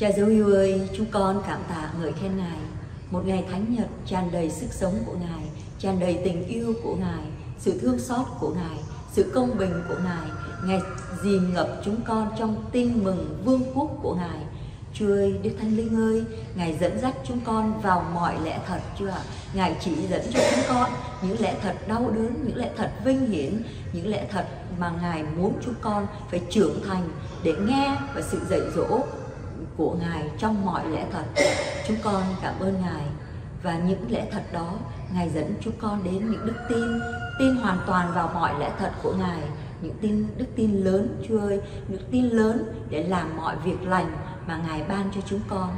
Cha dấu yêu ơi, chúng con cảm tạ ngợi khen Ngài. Một ngày thánh nhật tràn đầy sức sống của Ngài, tràn đầy tình yêu của Ngài, sự thương xót của Ngài, sự công bình của Ngài. Ngài dìm ngập chúng con trong tin mừng vương quốc của Ngài. Chúa ơi, Đức Thánh Linh ơi, Ngài dẫn dắt chúng con vào mọi lẽ thật, Chúa ạ. Ngài chỉ dẫn cho chúng con những lẽ thật đau đớn, những lẽ thật vinh hiển, những lẽ thật mà Ngài muốn chúng con phải trưởng thành để nghe và sự dạy dỗ của Ngài trong mọi lẽ thật. Chúng con cảm ơn Ngài. Và những lẽ thật đó, Ngài dẫn chúng con đến những đức tin, tin hoàn toàn vào mọi lẽ thật của Ngài. Những đức tin lớn, Chúa ơi, đức tin lớn để làm mọi việc lành mà Ngài ban cho chúng con.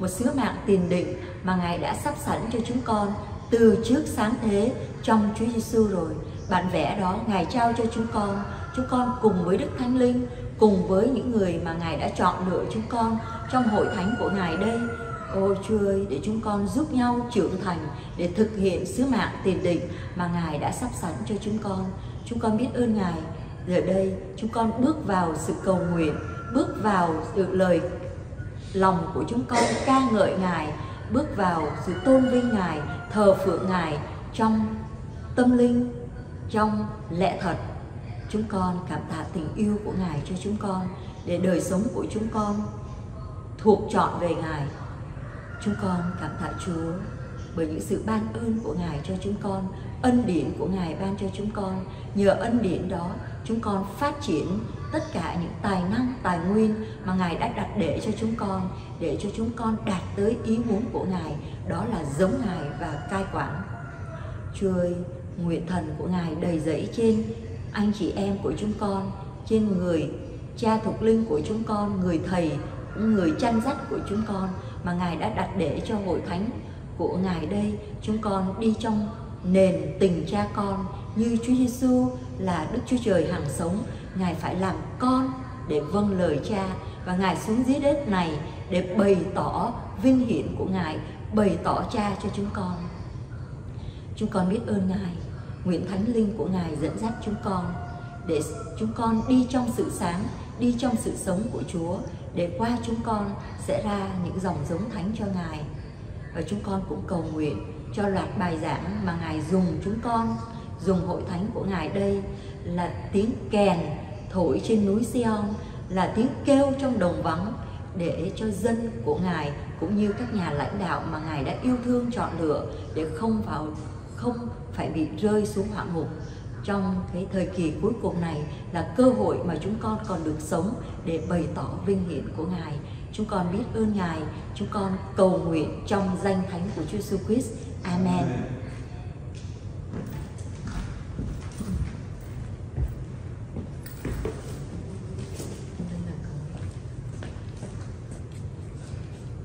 Một sứ mạng tiền định mà Ngài đã sắp sẵn cho chúng con từ trước sáng thế trong Chúa Giêsu rồi. Bản vẽ đó Ngài trao cho chúng con. Chúng con cùng với Đức Thánh Linh, cùng với những người mà Ngài đã chọn lựa chúng con trong hội thánh của Ngài đây. Ôi Chúa ơi, để chúng con giúp nhau trưởng thành để thực hiện sứ mạng tiền định mà Ngài đã sắp sẵn cho chúng con. Chúng con biết ơn Ngài. Giờ đây chúng con bước vào sự cầu nguyện, bước vào sự lời lòng của chúng con ca ngợi Ngài, bước vào sự tôn vinh Ngài, thờ phượng Ngài trong tâm linh, trong lẽ thật. Chúng con cảm tạ tình yêu của Ngài cho chúng con, để đời sống của chúng con thuộc trọn về Ngài. Chúng con cảm tạ Chúa bởi những sự ban ơn của Ngài cho chúng con, ân điển của Ngài ban cho chúng con. Nhờ ân điển đó, chúng con phát triển tất cả những tài năng, tài nguyên mà Ngài đã đặt để cho chúng con, để cho chúng con đạt tới ý muốn của Ngài, đó là giống Ngài và cai quản. Chúa ơi, nguyện thần của Ngài đầy dẫy trên anh chị em của chúng con, trên người cha thuộc linh của chúng con, người thầy, người chăn dắt của chúng con mà Ngài đã đặt để cho hội thánh của Ngài đây. Chúng con đi trong nền tình cha con, như Chúa Giêsu là Đức Chúa Trời hàng sống, Ngài phải làm con để vâng lời cha, và Ngài xuống dưới đất này để bày tỏ vinh hiển của Ngài, bày tỏ cha cho chúng con. Chúng con biết ơn Ngài. Nguyện Thánh Linh của Ngài dẫn dắt chúng con, để chúng con đi trong sự sáng, đi trong sự sống của Chúa, để qua chúng con sẽ ra những dòng giống thánh cho Ngài. Và chúng con cũng cầu nguyện cho loạt bài giảng mà Ngài dùng chúng con, dùng hội thánh của Ngài đây, là tiếng kèn thổi trên núi Sion, là tiếng kêu trong đồng vắng, để cho dân của Ngài cũng như các nhà lãnh đạo mà Ngài đã yêu thương chọn lựa, để không phải bị rơi xuống hỏa ngục. Trong cái thời kỳ cuối cùng này là cơ hội mà chúng con còn được sống để bày tỏ vinh hiển của Ngài. Chúng con biết ơn Ngài, chúng con cầu nguyện trong danh thánh của Chúa Giêsu Christ. Amen.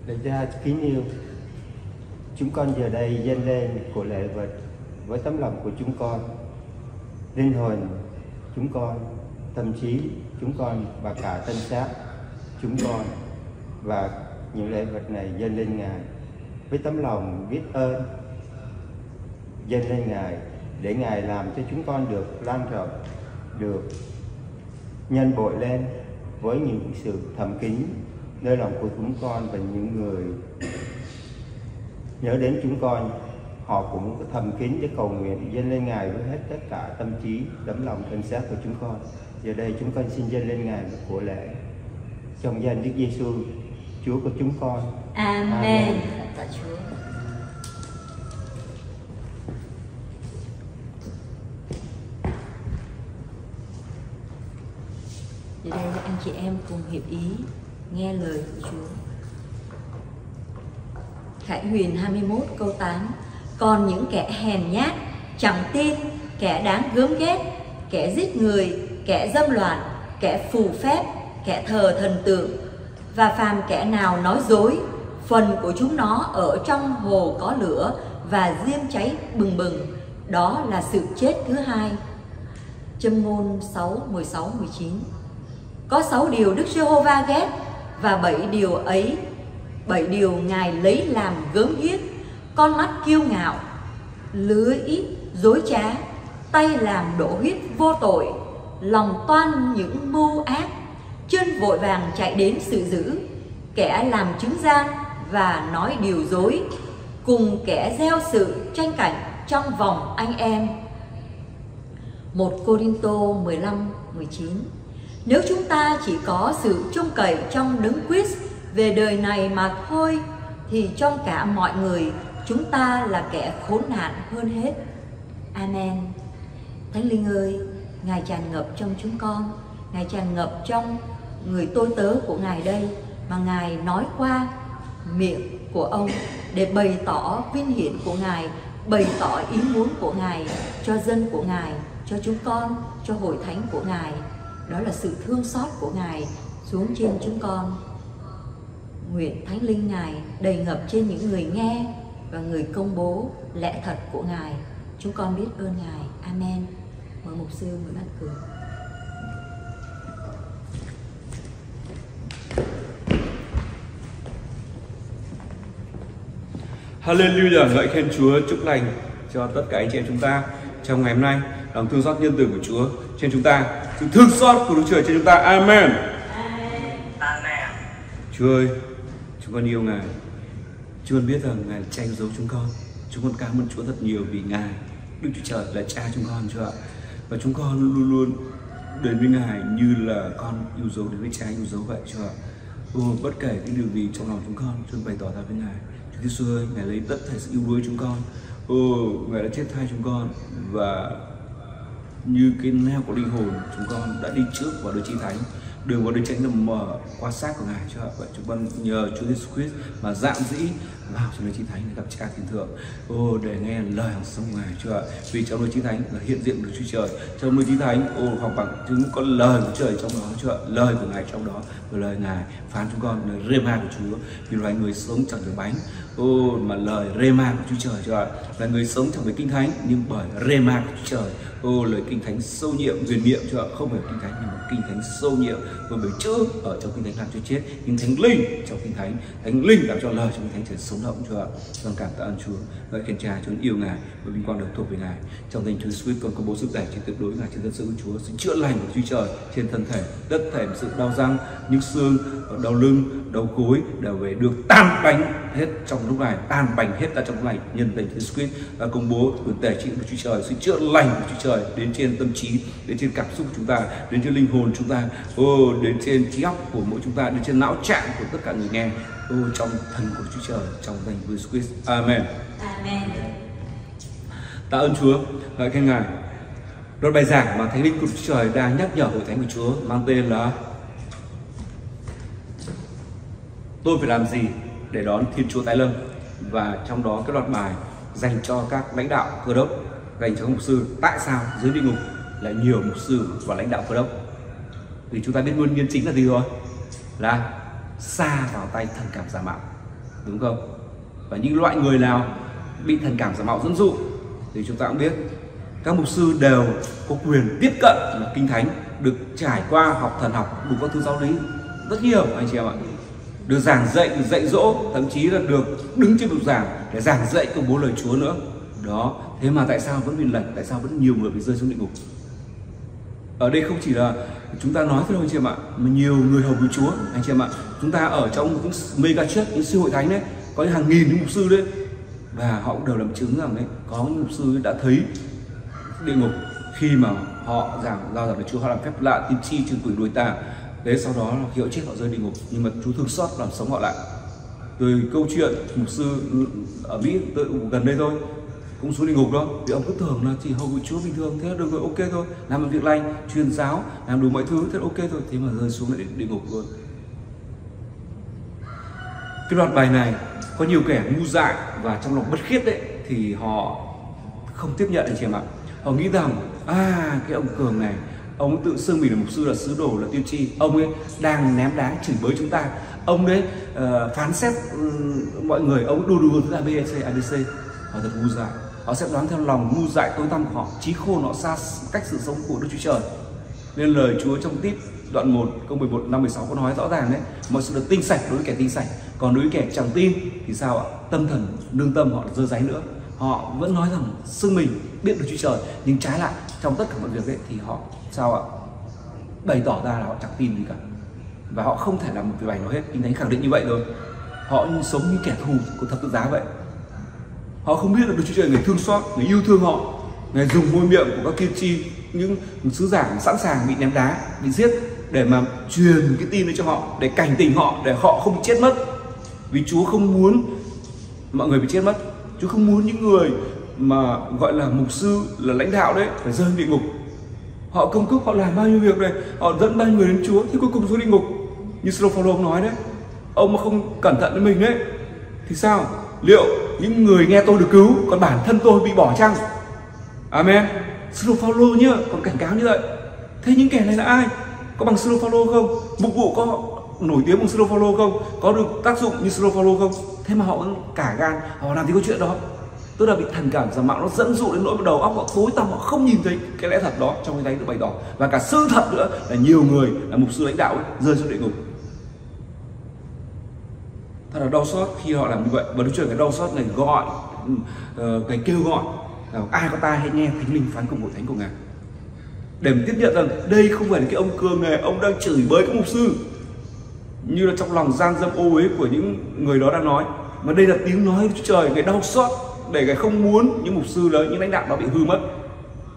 Lạy Cha kính yêu, chúng con giờ đây dâng lên của lễ vật với tấm lòng của chúng con, linh hồn chúng con, tâm trí chúng con và cả thân xác chúng con, và những lễ vật này dâng lên Ngài với tấm lòng biết ơn, dâng lên Ngài để Ngài làm cho chúng con được lan rộng, được nhân bội lên với những sự thầm kín nơi lòng của chúng con, và những người nhớ đến chúng con, họ cũng thầm kín để cầu nguyện dâng lên Ngài với hết tất cả tâm trí, tấm lòng, thân xác của chúng con. Giờ đây chúng con xin dâng lên Ngài một của lễ trong danh Đức Giêsu, Chúa của chúng con. Amen. Amen. Giờ đây anh chị em cùng hiệp ý nghe lời của Chúa. Khải Huyền 21 câu 8. Còn những kẻ hèn nhát, chẳng tin, kẻ đáng gớm ghét, kẻ giết người, kẻ dâm loạn, kẻ phù phép, kẻ thờ thần tượng, và phàm kẻ nào nói dối, phần của chúng nó ở trong hồ có lửa và diêm cháy bừng bừng, đó là sự chết thứ hai. Châm ngôn 6:16-19. Có 6 điều Đức Giê-hô-va ghét, và 7 điều ấy, 7 điều Ngài lấy làm gớm ghiếc: con mắt kiêu ngạo, lưỡi dối trá, tay làm đổ huyết vô tội, lòng toan những mưu ác, chân vội vàng chạy đến sự dữ, kẻ làm chứng gian và nói điều dối, cùng kẻ gieo sự tranh cãi trong vòng anh em. 1 Cô-rinh-tô 15:19. Nếu chúng ta chỉ có sự trông cậy trong Đấng Christ về đời này mà thôi, thì trong cả mọi người chúng ta là kẻ khốn nạn hơn hết. Amen. Thánh Linh ơi, Ngài tràn ngập trong chúng con, Ngài tràn ngập trong người tôi tớ của Ngài đây, mà Ngài nói qua miệng của ông để bày tỏ vinh hiển của Ngài, bày tỏ ý muốn của Ngài cho dân của Ngài, cho chúng con, cho hội thánh của Ngài. Đó là sự thương xót của Ngài xuống trên chúng con. Nguyện Thánh Linh Ngài đầy ngập trên những người nghe và người công bố lẽ thật của Ngài. Chúng con biết ơn Ngài. Amen. Mời Mục sư Nguyễn Văn Cường. Hallelujah, ngợi khen Chúa. Chúc lành cho tất cả anh chị em chúng ta trong ngày hôm nay. Lòng thương xót nhân từ của Chúa trên chúng ta, sự thương xót của Đức Chúa trên chúng ta. Amen. Amen. Chúa ơi, chúng con yêu Ngài. Chúng con biết rằng Ngài che giấu chúng con. Chúng con cảm ơn Chúa thật nhiều vì Ngài, Đức Chúa Trời là Cha chúng con, Chúa ạ. Và chúng con luôn luôn đến với Ngài như là con yêu dấu đến với Cha yêu dấu vậy, Chúa ạ. Bất kể cái điều gì trong lòng chúng con, chúng bày tỏ ra với Ngài. Chúa Giêsu ơi, Ngài lấy tất thảy sự yêu đuối chúng con. Ngài đã chết thay chúng con và như cái neo của linh hồn chúng con đã đi trước vào đời Chí Thánh, đường vào đời Chánh là mở qua xác của Ngài, Chúa ạ. Vậy chúng con nhờ Chúa Giêsu Christ mà dạn dĩ vào trong đời Chí Thánh để gặp Cha thiên thượng, để nghe lời hằng sống của Ngài, Chúa ạ. Vì trong đời Chí Thánh là hiện diện của Chúa Trời, trong đời Chí Thánh hoặc bằng chứng có lời của Trời trong đó, Chúa ạ, lời của Ngài trong đó và lời Ngài phán chúng con, lời rema của Chúa. Vì loài người sống chẳng được bánh, mà lời rema của Chúa Trời, Chúa ạ, là người sống chẳng phải Kinh Thánh nhưng bởi rema của Chúa Trời. Lời Kinh Thánh sâu nhiệm huyền nhiệm, Chúa ạ, không phải Kinh Thánh nhưng mà Kinh Thánh sâu nhiệm, bởi chữ ở trong Kinh Thánh làm cho chết, nhưng Thánh Linh trong Kinh Thánh, Thánh Linh làm cho lời trong Kinh Thánh trở sống động, Chúa ạ. Con cảm tạ ơn Chúa, ngợi khen Cha, chúng yêu Ngài bởi vì con được thuộc về Ngài. Trong danh Chúa Giêsu con công bố sức giải trên tuyệt đối Ngài, trên dân sự của Chúa, sự chữa lành của Chúa Trời trên thân thể, tất thể sự đau răng, nhức xương, đau lưng, đau gối đều về được tan bành hết trong lúc này, tan bành hết ra trong lúc này. Nhân danh Chúa Giêsu đã công bố quyền tể trị của Chúa Trời, sự chữa lành của Chúa Trời đến trên tâm trí, đến trên cảm xúc của chúng ta, đến trên linh hồn chúng ta, đến trên trí óc của mỗi chúng ta, đến trên não trạng của tất cả người nghe, trong thần của Chúa Trời, trong danh Chúa Giêsu Christ. Amen. Amen. Tạ ơn Chúa, ngợi khen Ngài. Đoạn bài giảng mà Thánh Linh của Chúa Trời đang nhắc nhở hội thánh của Chúa mang tên là Tôi phải làm gì để đón Thiên Chúa tái lâm, và trong đó cái loạt bài dành cho các lãnh đạo Cơ Đốc, dành cho các mục sư, tại sao dưới địa ngục lại nhiều mục sư và lãnh đạo Cơ Đốc. Vì chúng ta biết nguyên nhân chính là gì rồi, là xa vào tay thần cảm giả mạo, đúng không? Và những loại người nào bị thần cảm giả mạo dẫn dụ thì chúng ta cũng biết các mục sư đều có quyền tiếp cận là Kinh Thánh, được trải qua học thần học đủ các thứ giáo lý rất nhiều anh chị em ạ, được giảng dạy, được dạy dỗ, thậm chí là được đứng trên bục giảng để giảng dạy công bố lời Chúa nữa đó. Thế mà tại sao vẫn bị lệch, tại sao vẫn nhiều người bị rơi xuống địa ngục? Ở đây không chỉ là chúng ta nói thôi anh chị em ạ, mà nhiều người hầu với Chúa anh chị em ạ. Chúng ta ở trong những mega church, những siêu hội thánh đấy, có hàng nghìn những mục sư đấy, và họ cũng đều làm chứng rằng đấy, có những mục sư đã thấy địa ngục khi mà họ giảng giao giảng với Chúa, họ làm phép lạ, tiên tri, trừ quỷ, đuổi tà. Thế sau đó khi họ chết họ rơi địa ngục, nhưng mà Chúa thương xót làm sống họ lại. Từ câu chuyện mục sư ở Mỹ gần đây thôi cũng xuống địa ngục đó, vì ông cứ tưởng là chỉ hầu của Chúa bình thường, thế là được rồi, ok thôi, làm một việc lành, truyền giáo, làm đủ mọi thứ, thế là ok thôi, thế mà rơi xuống lại địa ngục luôn. Cái đoạn bài này có nhiều kẻ ngu dại và trong lòng bất khiết đấy, thì họ không tiếp nhận anh chị em ạ. Họ nghĩ rằng cái ông Cường này, ông tự xưng mình là mục sư, là sứ đồ, là tiên tri, ông ấy đang ném đá chửi bới chúng ta, ông ấy phán xét mọi người, ông đu đùa chúng ta ABC. Họ thật ngu dại, họ sẽ đoán theo lòng ngu dại tối tăm của họ, trí khôn họ xa cách sự sống của Đức Chúa Trời. Nên lời Chúa trong Tít đoạn 1 câu 11 năm 16 có nói rõ ràng đấy, mọi sự được tinh sạch đối với kẻ tinh sạch, còn đối với kẻ chẳng tin thì sao ạ? Tâm thần nương tâm họ dơ dáy nữa, họ vẫn nói rằng xưng mình biết được Chúa Trời, nhưng trái lại trong tất cả mọi việc ấy thì họ sao ạ? Bày tỏ ra là họ chẳng tin gì cả. và họ không thể làm một việc lành nào hết. Kinh Thánh khẳng định như vậy rồi. Họ sống như kẻ thù của thập tự giá vậy. Họ không biết được Đức Chúa Trời người thương xót, người yêu thương họ. Ngài dùng môi miệng của các tiên tri, những sứ giả sẵn sàng bị ném đá, bị giết để mà truyền cái tin đấy cho họ, để cảnh tỉnh họ, để họ không bị chết mất. Vì Chúa không muốn mọi người bị chết mất. Chúa không muốn những người mà gọi là mục sư, là lãnh đạo đấy phải rơi địa ngục. Họ công cốc, họ làm bao nhiêu việc này, họ dẫn bao nhiêu người đến Chúa thì cuối cùng xuống địa ngục. Như Solophon nói đấy, ông mà không cẩn thận với mình đấy thì sao? Liệu những người nghe tôi được cứu, còn bản thân tôi bị bỏ chăng? Amen. Solophon nhá, còn cảnh cáo như vậy. Thế những kẻ này là ai? Có bằng Solophon không? Mục vụ có nổi tiếng bằng Solophon không? Có được tác dụng như Solophon không? Thế mà họ cả gan, họ làm gì có chuyện đó. Tức là bị thần cảm giả mạo nó dẫn dụ đến nỗi đầu óc họ tối tăm, họ không nhìn thấy cái lẽ thật đó trong cái Thánh được bày tỏ, và cả sự thật nữa là nhiều người là mục sư lãnh đạo ấy, rơi xuống địa ngục. Thật là đau xót khi họ làm như vậy. Và Đức Chúa cái đau xót này gọi, cái kêu gọi là ai có tai hãy nghe Thánh Linh phán cùng hội thánh của Ngài, để mình tiếp nhận rằng đây không phải là cái ông cường này, ông đang chửi bới các mục sư như là trong lòng gian dâm ô uế của những người đó đang nói, mà đây là tiếng nói của Chúa Trời. Cái đau xót để Ngài không muốn những mục sư đó, những lãnh đạo đó bị hư mất.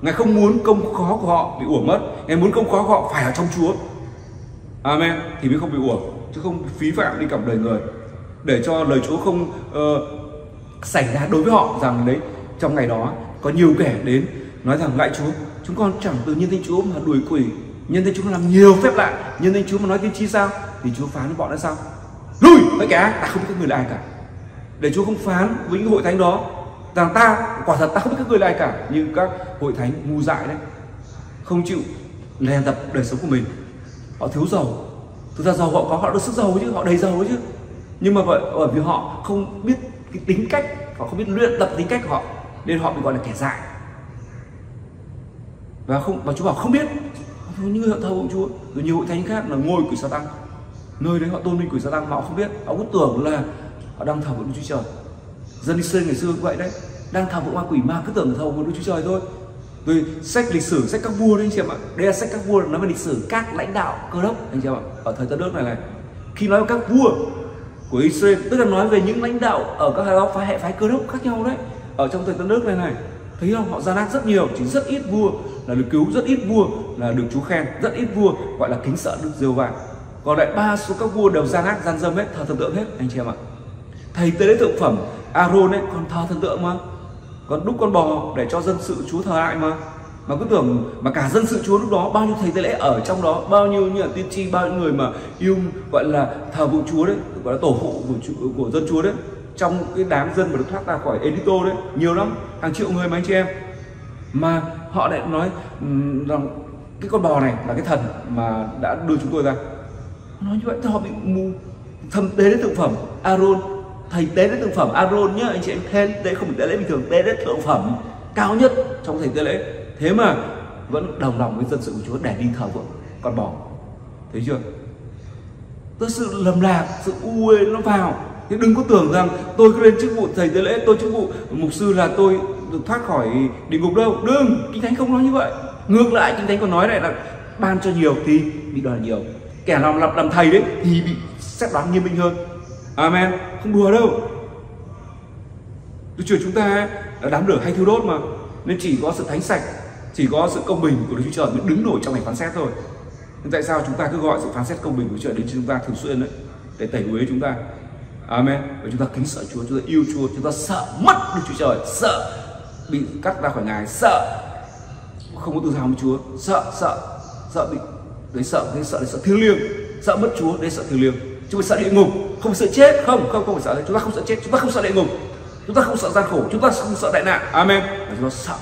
Ngài không muốn công khó của họ bị uổng mất. Ngài muốn công khó của họ phải ở trong Chúa. Amen. Thì mới không bị uổng, chứ không phí phạm đi cả đời người, để cho lời Chúa không xảy ra đối với họ. Rằng đấy, trong ngày đó có nhiều kẻ đến nói rằng lạy Chúa, chúng con chẳng từ nhân danh Chúa mà đuổi quỷ, nhân danh Chúa mà làm nhiều phép lạ, nhân danh Chúa mà nói tiên tri sao? Thì Chúa phán với bọn đó sao? Lùi mấy kẻ ác, ta không biết các người là ai cả. Để Chúa không phán với những hội thánh đó rằng ta quả thật ta không biết các người là ai cả, như các hội thánh ngu dại đấy, không chịu rèn tập đời sống của mình. Họ thiếu giàu, thực ra giàu họ có, họ được sức giàu chứ, họ đầy giàu chứ, nhưng mà vậy bởi vì họ không biết cái tính cách, họ không biết luyện tập tính cách của họ nên họ bị gọi là kẻ dại. Và Chúa bảo không biết. Những người họ thờ của Chúa, rồi nhiều hội thánh khác là ngôi quỷ Sa-tăng, nơi đấy họ tôn vinh quỷ Sa-tăng mà họ không biết, họ cứ tưởng là họ đang thờ phượng Đức Chúa Trời. Dân Israel ngày xưa cũng vậy đấy, đang thờ phượng ma quỷ ma, cứ tưởng thờ phượng Đức Chúa Trời thôi. Rồi sách lịch sử, sách các vua đấy anh chị em ạ. Đây là sách các vua, nói về lịch sử các lãnh đạo Cơ Đốc anh chị em ạ. Ở thời Tân Ước này này, khi nói về các vua của Israel tức là nói về những lãnh đạo ở các phái hệ phái Cơ Đốc khác nhau đấy. Ở trong thời Tân Ước này này, thấy không, họ ra nát rất nhiều, chỉ rất ít vua là được cứu, rất ít vua là được Chúa khen, rất ít vua gọi là kính sợ Đức Giê-hô-va. Còn lại ba số các vua đều gian ác, gian dâm hết, thờ thần tượng hết anh chị em ạ. Thầy tế lễ tượng phẩm Aaron ấy còn thờ thần tượng mà, còn đúc con bò để cho dân sự Chúa thờ lại mà. Mà cứ tưởng mà cả dân sự Chúa lúc đó bao nhiêu thầy tế lễ ở trong đó, bao nhiêu như là tiên tri, bao nhiêu người mà yêu gọi là thờ vượng Chúa đấy, gọi là tổ phụ của dân Chúa đấy, trong cái đám dân mà được thoát ra khỏi Egypto đấy, nhiều lắm, hàng triệu người mà anh chị em. Mà họ lại nói rằng cái con bò này là cái thần mà đã đưa chúng tôi ra. Nói như vậy thì họ bị mù. Thầm tế lễ tượng phẩm Aaron, thầy tế lễ tượng phẩm Aaron nhá anh chị em, khen tế không phải tế lễ bình thường, tế lễ tượng phẩm cao nhất trong thầy tế lễ, thế mà vẫn đồng lòng với dân sự của Chúa để đi thờ vượng con bò. Thấy chưa? Tức sự lầm lạc, sự u uê nó vào. Thế đừng có tưởng rằng tôi lên chức vụ thầy tế lễ, tôi chức vụ mục sư là tôi được thoát khỏi địa ngục đâu. Đừng, Kinh Thánh không nói như vậy. Ngược lại, Kinh Thánh còn nói này là ban cho nhiều thì bị đòi nhiều. Kẻ nào làm thầy đấy thì bị xét đoán nghiêm minh hơn. Amen, không đùa đâu. Đức Chúa chúng ta là đám lửa hay thiêu đốt mà, nên chỉ có sự thánh sạch, chỉ có sự công bình của Đức Chúa Trời mới đứng nổi trong ngày phán xét thôi. Nhưng tại sao chúng ta cứ gọi sự phán xét công bình của Chúa Trời đến chúng ta thường xuyên đấy, để tẩy uế chúng ta. Amen. Và chúng ta kính sợ Chúa, chúng ta yêu Chúa, chúng ta sợ mất Đức Chúa Trời, sợ bị cắt ra khỏi Ngài, sợ không có tự hào với Chúa, sợ bị đấy, sợ thiêng liêng, sợ mất Chúa, đấy sợ thiêng liêng. Chúng ta sợ địa ngục, không sợ chết, không phải sợ. Chúng ta không sợ chết, chúng ta không sợ địa ngục, chúng ta không sợ gian khổ, chúng ta không sợ đại nạn. Amen. Và chúng ta sợ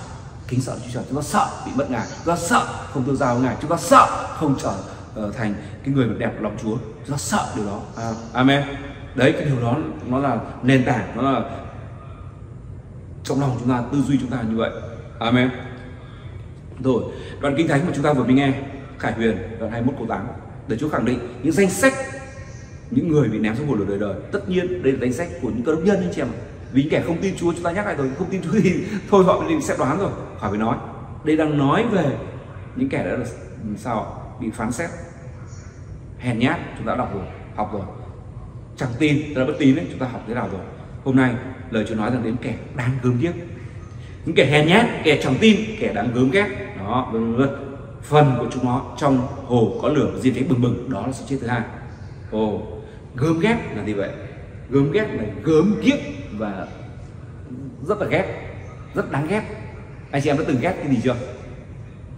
kính sợ Đức Chúa Trời, chúng ta sợ bị mất Ngài, chúng ta sợ không tương giao với Ngài, chúng ta sợ không trở thành cái người đẹp của lòng Chúa, chúng ta sợ điều đó. Amen. Đấy, cái điều đó nó là nền tảng, nó là trong lòng chúng ta, tư duy chúng ta như vậy. Amen. Rồi, đoạn Kinh Thánh mà chúng ta vừa mới nghe, Khải Huyền đoạn 21 câu 8, để Chúa khẳng định những danh sách những người bị ném xuống hồ lửa đời đời. Tất nhiên đây là danh sách của những Cơ Đốc nhân anh chị em, vì những kẻ không tin Chúa, chúng ta nhắc lại rồi, không tin Chúa thì thôi họ bị xét đoán rồi, khỏi phải nói. Đây đang nói về những kẻ đã sao bị phán xét. hèn nhát chúng ta đã đọc rồi, học rồi. Chẳng tin, tức là bất tín đấy, chúng ta học thế nào rồi. Hôm nay lời Chúa nói rằng đến kẻ đáng gớm ghiếc, những kẻ hèn nhát, kẻ chẳng tin, kẻ đáng gớm ghét. Đó, phần của chúng nó trong hồ có lửa diệt cháy bừng bừng, đó là sự chết thứ hai. Ồ, gớm ghét là gì vậy? Gớm ghét là gớm ghiếc và rất là ghét, rất đáng ghét. Anh chị em đã từng ghét cái gì chưa?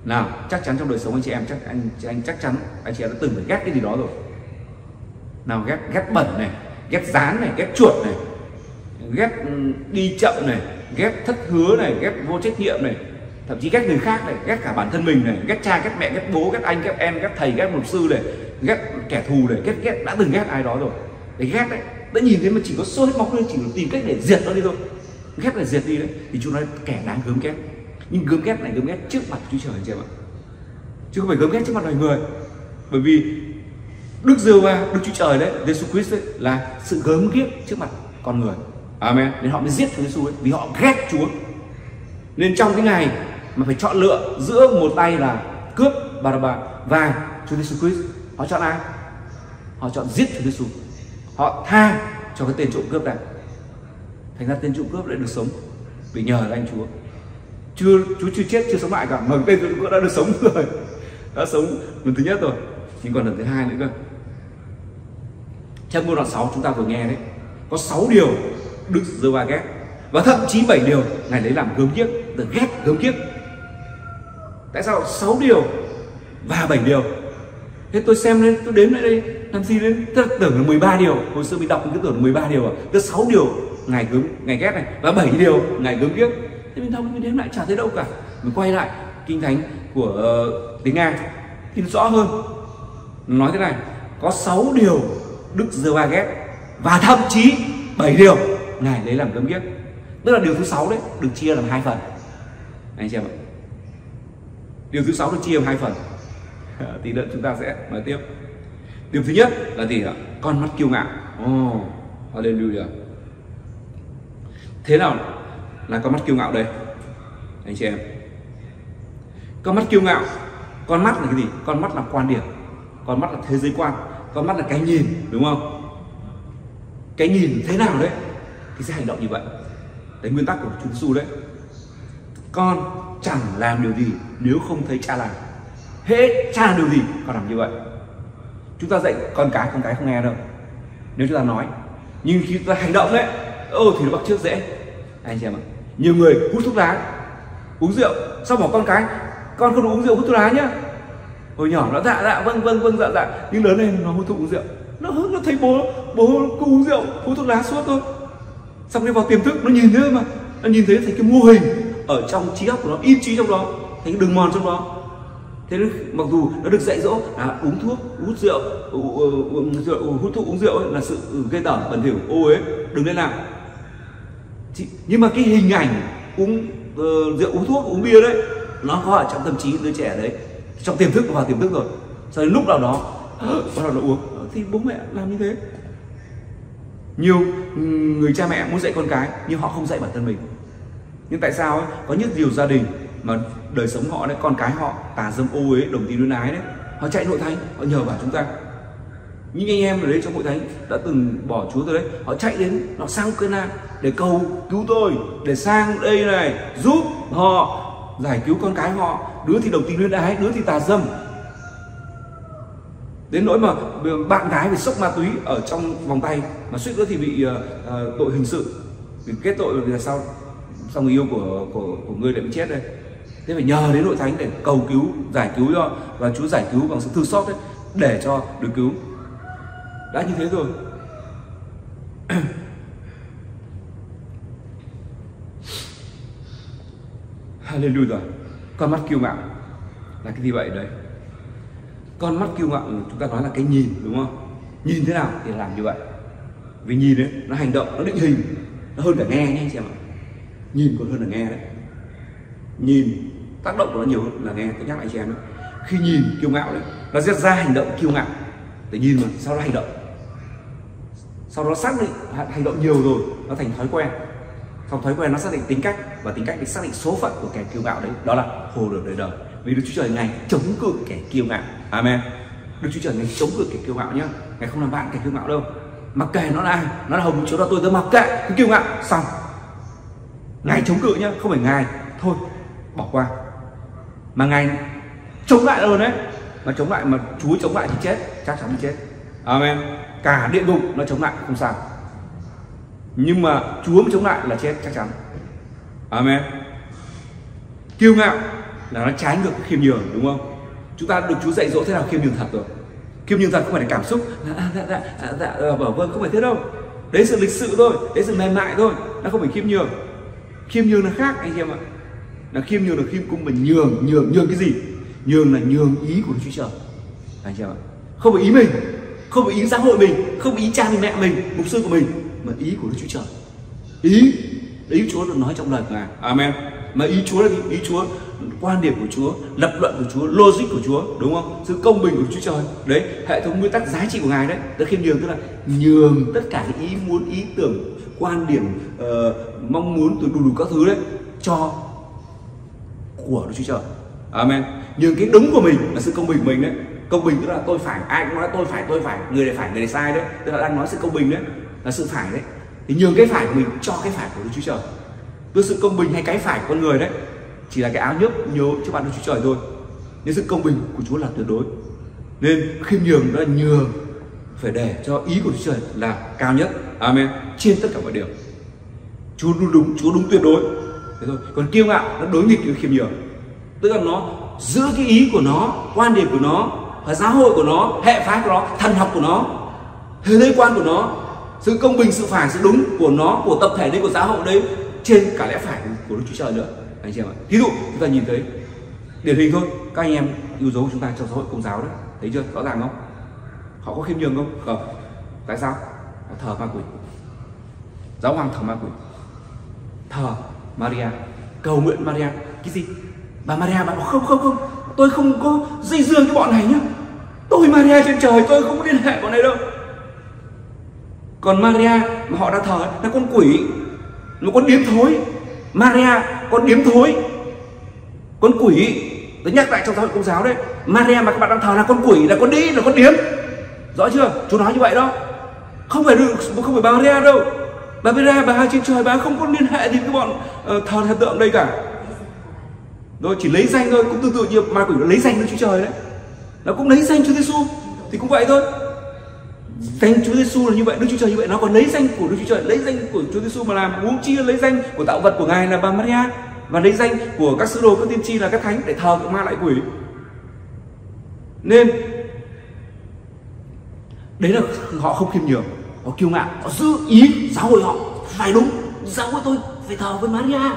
Nào, chắc chắn trong đời sống anh chị em chắc chắn anh chị em đã từng phải ghét cái gì đó rồi. Nào, ghét bẩn này, ghét dán này, ghét chuột này, ghét đi chậm này, ghét thất hứa này, ghét vô trách nhiệm này, thậm chí ghét người khác này, ghét cả bản thân mình này, ghét cha, ghét mẹ, ghét bố, ghét anh, ghét em, ghét thầy, ghét mục sư này, ghét kẻ thù này, ghét đã từng ghét ai đó rồi. Để ghét đấy, đã nhìn thấy mà chỉ có xô hết máu lên, chỉ có tìm cách để diệt nó đi thôi. Ghét là diệt đi đấy, thì chúng nói kẻ đáng gớm ghét. Nhưng gớm ghét này gớm ghét trước mặt Chúa Trời anh chị em ạ, chứ không phải gớm ghét trước mặt loài người. Bởi vì Đức Giê-hô-va, Đức Chúa Trời đấy, Giêsu Christ đấy, là sự gớm ghét trước mặt con người. Amen. Nên họ mới giết Chúa Giêsu ấy, vì họ ghét Chúa. Nên trong cái ngày mà phải chọn lựa giữa một tay là cướp Ba-ra-ba và Chúa Giêsu Christ, họ chọn ai? Họ chọn giết Chúa Giêsu. Họ tha cho cái tên trộm cướp này. Thành ra tên trộm cướp lại được sống vì nhờ danh Chúa. Chúa chưa chết, chưa sống lại cả, mà tên trộm cướp đã được sống rồi, đã sống lần thứ nhất rồi, nhưng còn lần thứ hai nữa cơ. Trong ngôn đoạn 6 chúng ta vừa nghe đấy, có 6 điều Đức Giê-hô-va ghét, và thậm chí 7 điều Ngài lấy làm gớm ghiếc, từ ghét gớm ghiếc. Tại sao 6 điều và 7 điều? Thế tôi xem lên, tôi đếm lại đây, làm gì đấy, tôi tưởng là 13 điều. Hồi xưa mình đọc mình cứ tưởng là 13 điều à? Tức 6 điều Ngài ghét này, và 7 điều Ngài gớm ghiếc. Thế mình đọc mình đếm lại chả thấy đâu cả. Mình quay lại Kinh Thánh của tiếng Nga thì rõ hơn. Nó nói thế này, có 6 điều Đức Giê-hô-va ghét và thậm chí 7 điều Ngài lấy làm gớm ghiếc. Tức là điều thứ 6 đấy được chia làm 2 phần. Anh chị em ạ, điều thứ 6 được chia làm 2 phần. Tí nữa chúng ta sẽ nói tiếp. Điều thứ nhất là gì ạ? Con mắt kiêu ngạo. Oh, hallelujah. Thế nào là con mắt kiêu ngạo đây? Anh chị em, con mắt kiêu ngạo, con mắt là cái gì? Con mắt là quan điểm, con mắt là thế giới quan, con mắt là cái nhìn, đúng không? Cái nhìn thế nào đấy thì sẽ hành động như vậy. Đấy, nguyên tắc của Chúa Giêsu đấy. Con chẳng làm điều gì nếu không thấy cha làm. Hễ cha làm điều gì con làm như vậy. Chúng ta dạy con cái không nghe đâu nếu chúng ta nói, nhưng khi chúng ta hành động đấy, thì nó bắt chước dễ. Anh chị em ạ, nhiều người hút thuốc lá, uống rượu, sau bỏ con cái, con không được uống rượu hút thuốc lá nhá. Hồi nhỏ nó dạ vâng dạ, nhưng lớn lên nó hút thuốc uống rượu, nó thấy bố cứ uống rượu hút thuốc lá suốt thôi. Xong đi vào tiềm thức, nó nhìn thấy mà, nó nhìn thấy cái mô hình ở trong trí óc của nó, in trí trong đó, thấy cái đường mòn trong đó. Thế nên mặc dù nó được dạy dỗ là uống thuốc hút rượu, hút thuốc uống rượu ấy, là sự ghê tởm bẩn thỉu ô uế, đừng nên làm. Nhưng mà cái hình ảnh uống rượu, uống thuốc, uống bia đấy, nó có ở trong tâm trí đứa trẻ đấy, trong tiềm thức, vào tiềm thức rồi. Sau đến lúc nào đó bắt đầu nó uống thì bố mẹ làm như thế. Nhiều người cha mẹ muốn dạy con cái nhưng họ không dạy bản thân mình. Nhưng tại sao ấy, có những nhiều gia đình mà đời sống họ đấy, con cái họ tà dâm ô uế, đồng tính luyến ái đấy, họ chạy nội thánh, họ nhờ vào chúng ta. Những anh em ở đấy trong hội thánh đã từng bỏ Chúa rồi đấy, họ chạy đến, họ sang Ukraine để cầu cứu tôi, để sang đây này giúp họ giải cứu con cái họ. Đứa thì đồng tính luyến ái, đứa thì tà dâm, đến nỗi mà bạn gái bị sốc ma túy ở trong vòng tay mà suýt nữa thì bị tội hình sự, vì kết tội là vì sao người yêu của người lại bị chết đây. Thế phải nhờ đến hội thánh để cầu cứu, giải cứu cho, và Chúa giải cứu bằng sự thương xót đấy, để cho được cứu. Đã như thế rồi. Hallelujah. Con mắt kiêu ngạo là cái gì vậy đấy? Con mắt kiêu ngạo chúng ta nói là cái nhìn, đúng không? Nhìn thế nào thì làm như vậy. Vì nhìn đấy, nó hành động, nó định hình, nó hơn cả nghe nhé anh chị em ạ. Nhìn còn hơn là nghe đấy. Nhìn tác động của nó nhiều hơn là nghe. Tôi nhắc lại anh chị em đấy, khi nhìn kiêu ngạo đấy, nó sẽ ra hành động kiêu ngạo. Để nhìn mà sau đó hành động, sau đó xác định hành động nhiều rồi nó thành thói quen, sau thói quen nó xác định tính cách, và tính cách thì xác định số phận của kẻ kiêu ngạo đấy, đó là khổ được đời đời. Vì Đức Chúa Trời Ngài chống cự kẻ kiêu ngạo. Amen. Đức Chúa Trời Ngài chống được kẻ kiêu ngạo nhá. Ngài không làm bạn kẻ kiêu ngạo đâu. Mặc kệ nó là ai, nó là Hồng Chúa đó tôi mặc kệ, cứ kiêu ngạo xong. Ngài chống cự nhá, không phải Ngài thôi bỏ qua. Mà Ngài chống lại luôn đấy. Mà chống lại mà Chúa chống lại thì chết, chắc chắn chết. Amen. Cả địa ngục nó chống lại không sao. Nhưng mà Chúa chống lại là chết chắc chắn. Amen. Kiêu ngạo là nó trái ngược khiêm nhường, đúng không? Chúng ta được Chúa dạy dỗ thế nào khiêm nhường thật rồi. Khiêm nhường thật không phải là cảm xúc bảo vâng, không phải thế đâu. Đấy sự lịch sự thôi, đấy sự mềm mại thôi, nó không phải khiêm nhường. Khiêm nhường là khác anh em ạ. Là khiêm nhường là khiêm cung mình nhường cái gì? Nhường là nhường ý của Đức Chúa Trời. Anh chị em ạ. Không phải ý mình, không phải ý xã hội mình, không phải ý cha mình, mẹ mình, mục sư của mình, mà ý của Đức Chúa Trời. Ý Chúa được nói trong lời của Ngài. Amen. Mà ý Chúa là ý Chúa, quan điểm của Chúa, lập luận của Chúa, logic của Chúa, đúng không? Sự công bình của Chúa Trời. Đấy, hệ thống nguyên tắc giá trị của Ngài đấy. Tức khiêm nhường tức là nhường tất cả cái ý muốn, ý tưởng, quan điểm, mong muốn từ đủ các thứ đấy cho của Đức Chúa Trời. Amen. Nhường cái đúng của mình là sự công bình của mình đấy. Công bình tức là tôi phải, ai cũng nói tôi phải, người này sai đấy, tức là đang nói sự công bình đấy, là sự phải đấy. Thì nhường cái phải của mình cho cái phải của Đức Chúa Trời. Tức sự công bình hay cái phải của con người đấy chỉ là cái áo nhớp nhớ cho bạn Đức Chúa Trời thôi. Nên sự công bình của Chúa là tuyệt đối. Nên khiêm nhường đó là nhường phải để cho ý của Đức Chúa Trời là cao nhất. Amen. Trên tất cả mọi điều. Chúa đúng, Chúa đúng tuyệt đối. Thế thôi. Còn kiêu ngạo nó đối nghịch với khiêm nhường. Tức là nó giữ cái ý của nó, quan điểm của nó, và giáo hội của nó, hệ phái của nó, thần học của nó, thế giới quan của nó, sự công bình, sự phải, sự đúng của nó, của tập thể đấy, của giáo hội đấy, trên cả lẽ phải của Đức Chúa Trời nữa. Anh chị em ạ, ví dụ chúng ta nhìn thấy điển hình thôi, các anh em yêu dấu của chúng ta trong xã hội Công giáo đấy, thấy chưa, rõ ràng không? Họ có khiêm nhường không? Không. Tại sao? Họ thờ ma quỷ. Giáo hoàng thờ ma quỷ, thờ Maria, cầu nguyện Maria. Cái gì? Bà Maria bảo không, tôi không có dây dưa cái bọn này nhá, tôi Maria trên trời, tôi không có liên hệ bọn này đâu. Còn Maria mà họ đã thờ là con quỷ, nó con điếm thối. Maria con điếm thối, con quỷ. Tôi nhắc lại trong giáo hội Công giáo đấy, Maria mà các bạn đang thờ là con quỷ, là con đi, là con điếm. Rõ chưa? Chú nói như vậy đó. Không phải bà Maria đâu. Bà Maria, bà trên trời, bà không có liên hệ gì với bọn thờ thần tượng đây cả. Rồi chỉ lấy danh thôi, cũng tương tự như ma quỷ nó lấy danh Đức Chúa Trời đấy. Nó cũng lấy danh Chúa Giêsu thì cũng vậy thôi. Danh Chúa Giêsu là như vậy, Đức Chúa Trời như vậy, nó còn lấy danh của Đức Chúa Trời, lấy danh của Chúa Giêsu mà làm, huống chi lấy danh của tạo vật của Ngài là bà Maria, và lấy danh của các sứ đồ, các tiên tri là các thánh để thờ các ma lại quỷ. Nên đấy là họ không khiêm nhường, họ kiêu ngạo, họ giữ ý giáo hội họ phải đúng, giáo hội tôi phải thờ với Maria.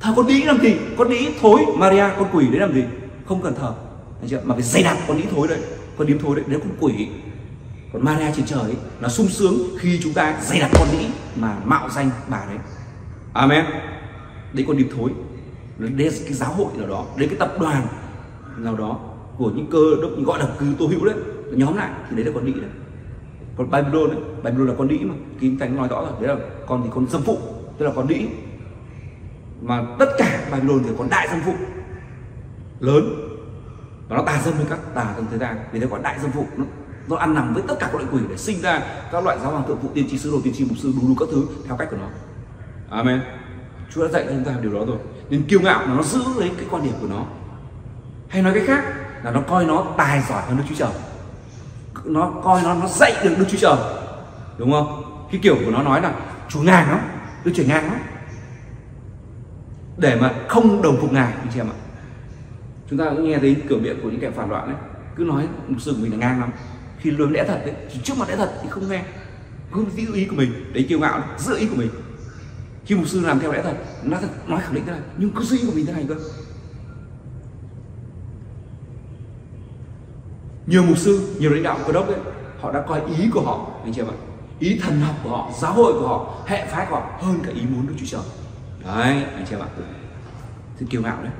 Thờ con đĩ làm gì? Con đĩ thối, Maria con quỷ đấy làm gì? Không cần thờ. Mà phải dày đặc con đĩ thối đấy, con điếm thối đấy, đấy con quỷ. Còn Maria trên trời ấy, nó sung sướng khi chúng ta dày đặc con đĩ mà mạo danh bà đấy. Amen. Đấy con điếm thối. Đấy cái giáo hội nào đó, đấy cái tập đoàn nào đó của những cơ đốc gọi là cứ tô hữu đấy, nhóm lại thì đấy là con đĩ đấy. Còn Babylon đấy, Babylon là con đĩ mà, Kinh Thánh nói rõ rồi, đấy là con thì con dâm phụ, tức là con đĩ. Mà tất cả Babylon thì còn đại dâm phụ lớn, và nó tà dâm với các tà dâm thế gian, vì thế còn đại dâm phụ. Nó ăn nằm với tất cả các loại quỷ để sinh ra các loại giáo hoàng, thượng phụ, tiên tri, sứ đồ, tiên tri, mục sư, đủ các thứ theo cách của nó. Amen. Chúa đã dạy cho chúng ta điều đó rồi. Nên kiêu ngạo là nó giữ lấy cái quan điểm của nó, hay nói cái khác là nó coi nó tài giỏi hơn Đức Chúa Trời, nó coi nó dạy được Đức Chúa Trời, đúng không? Cái kiểu của nó nói là Chúa ngang lắm, Đức Chúa ngang lắm, để mà không đồng phục Ngài. Anh chị em ạ, chúng ta cũng nghe thấy cửa miệng của những kẻ phản loạn đấy, cứ nói mục sư của mình là ngang lắm, khi luôn lẽ thật đấy, trước mặt lẽ thật thì không nghe, không giữ ý của mình, đấy kiêu ngạo, giữ ý của mình. Khi mục sư làm theo lẽ thật, nó nói khẳng định thế này, nhưng cứ giữ ý của mình thế này cơ. Nhiều mục sư, nhiều lãnh đạo cơ đốc đấy, họ đã coi ý của họ, anh chị em ạ, ý thần học của họ, giáo hội của họ, hệ phái của họ hơn cả ý muốn Đức Chúa Trời. Đấy, anh chị em ạ, sự kiêu ngạo đấy.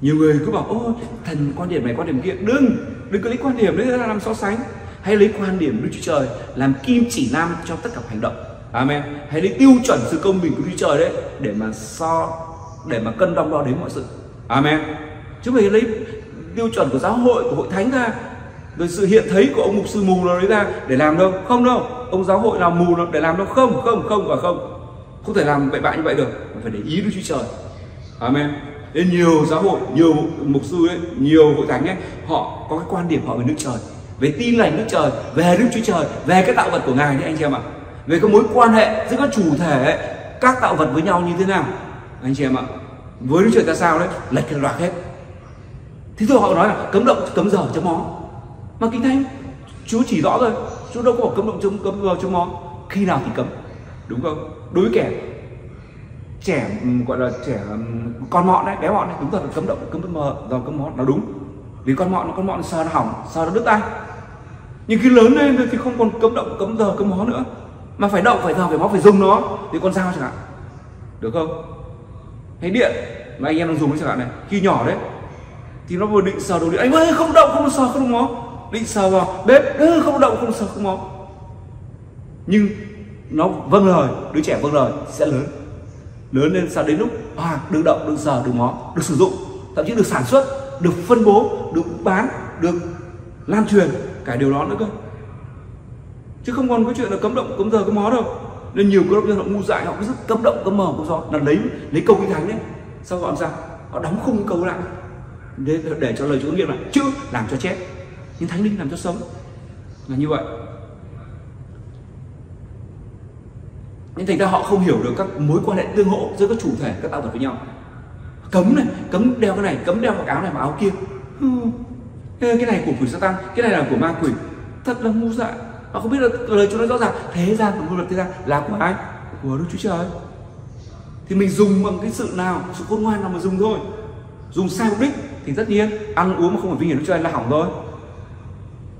Nhiều người cứ bảo ôi thần quan điểm này quan điểm kia, đừng cứ lấy quan điểm đấy ra làm so sánh, hay lấy quan điểm Đức Chúa Trời làm kim chỉ nam cho tất cả hành động. Amen. Hay lấy tiêu chuẩn sự công bình của Đức Chúa Trời đấy để mà so, để mà cân đong đo đến mọi sự. Amen. Chứ mình lấy tiêu chuẩn của giáo hội, của hội thánh ra, rồi sự hiện thấy của ông mục sư mù nó đấy ra để làm đâu? Không đâu. Ông giáo hội nào mù nó để làm đâu? Không, không, không và không. Không thể làm bậy bạ như vậy được, mà phải để ý Đức Chúa Trời. Amen. Nên nhiều giáo hội, nhiều mục sư ấy, nhiều hội thánh ấy, họ có cái quan điểm họ về Đức Trời, về tin lành Đức Trời, về Đức Chúa Trời, về cái tạo vật của Ngài đấy anh chị em ạ. Về cái mối quan hệ giữa các chủ thể, các tạo vật với nhau như thế nào anh chị em ạ. Với Đức Trời ta sao đấy, lệch loạt hết. Thế thôi họ nói là cấm động cấm giờ chấm mó. Mà Kinh Thánh Chúa chỉ rõ rồi, Chúa đâu có cấm động cấm giờ chấm mó. Khi nào thì cấm, đúng không? Đối với kẻ trẻ, gọi là trẻ con mọn đấy, bé mọn đấy, đúng thật là cấm động cấm mờ giờ cấm mó nó đúng. Vì con mọn sờ nó hỏng, sờ nó đứt tay. Nhưng khi lớn lên thì không còn cấm động cấm giờ cấm mó nữa, mà phải động phải giờ phải mó, phải dùng nó thì con dao chẳng hạn, được không? Hay điện mà anh em đang dùng đấy chẳng hạn này, khi nhỏ đấy thì nó vừa định sờ đồ điện, anh ơi không động không sờ không mó, định sờ vào bếp không động không sờ không mó. Nhưng nó vâng lời, đứa trẻ vâng lời sẽ lớn lên sao đến lúc được động được sờ được mó, được sử dụng, thậm chí được sản xuất, được phân bố, được bán, được lan truyền cả điều đó nữa cơ, chứ không còn có chuyện là cấm động cấm giờ cấm mó đâu. Nên nhiều cơ đốc nhân họ ngu dại, họ cứ rất cấm động cấm mờ cấm gió, là lấy câu Kinh Thánh đấy, sau họ làm sao họ đóng khung câu lại để cho lời Chúa nghiệm là chứ làm cho chết, nhưng Thánh Linh làm cho sống, là như vậy. Nên thành ra họ không hiểu được các mối quan hệ tương hỗ giữa các chủ thể, các tạo vật với nhau. Cấm này, cấm đeo cái này, cấm đeo mặc áo này mặc áo kia, cái này của quỷ Satan, cái này là của ma quỷ. Thật là ngu dại, họ không biết được lời Chúa nói rõ ràng, thế gian của luật thế gian là của ai? Của Đức Chúa Trời. Thì mình dùng bằng cái sự nào, sự khôn ngoan nào mà dùng thôi. Dùng sai mục đích thì tất nhiên ăn uống mà không phải vinh hiển Đức Chúa là hỏng rồi,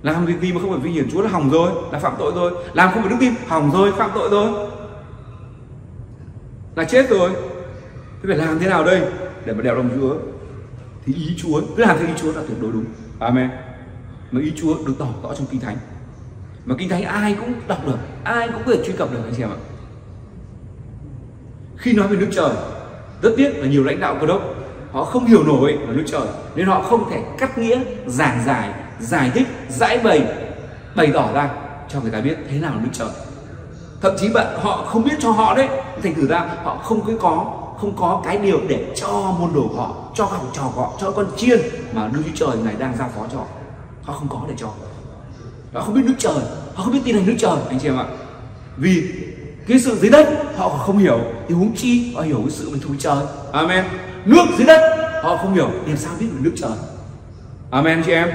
làm việc gì mà không phải vinh hiển Chúa là hỏng rồi, là phạm tội rồi, làm không phải đức tin hỏng rồi, phạm tội rồi, là chết rồi. Thế phải làm thế nào đây để mà đẹp lòng Chúa? Thì ý Chúa, cứ làm theo ý Chúa là tuyệt đối đúng. Amen. Mà ý Chúa được tỏ rõ trong Kinh Thánh, mà Kinh Thánh ai cũng đọc được, ai cũng có thể truy cập được anh chị em ạ. Khi nói về Đức Trời, rất tiếc là nhiều lãnh đạo cơ đốc họ không hiểu nổi về Đức Trời, nên họ không thể cắt nghĩa, giảng giải, giải thích, giải bày, bày tỏ ra cho người ta biết thế nào là Đức Trời. Thậm chí bạn họ không biết cho họ đấy, thành thử ra họ không có cái điều để cho môn đồ họ, cho học trò họ, cho con chiên mà Đức Chúa Trời này đang giao phó cho họ. Họ không có để cho, họ không biết Đức Trời, họ không biết tin lành Đức Trời anh chị em ạ. Vì cái sự dưới đất họ không hiểu, thì huống chi họ hiểu cái sự bên thú Trời. Amen. Nước dưới đất họ không hiểu, làm sao biết về Đức Trời? Amen chị em.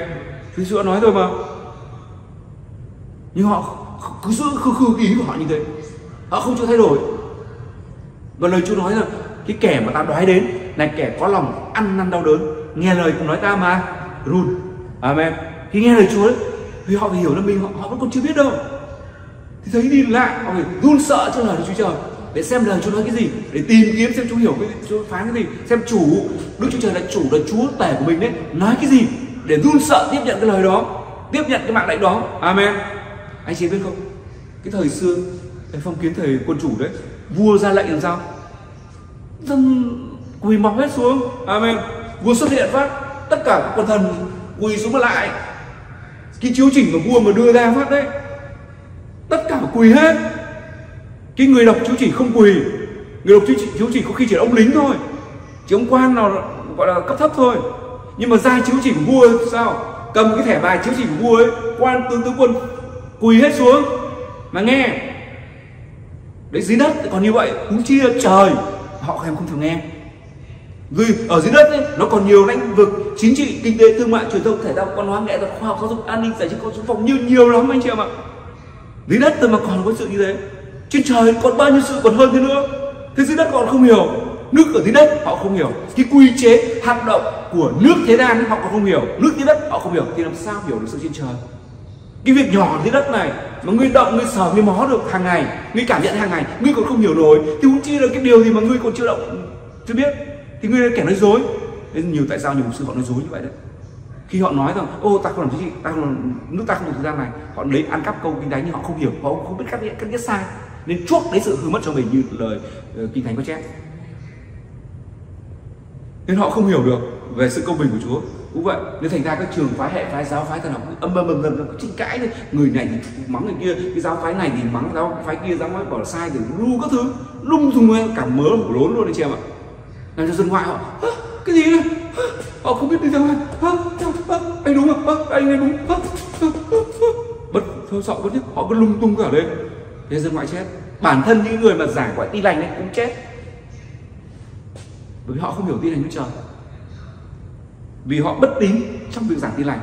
Chúa Giêsu nói thôi mà, nhưng họ cứ giữ khư ý của họ như thế, họ không chịu thay đổi. Và lời Chúa nói là cái kẻ mà ta đoái đến là kẻ có lòng ăn năn đau đớn, nghe lời cũng nói ta mà run. Amen. Khi nghe lời Chúa ấy, vì họ phải hiểu là mình họ vẫn còn chưa biết đâu, thì thấy đi lại họ phải run sợ cho lời Chúa Trời, để xem lời Chúa nói cái gì, để tìm kiếm xem Chúa hiểu cái gì, Chúa phán cái gì, xem chủ Đức Chúa Trời là chủ, là Chúa tể của mình đấy, nói cái gì, để run sợ tiếp nhận cái lời đó, tiếp nhận cái mạng lệnh đó. Amen. Anh chị biết không, cái thời xưa cái phong kiến thời quân chủ đấy, vua ra lệnh làm sao dân quỳ mọc hết xuống. Amen. Vua xuất hiện phát, tất cả các quần thần quỳ xuống lại, cái chiếu chỉnh của vua mà đưa ra phát đấy, tất cả quỳ hết. Cái người đọc chiếu chỉnh không quỳ, người đọc chiếu chỉnh có khi chỉ là ông lính thôi, chỉ ông quan nào gọi là cấp thấp thôi. Nhưng mà ra chiếu chỉnh của vua sao, cầm cái thẻ bài chiếu chỉnh của vua ấy, quan tướng tướng quân quỳ hết xuống mà nghe. Đấy, dưới đất còn như vậy, cũng chia trời, họ em không thường nghe. Vì ở dưới đất ấy, nó còn nhiều lĩnh vực chính trị, kinh tế, thương mại, truyền thông, thể thao, văn hóa, nghệ thuật, khoa học, giáo dục, an ninh, giải trí, con số phòng nhiều lắm anh chị em ạ. Dưới đất thôi mà còn có sự như thế, trên trời còn bao nhiêu sự còn hơn thế nữa. Thế dưới đất còn không hiểu, nước ở dưới đất họ không hiểu, cái quy chế hoạt động của nước thế gian họ còn không hiểu, nước dưới đất họ không hiểu, thì làm sao hiểu được sự trên trời? Cái việc nhỏ dưới đất này mà ngươi động, ngươi sờ, ngươi mó được hàng ngày, ngươi cảm nhận hàng ngày, ngươi còn không hiểu nổi, thì cũng chỉ là cái điều gì mà ngươi còn chưa động, chưa biết, thì ngươi là kẻ nói dối. Nên nhiều tại sao nhiều mục sư họ nói dối như vậy đấy. Khi họ nói rằng, ô ta không làm chính trị, ta không làm, nước ta không làm thời gian này, họ lấy ăn cắp câu Kinh Thánh, nhưng họ không hiểu, họ không biết cắt nghĩa sai, nên chuốc lấy sự hư mất cho mình như lời Kinh Thánh có chép. Nên họ không hiểu được về sự công bình của Chúa, Cũng vậy, nếu thành ra các trường phái, hệ phái, giáo phái ta học âm cứ tranh cãi thôi, người này thì mắng người kia, cái giáo phái này thì mắng giáo phái kia, giáo phái bảo là sai thì lu các thứ lung tung lên, cả mớ hổ lốn luôn đấy chị em ạ. Làm cho dân ngoại họ cái gì đấy, họ không biết đi ra ngoài, anh đúng không, anh này đúng, bất thôi sọ bất nhất, họ cứ lung tung cả đấy, thế dân ngoại chết, bản thân những người mà giảng gọi tin lành này cũng chết, bởi vì họ không hiểu tin lành Chúa Trời. Vì họ bất tín trong việc giảng tin lành.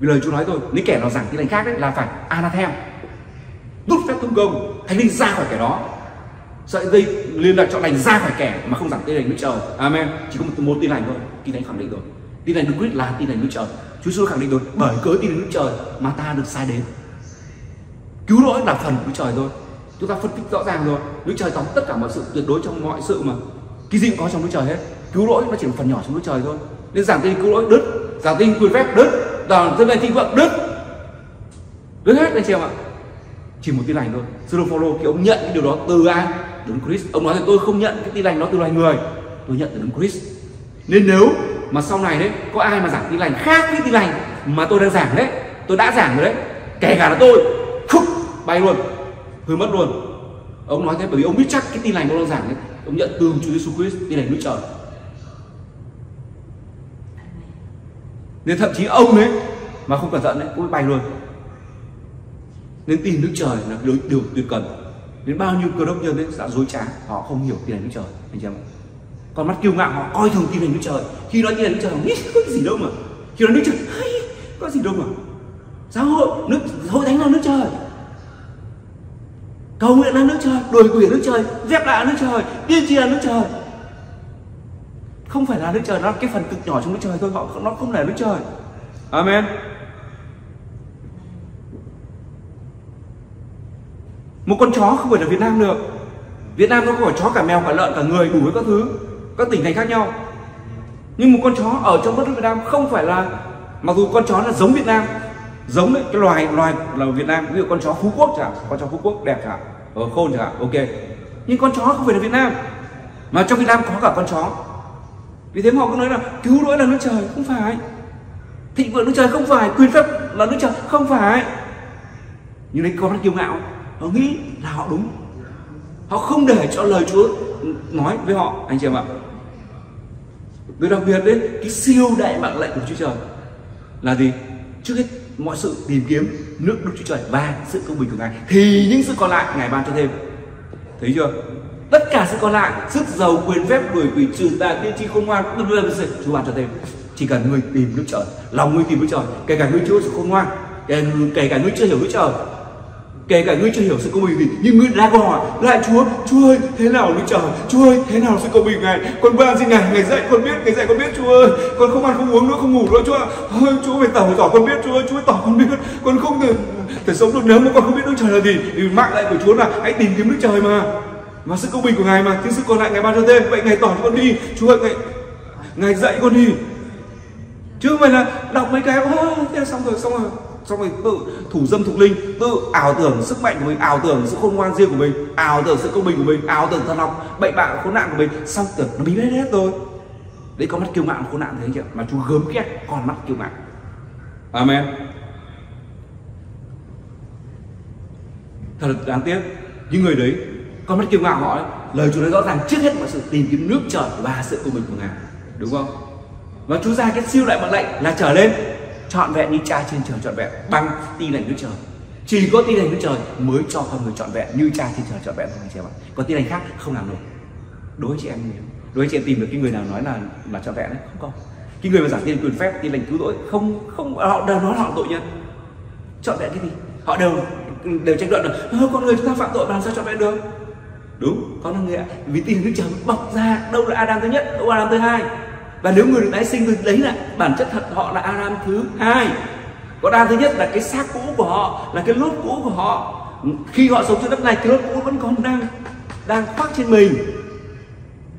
Vì lời Chúa nói rồi, nếu kẻ nào giảng tin lành khác đấy là phải anathem, rút phép thông công, thánh linh ra khỏi kẻ đó, sợi dây liên lạc chọn lành ra khỏi kẻ mà không giảng tin lành Đức Trời. Amen. Chỉ có một tin lành thôi, Kinh Thánh khẳng định rồi, tin lành Đức Christ là tin lành Đức Trời. Chúa Giêsu khẳng định rồi, bởi cớ tin lành Đức Trời mà ta được sai đến, cứu rỗi là phần của Đức Trời thôi. Chúng ta phân tích rõ ràng rồi, Đức Trời tóm tất cả mọi sự tuyệt đối trong mọi sự mà, cái gì cũng có trong Đức Trời hết, cứu rỗi nó chỉ một phần nhỏ trong Đức Trời thôi. Nên giảng tin cứu lỗi đứt, giảng tin quyền phép đứt, giảng dân này thịnh vượng đứt, đứt hết anh chị em ạ. Chỉ một tin lành thôi. Sơ Phaolô thì ông nhận cái điều đó từ ai? Đấng Christ. Ông nói là tôi không nhận cái tin lành đó từ loài người, tôi nhận từ Đấng Christ. Nên nếu mà sau này đấy có ai mà giảng tin lành khác với tin lành mà tôi đang giảng đấy, tôi đã giảng rồi đấy, kể cả là tôi khúc bay luôn, hư mất luôn. Ông nói thế bởi vì ông biết chắc cái tin lành ông đang giảng đấy, ông nhận từ Chúa Jesus Christ, tin lành Đức Trời. Nên thậm chí ông đấy mà không cẩn thận đấy cũng bay luôn. Nên tin Đức Trời là điều tuyệt cần. Đến bao nhiêu cơ đốc nhân đấy đã dối trá, họ không hiểu tin Đức Trời, anh chị em. Còn mắt kiêu ngạo họ coi thường tin Đức Trời. Khi nói tin Đức Trời không biết có gì đâu mà. Khi nói Đức Trời hay, có gì đâu mà. Giáo hội, nước hội thánh là nước Trời. Cầu nguyện là nước Trời, đuổi quỷ nước Trời, dẹp lạ nước Trời, tiên tri là nước Trời. Không phải là nước Trời, nó là cái phần cực nhỏ trong nước Trời thôi, họ nó không là nước Trời. Amen. Một con chó không phải là Việt Nam được. Việt Nam nó có cả chó, cả mèo, cả lợn, cả người, đủ với các thứ, các tỉnh thành khác nhau. Nhưng một con chó ở trong đất nước Việt Nam không phải là, mặc dù con chó là giống Việt Nam, giống đấy, cái loài là Việt Nam, ví dụ con chó Phú Quốc chẳng, con chó Phú Quốc đẹp chẳng, khôn chẳng, ok. Nhưng con chó không phải là Việt Nam, mà trong Việt Nam có cả con chó. Vì thế mà họ cứ nói là cứu rỗi là nước Trời, không phải. Thịnh vượng nước Trời không phải, quyền phép là nước Trời, không phải. Nhưng đấy con kiêu ngạo, họ nghĩ là họ đúng. Họ không để cho lời Chúa nói với họ, anh chị em ạ. Điều đặc biệt đấy, cái siêu đại mạng lệnh của Chúa Trời là gì? Trước hết mọi sự tìm kiếm nước Đức Chúa Trời và sự công bình của Ngài, thì những sự còn lại Ngài ban cho thêm. Thấy chưa? Tất cả sự còn lại, sức giàu, quyền phép, đuổi quỷ, trừ tà, tiên tri, khôn ngoan, tất cả sự Chúa ban cho thêm. Chỉ cần người tìm Đức Trời, lòng người tìm Đức Trời, kể cả người chưa sự khôn ngoan, kể cả người chưa hiểu Đức Trời, kể cả người chưa hiểu sự công bình gì, nhưng người đã có hỏi lại Chúa, Chúa ơi thế nào Đức Trời, Chúa ơi thế nào sự công bình Ngài, con ban gì Ngài, Ngài dạy con biết Chúa ơi, con không ăn không uống nữa, không ngủ nữa Chúa, ơi Chúa phải tỏ con biết Chúa ơi, Chúa tỏ con biết, con không thể sống được nếu mà con không biết Đức Trời là gì, thì mạng lệnh của Chúa là hãy tìm kiếm Đức Trời mà sự công bình của Ngài mà, những sự còn lại Ngài ban cho thêm, vậy Ngài tỏ cho con đi, Chúa ơi Ngài dạy con đi, chứ không phải là đọc mấy cái thế là xong rồi tự thủ dâm thục linh, tự ảo tưởng sức mạnh của mình, ảo tưởng sự khôn ngoan riêng của mình, ảo tưởng sự công bình của mình, ảo tưởng thần học bậy bạ khốn nạn của mình, xong tưởng nó bí hết rồi. Đấy có mắt kiêu ngạo khốn nạn thế chứ, mà Chúa gớm ghét còn mắt kiêu ngạo. Amen. Thật đáng tiếc những người đấy, con mắt kiêu ngạo họ ấy, lời Chúa nói rõ ràng trước hết mọi sự tìm kiếm nước Trời và sự công bình của Ngài, đúng không? Và Chúa ra cái siêu đại mệnh lệnh là trở lên trọn vẹn như Cha trên trời trọn vẹn bằng tin lành Đức Trời. Chỉ có tin lành Đức Trời mới cho con người trọn vẹn như Cha trên trời trọn vẹn thôi anh chị em ạ. Còn tin lành khác không làm được. Đối với chị em, tìm được cái người nào nói là trọn vẹn đấy, không có. Cái người mà giảng tin quyền phép, tin lành cứu rỗi không họ đều nói họ tội nhân. Trọn vẹn cái gì? Họ đều tranh luận là con người chúng ta phạm tội mà làm sao trọn vẹn được? Đúng, con là người ạ. Vì tin Đức Trời bọc ra đâu là Adam thứ nhất, đâu là Adam thứ hai. Và nếu người được tái sinh thì đấy là bản chất thật họ là Adam thứ hai. Còn Adam thứ nhất là cái xác cũ của họ, là cái lốt cũ của họ. Khi họ sống trên đất này, cái lốt cũ vẫn còn đang khoác trên mình.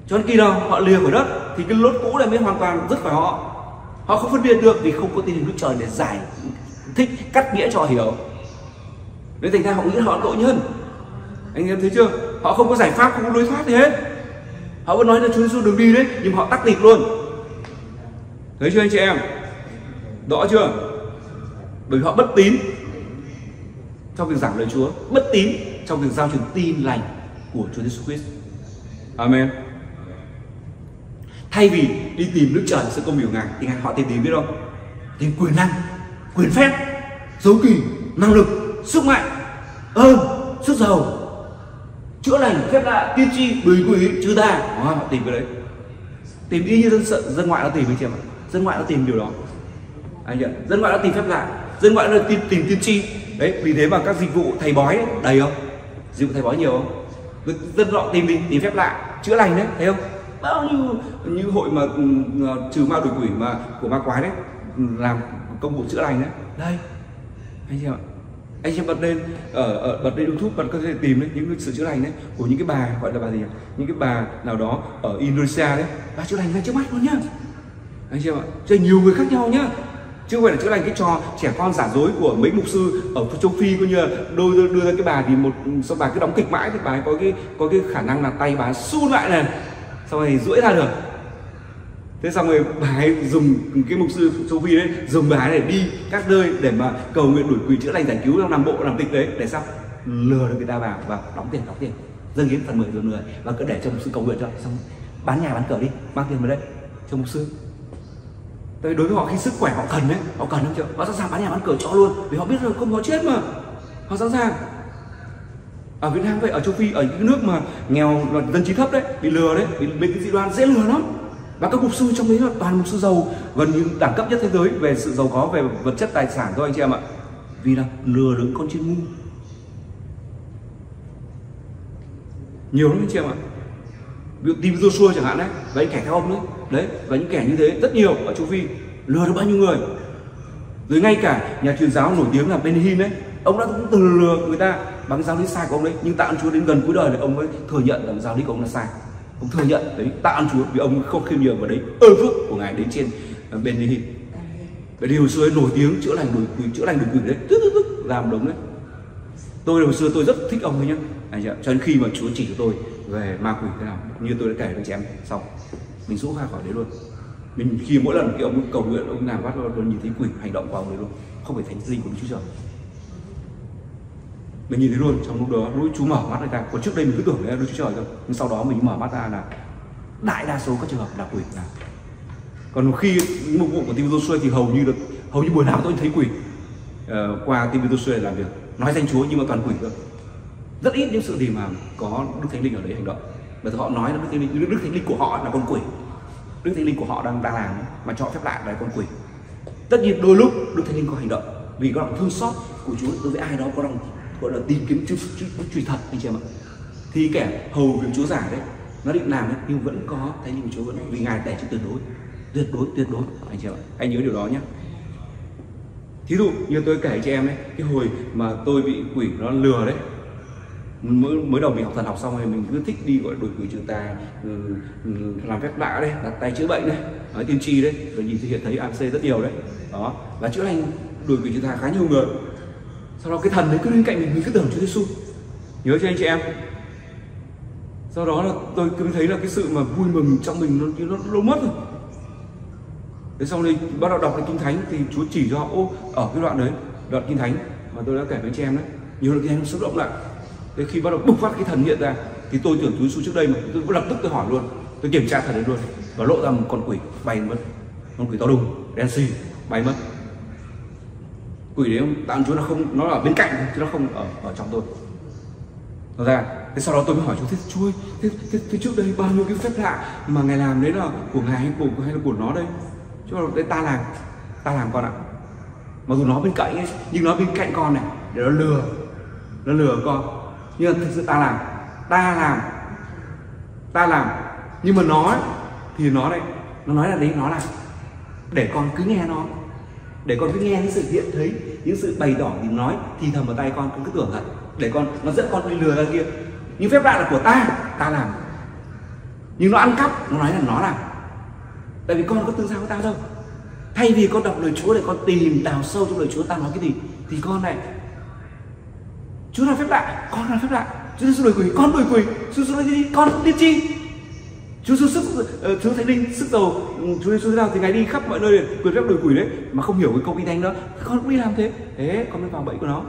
Cho đến khi nào họ lìa khỏi đất thì cái lốt cũ này mới hoàn toàn dứt khỏi họ. Họ không phân biệt được vì không có tin lành Đức Trời để giải thích, cắt nghĩa cho họ hiểu. Nên thành ra họ nghĩ họ tội nhân. Anh em thấy chưa? Họ không có giải pháp, không có lối thoát gì hết. Họ vẫn nói là Chúa Giêsu đừng đi đấy, nhưng họ tắc tịt luôn. Thấy chưa anh chị em? Rõ chưa? Bởi họ bất tín trong việc giảng lời Chúa, bất tín trong việc giao truyền tin lành của Chúa Jesus Christ. Amen. Thay vì đi tìm nước trời, sự công bình của Ngài, thì họ tìm tìm biết không? Tìm quyền năng, quyền phép, dấu kỳ, năng lực, sức mạnh, ơn, sức giàu, chữa lành, phép lạ, tiên tri, bình quỷ, trừ tà. Họ tìm cái đấy. Tìm y như dân ngoại nó tìm anh chị em ạ. Dân ngoại nó tìm điều đó. Anh nhận. Dân ngoại nó tìm phép lạ, dân ngoại nó tìm tiên tri. Đấy, vì thế mà các dịch vụ thầy bói đấy, đầy không? Dịch vụ thầy bói nhiều không? Dân họ tìm đi, tìm phép lạ, chữa lành đấy, thấy không? Bao nhiêu như hội mà trừ ma đuổi quỷ mà của ma quái đấy, làm công vụ chữa lành đấy. Đây, anh chị ạ. Anh chị bật lên bật lên YouTube, bật có thể tìm đấy những sự chữa lành đấy của những cái bà gọi là bà gì nhỉ? Những cái bà nào đó ở Indonesia đấy, bà chữa lành ngay trước mắt luôn nhá. Anh chị ạ, chơi nhiều người khác nhau nhá. Chứ không phải là chữa lành cái trò trẻ con giả dối của mấy mục sư ở châu Phi, coi như là đưa ra cái bà thì một sau bà cứ đóng kịch mãi thì bà có cái khả năng là tay bà su lại này, sau này duỗi ra được. Thế xong rồi bà ấy dùng cái mục sư châu Phi đấy, dùng bà ấy để đi các nơi để mà cầu nguyện, đuổi quỷ, chữa lành, giải cứu, làm bộ, làm tịch đấy, để sao lừa được người ta vào và đóng tiền dâng hiến phần 10 người và cứ để cho mục sư cầu nguyện cho, xong bán nhà bán cửa đi, mang tiền vào đây cho mục sư. Đối với họ khi sức khỏe họ cần đấy, họ cần không chứ, họ sẵn sàng bán nhà bán cửa cho luôn, vì họ biết là không có chết mà, họ sẵn sàng. Ở Việt Nam vậy, ở châu Phi, ở những nước mà nghèo, dân trí thấp đấy, bị lừa đấy, bị dị đoan dễ lừa lắm. Và các mục sư trong đấy là toàn mục sư giàu, gần như đẳng cấp nhất thế giới về sự giàu có, về vật chất tài sản thôi anh chị em ạ. Vì là lừa đựng con chiên ngu nhiều lắm anh chị em ạ. Ví dụ tìm Joshua chẳng hạn đấy, và những kẻ theo ông đấy, và những kẻ như thế rất nhiều ở châu Phi, lừa được bao nhiêu người. Rồi ngay cả nhà truyền giáo nổi tiếng là Ben Hinn đấy, ông đã cũng từng lừa người ta bằng giáo lý sai của ông đấy, nhưng tạ ơn Chúa đến gần cuối đời thì ông mới thừa nhận rằng giáo lý của ông là sai. Ông thừa nhận đấy, tạ ơn Chúa vì ông không khiêm nhường vào đấy ơn phước của Ngài đến trên Ben Hinn. Và điều xưa nổi tiếng chữa lành đuổi quỷ đấy, làm đúng đấy. Tôi hồi xưa tôi rất thích ông ấy nhá, cho đến khi mà Chúa chỉ cho tôi về ma quỷ thế nào, như tôi đã kể với chị em, xong mình rũ ra khỏi đấy luôn. Mình khi mỗi lần cái ông cầu nguyện, ông làm bắt tôi nhìn thấy quỷ hành động của ông đấy luôn, không phải thánh linh của Chúa Trời. Mình nhìn thấy luôn trong lúc đó, lúc Chú mở mắt ra, còn trước đây mình cứ tưởng đấy là Chúa Trời thôi, nhưng sau đó mình mở mắt ra là đại đa số các trường hợp là quỷ nào. Còn khi mục vụ của TV Joshua thì hầu như buổi nào tôi thấy quỷ qua TV Joshua làm việc, nói danh Chúa nhưng mà toàn quỷ thôi. Rất ít những sự gì mà có Đức Thánh Linh ở đấy hành động. Và họ nói là Đức Thánh Linh của họ là con quỷ, Đức Thánh Linh của họ đang làm mà cho phép lại là con quỷ. Tất nhiên đôi lúc Đức Thánh Linh có hành động vì có lòng thương xót của Chúa đối với ai đó, có lòng gọi là tìm kiếm truy thật anh chị em ạ. Thì kẻ hầu việc Chúa giả đấy, nó định làm đấy, nhưng vẫn có Thánh Linh của Chúa vẫn, vì Ngài để cho tuyệt đối anh chị em ạ. Anh nhớ điều đó nhé. Thí dụ như tôi kể cho em đấy, cái hồi mà tôi bị quỷ nó lừa đấy, mới đầu mình học thần học xong rồi mình cứ thích đi gọi đuổi quỷ trừ tà, làm phép lạ đấy, đặt tay chữa bệnh đấy, nói tiên tri đấy, rồi nhìn hiện thấy AC rất nhiều đấy đó, và chữa lành đuổi quỷ trừ tà khá nhiều người. Sau đó cái thần đấy cứ bên cạnh mình cứ tưởng Chúa Giêsu, nhớ cho anh chị em. Sau đó là tôi cứ thấy là cái sự mà vui mừng trong mình nó mất rồi. Thế sau đây bắt đầu đọc Kinh Thánh thì Chúa chỉ cho ô ở cái đoạn đấy, đoạn Kinh Thánh mà tôi đã kể với anh chị em đấy, nhiều đoạn Kinh Thánh nó xúc động lại. Thế khi bắt đầu bùng phát cái thần hiện ra thì tôi tưởng Chúa Giêsu trước đây mà tôi lập tức tôi hỏi luôn, tôi kiểm tra thần đấy luôn, và lộ ra một con quỷ bay mất, con quỷ to đùng đen xì bay mất. Quỷ đấy ông tạm Chúa nó không, nó ở bên cạnh chứ nó không ở trong tôi. Nó ra thế sau đó tôi mới hỏi Chúa, thế trước đây bao nhiêu cái phép lạ mà Ngài làm đấy là của Ngài hay là của nó đây? Chứ đấy ta làm con ạ, mặc dù nó bên cạnh ấy, nhưng nó bên cạnh con này để nó lừa con. Nhưng thực sự ta làm, nhưng mà nó ấy, thì nó đây, nó nói là đấy nó làm, để con cứ nghe nó, để con cứ nghe những sự hiện thấy, những sự bày tỏ thì nói thì thầm vào tay con, cứ tưởng thật, để con nó dẫn con đi lừa ra kia. Nhưng phép lạ là của ta làm, nhưng nó ăn cắp, nó nói là nó làm, tại vì con có tương giao với ta đâu. Thay vì con đọc lời Chúa để con tìm đào sâu trong lời Chúa ta nói cái gì thì con này Chúa làm phép lạ, con làm phép lạ, Chúa đuổi quỷ, con đuổi quỷ, Chúa nói gì, con tiên tri. Chúa Giêsu Chúa Thánh Linh sức dầu Chúa Giêsu thế nào thì Ngài đi khắp mọi nơi để quyến phép đuổi quỷ đấy, mà không hiểu cái câu Kinh Thánh đó, con cũng đi làm thế, thế con mới vào bẫy của nó.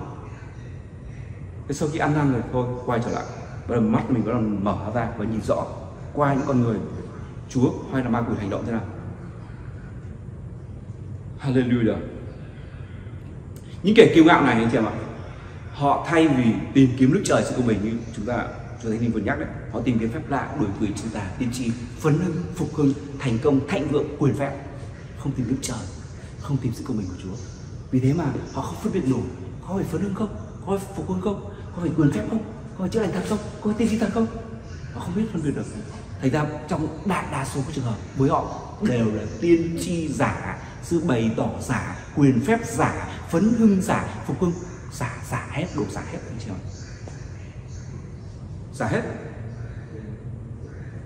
Thế sau khi ăn năn rồi thôi quay trở lại, bắt đầu mắt mình bắt đầu mở ra và nhìn rõ qua những con người Chúa hay là ma quỷ hành động thế nào. Hallelujah. Những kẻ kiêu ngạo này anh chị em ạ, họ thay vì tìm kiếm nước trời sự của mình như chúng ta Chúa Thánh Linh vừa nhắc đấy, họ tìm kiếm phép lạ, đuổi quỷ, chúng ta tiên tri, phấn hưng, phục hưng, thành công, thạnh vượng, quyền phép, không tìm nước trời, không tìm sự công bình của Chúa. Vì thế mà họ không phân biệt nổi có phải phấn hưng không, có phải phục hưng không, có phải quyền phép không, có phải chữa lành thật không, có phải tiên tri thật không, họ không biết phân biệt được. Thành ra trong đại đa số các trường hợp với họ đều là tiên tri giả, sự bày tỏ giả, quyền phép giả, phấn hưng giả, phục hưng giả, giả hết, đổ giả hết anh chị em, giả hết.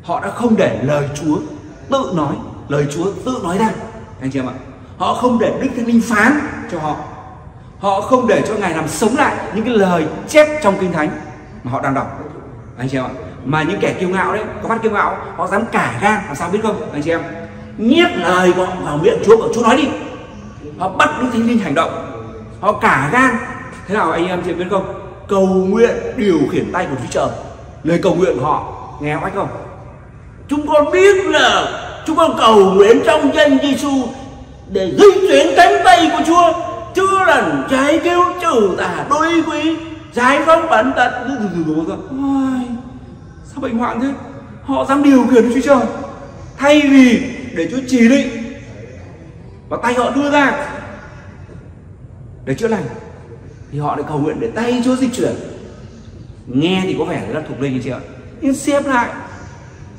Họ đã không để lời Chúa tự nói, lời Chúa tự nói ra anh chị em ạ. Họ không để Đức Thánh Linh phán cho họ, họ không để cho Ngài làm sống lại những cái lời chép trong Kinh Thánh mà họ đang đọc anh chị em ạ. Mà những kẻ kiêu ngạo đấy, có phát kiêu ngạo, họ dám cả gan, làm sao biết không anh chị em, nhét lời họ vào miệng Chúa, bảo Chúa nói đi, họ bắt Đức Thánh Linh hành động, họ cả gan thế nào anh em chị em biết không, cầu nguyện điều khiển tay của Chúa Trời. Lời cầu nguyện của họ nghe oách không? Chúng con biết là chúng con cầu nguyện trong danh Giêsu để di chuyển cánh tay của Chúa, chữa lành, giải cứu, trừ tà, đuổi quỷ, giải phóng bệnh tật. Sao bệnh hoạn thế? Họ dám điều khiển Chúa Trời thay vì để Chúa chỉ định và tay họ đưa ra để chữa lành, thì họ lại cầu nguyện để tay Chúa di chuyển. Nghe thì có vẻ rất là thuộc linh như chị ạ, nhưng xếp lại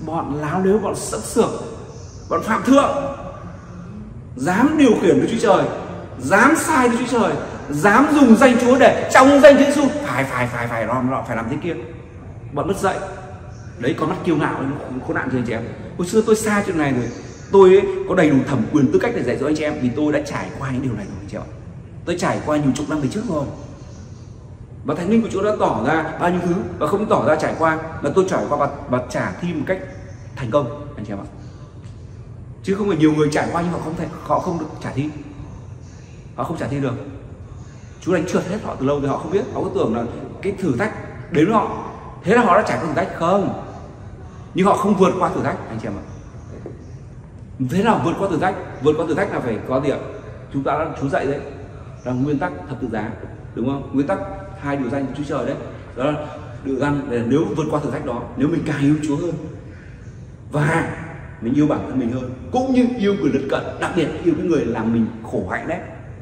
bọn láo lếu, bọn sắc sược, bọn phạm thượng dám điều khiển Đức Chúa Trời, dám sai Đức Chúa Trời, dám dùng danh Chúa để trong danh Chúa Giêsu phải nó phải làm thế kia. Bọn mất dạy đấy, con mắt kiêu ngạo khốn nạn cho anh chị em. Hồi xưa tôi sai chuyện này rồi, tôi có đầy đủ thẩm quyền tư cách để dạy dỗ anh chị em, vì tôi đã trải qua những điều này rồi anh chị ạ. Tôi trải qua nhiều chục năm về trước rồi, và Thánh Linh của Chúa đã tỏ ra bao nhiêu thứ, và không tỏ ra trải qua là tôi trải qua và trả thi một cách thành công anh chị em ạ. Chứ không phải nhiều người trải qua nhưng họ không được trả thi, họ không trả thi được. Chúa đánh trượt hết họ từ lâu thì họ không biết, họ cứ tưởng là cái thử thách đến với họ, thế là họ đã trải qua thử thách. Không, nhưng họ không vượt qua thử thách anh chị em ạ. Thế nào vượt qua thử thách? Vượt qua thử thách là phải có gì ạ? Chúng ta đã chú dạy đấy, là nguyên tắc thập tự giá, đúng không? Nguyên tắc hai điều danh của Chúa Trời đấy, đó là điều răn để nếu vượt qua thử thách đó, nếu mình càng yêu Chúa hơn và mình yêu bản thân mình hơn, cũng như yêu người lân cận, đặc biệt yêu cái người làm mình khổ hạnh đấy,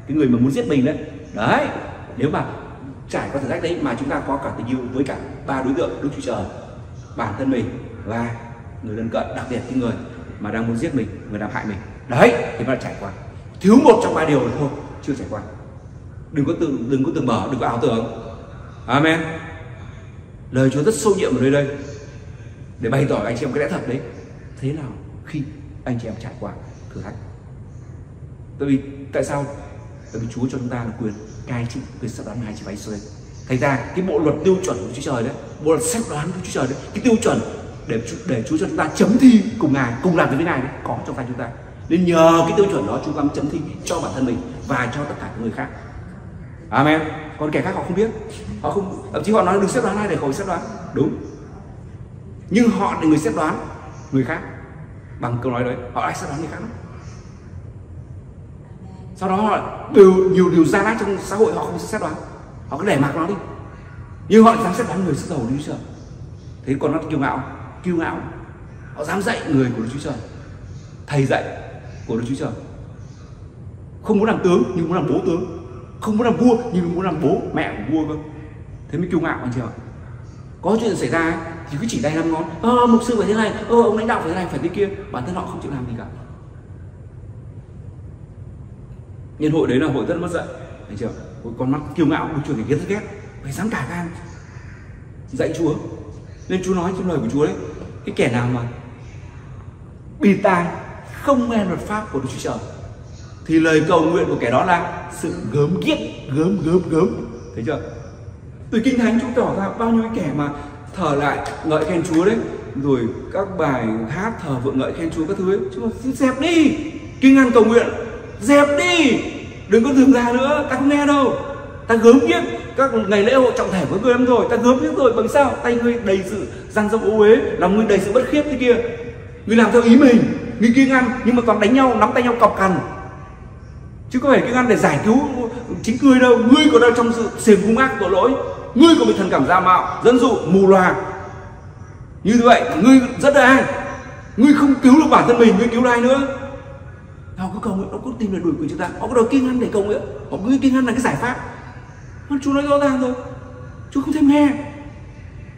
cái người mà muốn giết mình đấy. Đấy, nếu mà trải qua thử thách đấy mà chúng ta có cả tình yêu với cả ba đối tượng: Đức Chúa Trời, bản thân mình và người lân cận, đặc biệt cái người mà đang muốn giết mình, người làm hại mình. Đấy, thì mà trải qua thiếu một trong ba điều này thôi, chưa trải qua. Đừng có tưởng mở, đừng có ảo tưởng. Amen. Lời Chúa rất sâu nhiệm ở nơi đây để bày tỏ anh chị em cái lẽ thật đấy. Thế nào khi anh chị em trải qua thử thách? Tại vì Chúa cho chúng ta là quyền cai trị, quyền xét đoán 2 chỉ 7 xuôi. Thành ra cái bộ luật tiêu chuẩn của Chúa Trời đấy, bộ luật xét đoán của Chúa Trời đấy, cái tiêu chuẩn để Chúa cho chúng ta chấm thi cùng Ngài, cùng làm việc với Ngài đấy, có trong tay chúng ta. Nên nhờ cái tiêu chuẩn đó chúng ta mới chấm thi cho bản thân mình và cho tất cả những người khác. Amen. Còn kẻ khác họ không biết, họ không, thậm chí họ nói đừng xét đoán ai để khỏi xét đoán, đúng. Nhưng họ là người xét đoán người khác bằng câu nói đấy, họ lại xét đoán người khác. Sau đó họ đều nhiều điều gian ác trong xã hội họ không xét đoán, họ cứ để mặc nó đi, nhưng họ dám xét đoán người sức giàu Đức Chúa Trời. Thế còn nó kiêu ngạo, họ dám dạy người của Đức Chúa Trời, thầy dạy của Đức Chúa Trời. Không muốn làm tướng nhưng muốn làm bố tướng, không muốn làm vua nhưng muốn làm bố mẹ của vua cơ. Thế mới kiêu ngạo anh chị ạ. Có chuyện xảy ra thì cứ chỉ tay năm ngón, mục sư phải thế này, ông lãnh đạo phải thế này, phải thế kia, bản thân họ không chịu làm gì cả. Nhân hội đấy là hội rất mất dạy anh chị ạ. Con mắt kiêu ngạo của Chúa thì rất ghét, phải dám cả gan dạy Chúa. Nên Chúa nói trong lời của Chúa đấy, cái kẻ nào mà bịt tai không nghe luật pháp của Đức Chúa Trời thì lời cầu nguyện của kẻ đó là sự gớm ghiếc, gớm, thấy chưa? Từ Kinh Thánh chúng tỏ ra bao nhiêu cái kẻ mà thờ lại ngợi khen Chúa đấy, rồi các bài hát thờ vượng ngợi khen Chúa các thứ ấy. Chúa ơi, dẹp đi, kinh ăn cầu nguyện dẹp đi, đừng có dừng ra nữa, ta không nghe đâu. Ta gớm biết các ngày lễ hội trọng thể với người em rồi, ta gớm biết rồi. Bằng sao tay ngươi đầy sự răng rộng ô uế, lòng ngươi đầy sự bất khiết thế kia. Ngươi làm theo ý mình, ngươi kiêng ăn nhưng mà toàn đánh nhau, nắm tay nhau cọc cằn, chứ có phải kiêng ăn để giải cứu chính ngươi đâu. Ngươi còn đang trong sự xềm hung ác tội lỗi, ngươi còn bị thần cảm giả mạo, dẫn dụ, mù loà. Như vậy ngươi rất là ai, ngươi không cứu được bản thân mình, ngươi cứu ai nữa? Họ cứ cầu nguyện, họ cứ tìm là đuổi quỷ chúng ta, họ cứ đòi kinh ăn để cầu nguyện, họ cứ kinh ăn là cái giải pháp. Chúa nói rõ ràng rồi, Chúa không thèm nghe.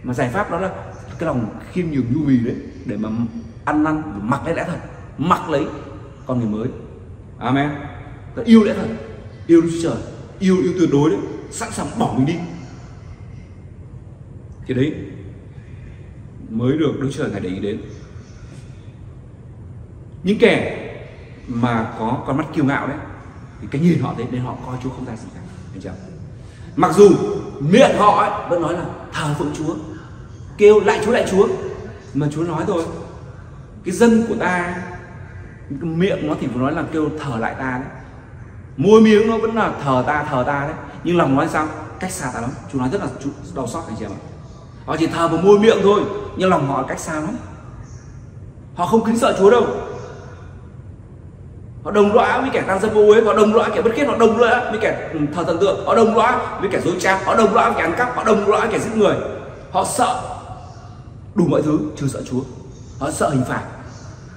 Mà giải pháp đó là cái lòng khiêm nhường nhu mì đấy, để mà ăn năn, mặc lấy lẽ thật, mặc lấy con người mới. Amen. Ta yêu lẽ thật, yêu Đức Chúa Trời, yêu tuyệt đối đấy, sẵn sàng bỏ mình đi. Thì đấy mới được Đức Chúa Trời Ngài để ý đến. Những kẻ mà có con mắt kiêu ngạo đấy, thì cái nhìn họ đấy nên họ coi Chúa không ra gì cả, thấy chưa? Mặc dù miệng họ ấy vẫn nói là thờ phượng Chúa, kêu lại Chúa, mà Chúa nói rồi, cái dân của ta cái miệng nó thì vừa nói là kêu thờ lại ta đấy, môi miếng nó vẫn là thờ ta đấy, nhưng lòng nói sao? Cách xa ta lắm. Chúa nói rất là đau xót, anh chị em ạ. Họ chỉ thờ vào môi miệng thôi, nhưng lòng họ cách xa lắm. Họ không kính sợ Chúa đâu. Họ đồng lõa với kẻ tan dâm ô uế, họ đồng lõa kẻ bất khiết, họ đồng lõa với kẻ thờ thần tượng, họ đồng lõa với kẻ dối trá, họ đồng lõa với kẻ ăn cắp, họ đồng lõa với kẻ giết người. Họ sợ đủ mọi thứ trừ sợ Chúa. Họ sợ hình phạt,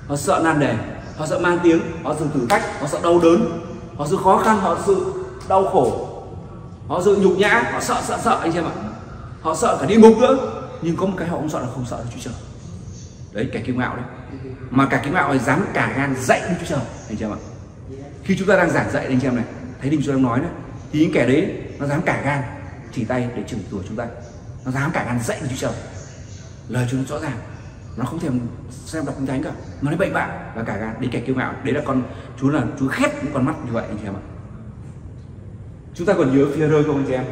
họ sợ nan đề, họ sợ mang tiếng, họ sợ thử thách, họ sợ đau đớn, họ sợ khó khăn, họ sợ đau khổ, họ sợ nhục nhã, họ sợ anh em ạ. Họ sợ cả địa ngục nữa. Nhưng có một cái họ không sợ là không sợ Chúa Trời. Đấy, kẻ kiêu ngạo đấy. Mà cả kiêu ngạo ấy dám cả gan dạy Đức Chúa Trời, anh chị em ạ. Khi chúng ta đang giảng dạy anh chị em này, thấy Đức Chúa Trời nói đấy, thì những kẻ đấy nó dám cả gan chỉ tay để chửi rủa chúng ta. Nó dám cả gan dạy Đức Chúa Trời. Lời Chúa nó rõ ràng, nó không thèm xem đọc Kinh Thánh cả, nó nói bậy bạ và cả gan. Đấy, kẻ kiêu ngạo đấy là con Chúa, là Chúa khét những con mắt như vậy, anh chị em ạ. Chúng ta còn nhớ Phêrô không anh chị em?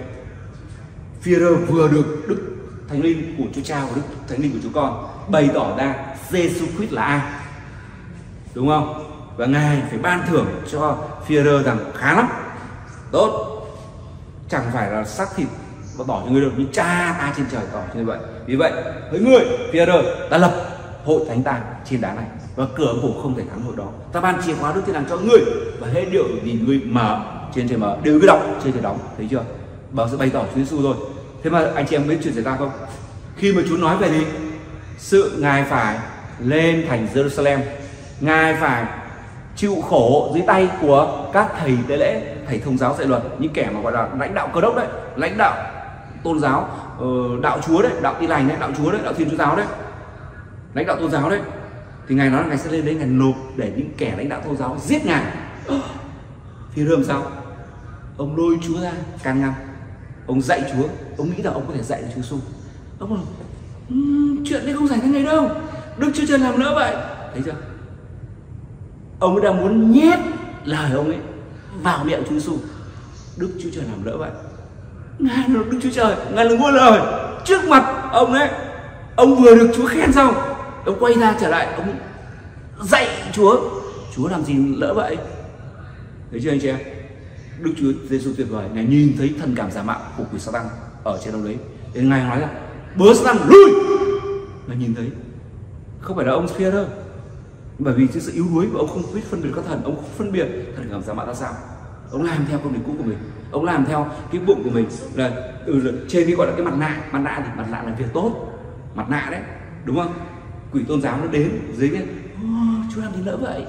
Phêrô vừa được Đức Thánh Linh của Chúa Cha và Đức Thánh Linh của Chúa Con bày tỏ ra Giêsu Christ là ai, đúng không? Và Ngài phải ban thưởng cho Phêrô rằng khá lắm, tốt, chẳng phải là xác thịt và tỏ cho ngươi được, nhưng Cha ta trên trời tỏ cho ngươi vậy. Vì vậy với ngươi Phêrô, ta lập hội thánh ta trên đá này, và cửa phủ không thể thắng hội đó. Ta ban chìa khóa Đức Thiên Đàng cho ngươi, và hết điều gì ngươi mở trên trời mở, điều ngươi đóng trên trời đóng. Thấy chưa? Bảo sự bày tỏ Chúa Giêsu rồi. Thế mà anh chị em biết chuyện xảy ra không? Khi mà Chúa nói về gì? Sự Ngài phải lên thành Jerusalem, Ngài phải chịu khổ dưới tay của các thầy tế lễ, thầy thông giáo dạy luật, những kẻ mà gọi là lãnh đạo Cơ Đốc đấy, lãnh đạo tôn giáo, đạo Chúa đấy, đạo Tin Lành đấy, đạo Chúa đấy, đạo Thiên Chúa Giáo đấy, lãnh đạo tôn giáo đấy. Thì Ngài nói là Ngài sẽ lên đấy, Ngài nộp để những kẻ lãnh đạo tôn giáo giết Ngài. Thì làm sao? Ông lôi Chúa ra can ngăn, ông dạy Chúa, ông nghĩ là ông có thể dạy được Chúa Giêsu. Ông bảo chuyện đấy không giải thế này đâu, Đức Chúa Trời làm nữa vậy. Thấy chưa? Ông ấy đang muốn nhét lời ông ấy vào miệng Chúa Giêsu. Đức Chúa Trời làm nữa vậy. Ngài là Đức Chúa Trời, Ngài là ngôi lời trước mặt ông ấy. Ông vừa được Chúa khen xong, ông quay ra trở lại, ông dạy Chúa. Chúa làm gì lỡ vậy? Thấy chưa anh chị em? Đức Chúa Giêsu tuyệt vời, Ngài nhìn thấy thần cảm giả mạo của quỷ Satan ở trên ông đấy, đến Ngài nói là bớ Satan lui. Ngài nhìn thấy không phải là ông kia đâu, bởi vì sự yếu đuối của ông không biết phân biệt các thần, ông không phân biệt thần cảm giả mạo ra sao, ông làm theo công việc cũ của mình, ông làm theo cái bụng của mình là trên cái gọi là cái mặt nạ thì mặt nạ là việc tốt, mặt nạ đấy, đúng không? Quỷ tôn giáo nó đến dưới kia, Chúa làm gì lỡ vậy?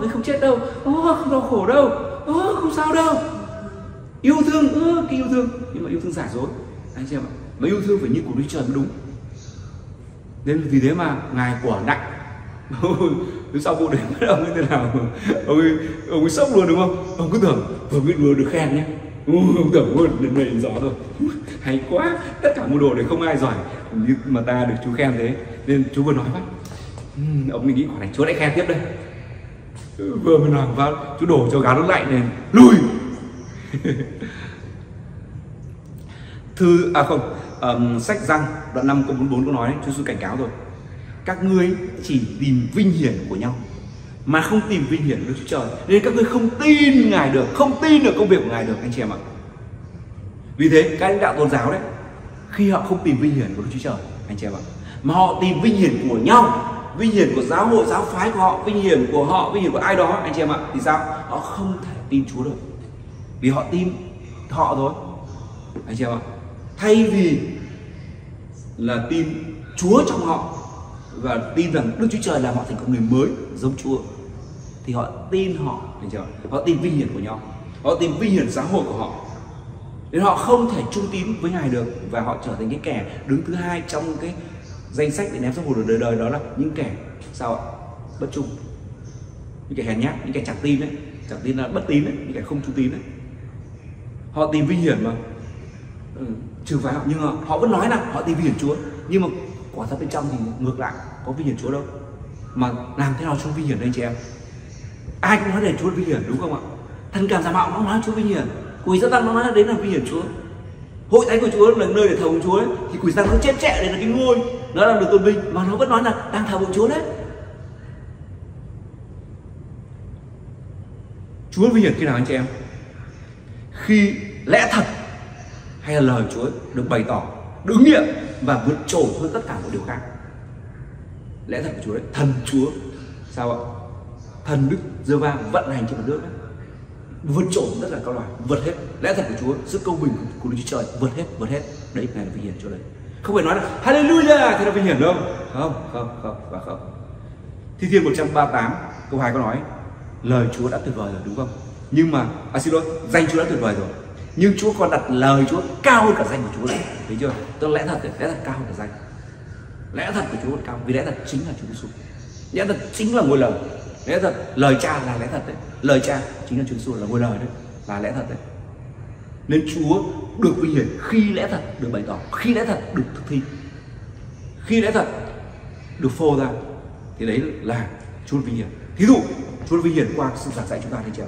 Đấy không chết đâu, không đau khổ đâu, không sao đâu, yêu thương, cái yêu thương, nhưng mà yêu thương giả dối, anh chị em ạ. Mà yêu thương phải như của Đức Trời mới đúng. Nên vì thế mà Ngài của nặng. Sau vụ đấy bắt ông như thế nào, ông ấy sốc luôn, đúng không? Ông cứ tưởng vừa mới vừa được khen nhé, ông tưởng luôn đến đây rõ rồi, hay quá, tất cả môn đồ đấy không ai giỏi nhưng mà ta được Chú khen thế, nên Chú vừa nói bắt. Ông mình nghĩ quả này Chúa lại khen tiếp đây, vừa mới làm phát Chú đổ cho gáo nước lạnh nên lùi. Sách Răng đoạn 5 câu 44 có nói đấy, Chúa Giêsu cảnh cáo rồi, các ngươi chỉ tìm vinh hiển của nhau mà không tìm vinh hiển của Đức Chúa Trời, nên các ngươi không tin Ngài được, không tin được công việc của Ngài được, anh chị em ạ. Vì thế các lãnh đạo tôn giáo đấy, khi họ không tìm vinh hiển của Đức Chúa Trời, anh chị em ạ, mà họ tìm vinh hiển của nhau, vinh hiển của giáo hội, giáo phái của họ, vinh hiển của họ, vinh hiển của ai đó, anh chị em ạ, thì sao? Họ không thể tin Chúa được, vì họ tin họ thôi, anh chị em ạ. Thay vì là tin Chúa trong họ và tin rằng Đức Chúa Trời làm họ thành con người mới giống Chúa, thì họ tin họ, anh chị em, họ tin vinh hiển của nhau, họ tin vinh hiển giáo hội của họ, nên họ không thể trung tín với Ngài được, và họ trở thành cái kẻ đứng thứ hai trong cái danh sách để ném xuống hồ lửa đời đời, đó là những kẻ sao ạ, bất trung, những kẻ hèn nhát, những kẻ chẳng tin đấy, chẳng tin là bất tín đấy, những kẻ không trung tín đấy. Họ tìm vinh hiển mà trừ phải họ, nhưng họ vẫn nói là họ tìm vinh hiển Chúa, nhưng mà quả thật bên trong thì ngược lại, có vinh hiển Chúa đâu, mà làm thế nào Chúa vinh hiển đây anh chị em? Ai cũng nói đến Chúa vinh hiển đúng không ạ? Thần cảm giả mạo nó nói Chúa vinh hiển, quỷ Satan nó nói là đấy là vinh hiển Chúa, hội thánh của Chúa là nơi để thờ của Chúa ấy, thì quỷ Satan nó chép chẽ đấy là cái ngôi nó làm được tôn vinh, mà nó vẫn nói là đang thờ phượng Chúa đấy. Chúa vinh hiển khi nào anh chị em? Khi lẽ thật hay là lời Chúa được bày tỏ, được ứng nghiệm và vượt trội hơn tất cả mọi điều khác. Lẽ thật của Chúa đấy, thần Chúa sao ạ? Thần Đức Giê-hô-va vận hành trên mặt nước đấy, vượt trội tất cả các loài, vượt hết lẽ thật của Chúa, sự công bình của Đức Chúa Trời vượt hết đấy, Ngài là vinh hiển Chúa đấy. Không phải nói là Hallelujah thế là vinh hiển đâu, không. Thi Thiên 138 câu 2 có nói lời Chúa đã tuyệt vời rồi đúng không? Nhưng mà danh Chúa đã tuyệt vời rồi, nhưng Chúa còn đặt lời Chúa cao hơn cả danh của Chúa này, thấy chưa? Tức là lẽ thật đấy, lẽ thật cao hơn cả danh, lẽ thật của Chúa còn cao, vì lẽ thật chính là Chúa Giêsu, lẽ thật chính là ngôi lời, lẽ thật lời Cha là lẽ thật đấy, lời Cha chính là Chúa Giêsu là ngôi lời đấy, là lẽ thật đấy. Nên Chúa được vinh hiển khi lẽ thật được bày tỏ, khi lẽ thật được thực thi, khi lẽ thật được phô ra, thì đấy là Chúa vinh hiển. Thí dụ Chúa vinh hiển qua sự giảng dạy chúng ta thấy chưa?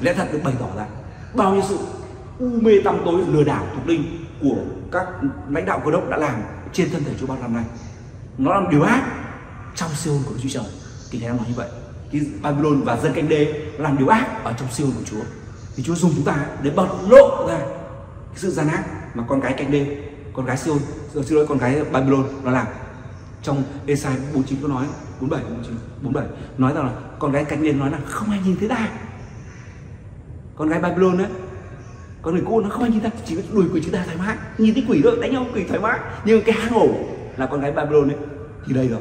Lẽ thật được bày tỏ ra, bao nhiêu sự u mê tăm tối lừa đảo thuộc linh của các lãnh đạo cơ đốc đã làm trên thân thể Chúa bao năm nay, nó làm điều ác trong Siôn của Đức Chúa Trời. Kinh Thánh nói như vậy, cái Babylon và dân canh đê làm điều ác ở trong Siôn của Chúa, thì Chúa dùng chúng ta để bật lộ ra sự gian ác mà con gái canh đê, con gái Siôn, con gái Babylon nó làm. Trong Ê-sai 49 có nói, 47 nói rằng là con gái canh đê nói là không ai nhìn thấy ta, con gái Babylon đấy, con người cô nó không ai nhìn ta, chỉ có đùi của chúng ta thoải mái, nhìn thấy quỷ thôi đánh nhau quỷ thoải mái, nhưng cái hang ổ là con gái Babylon đấy thì đây rồi,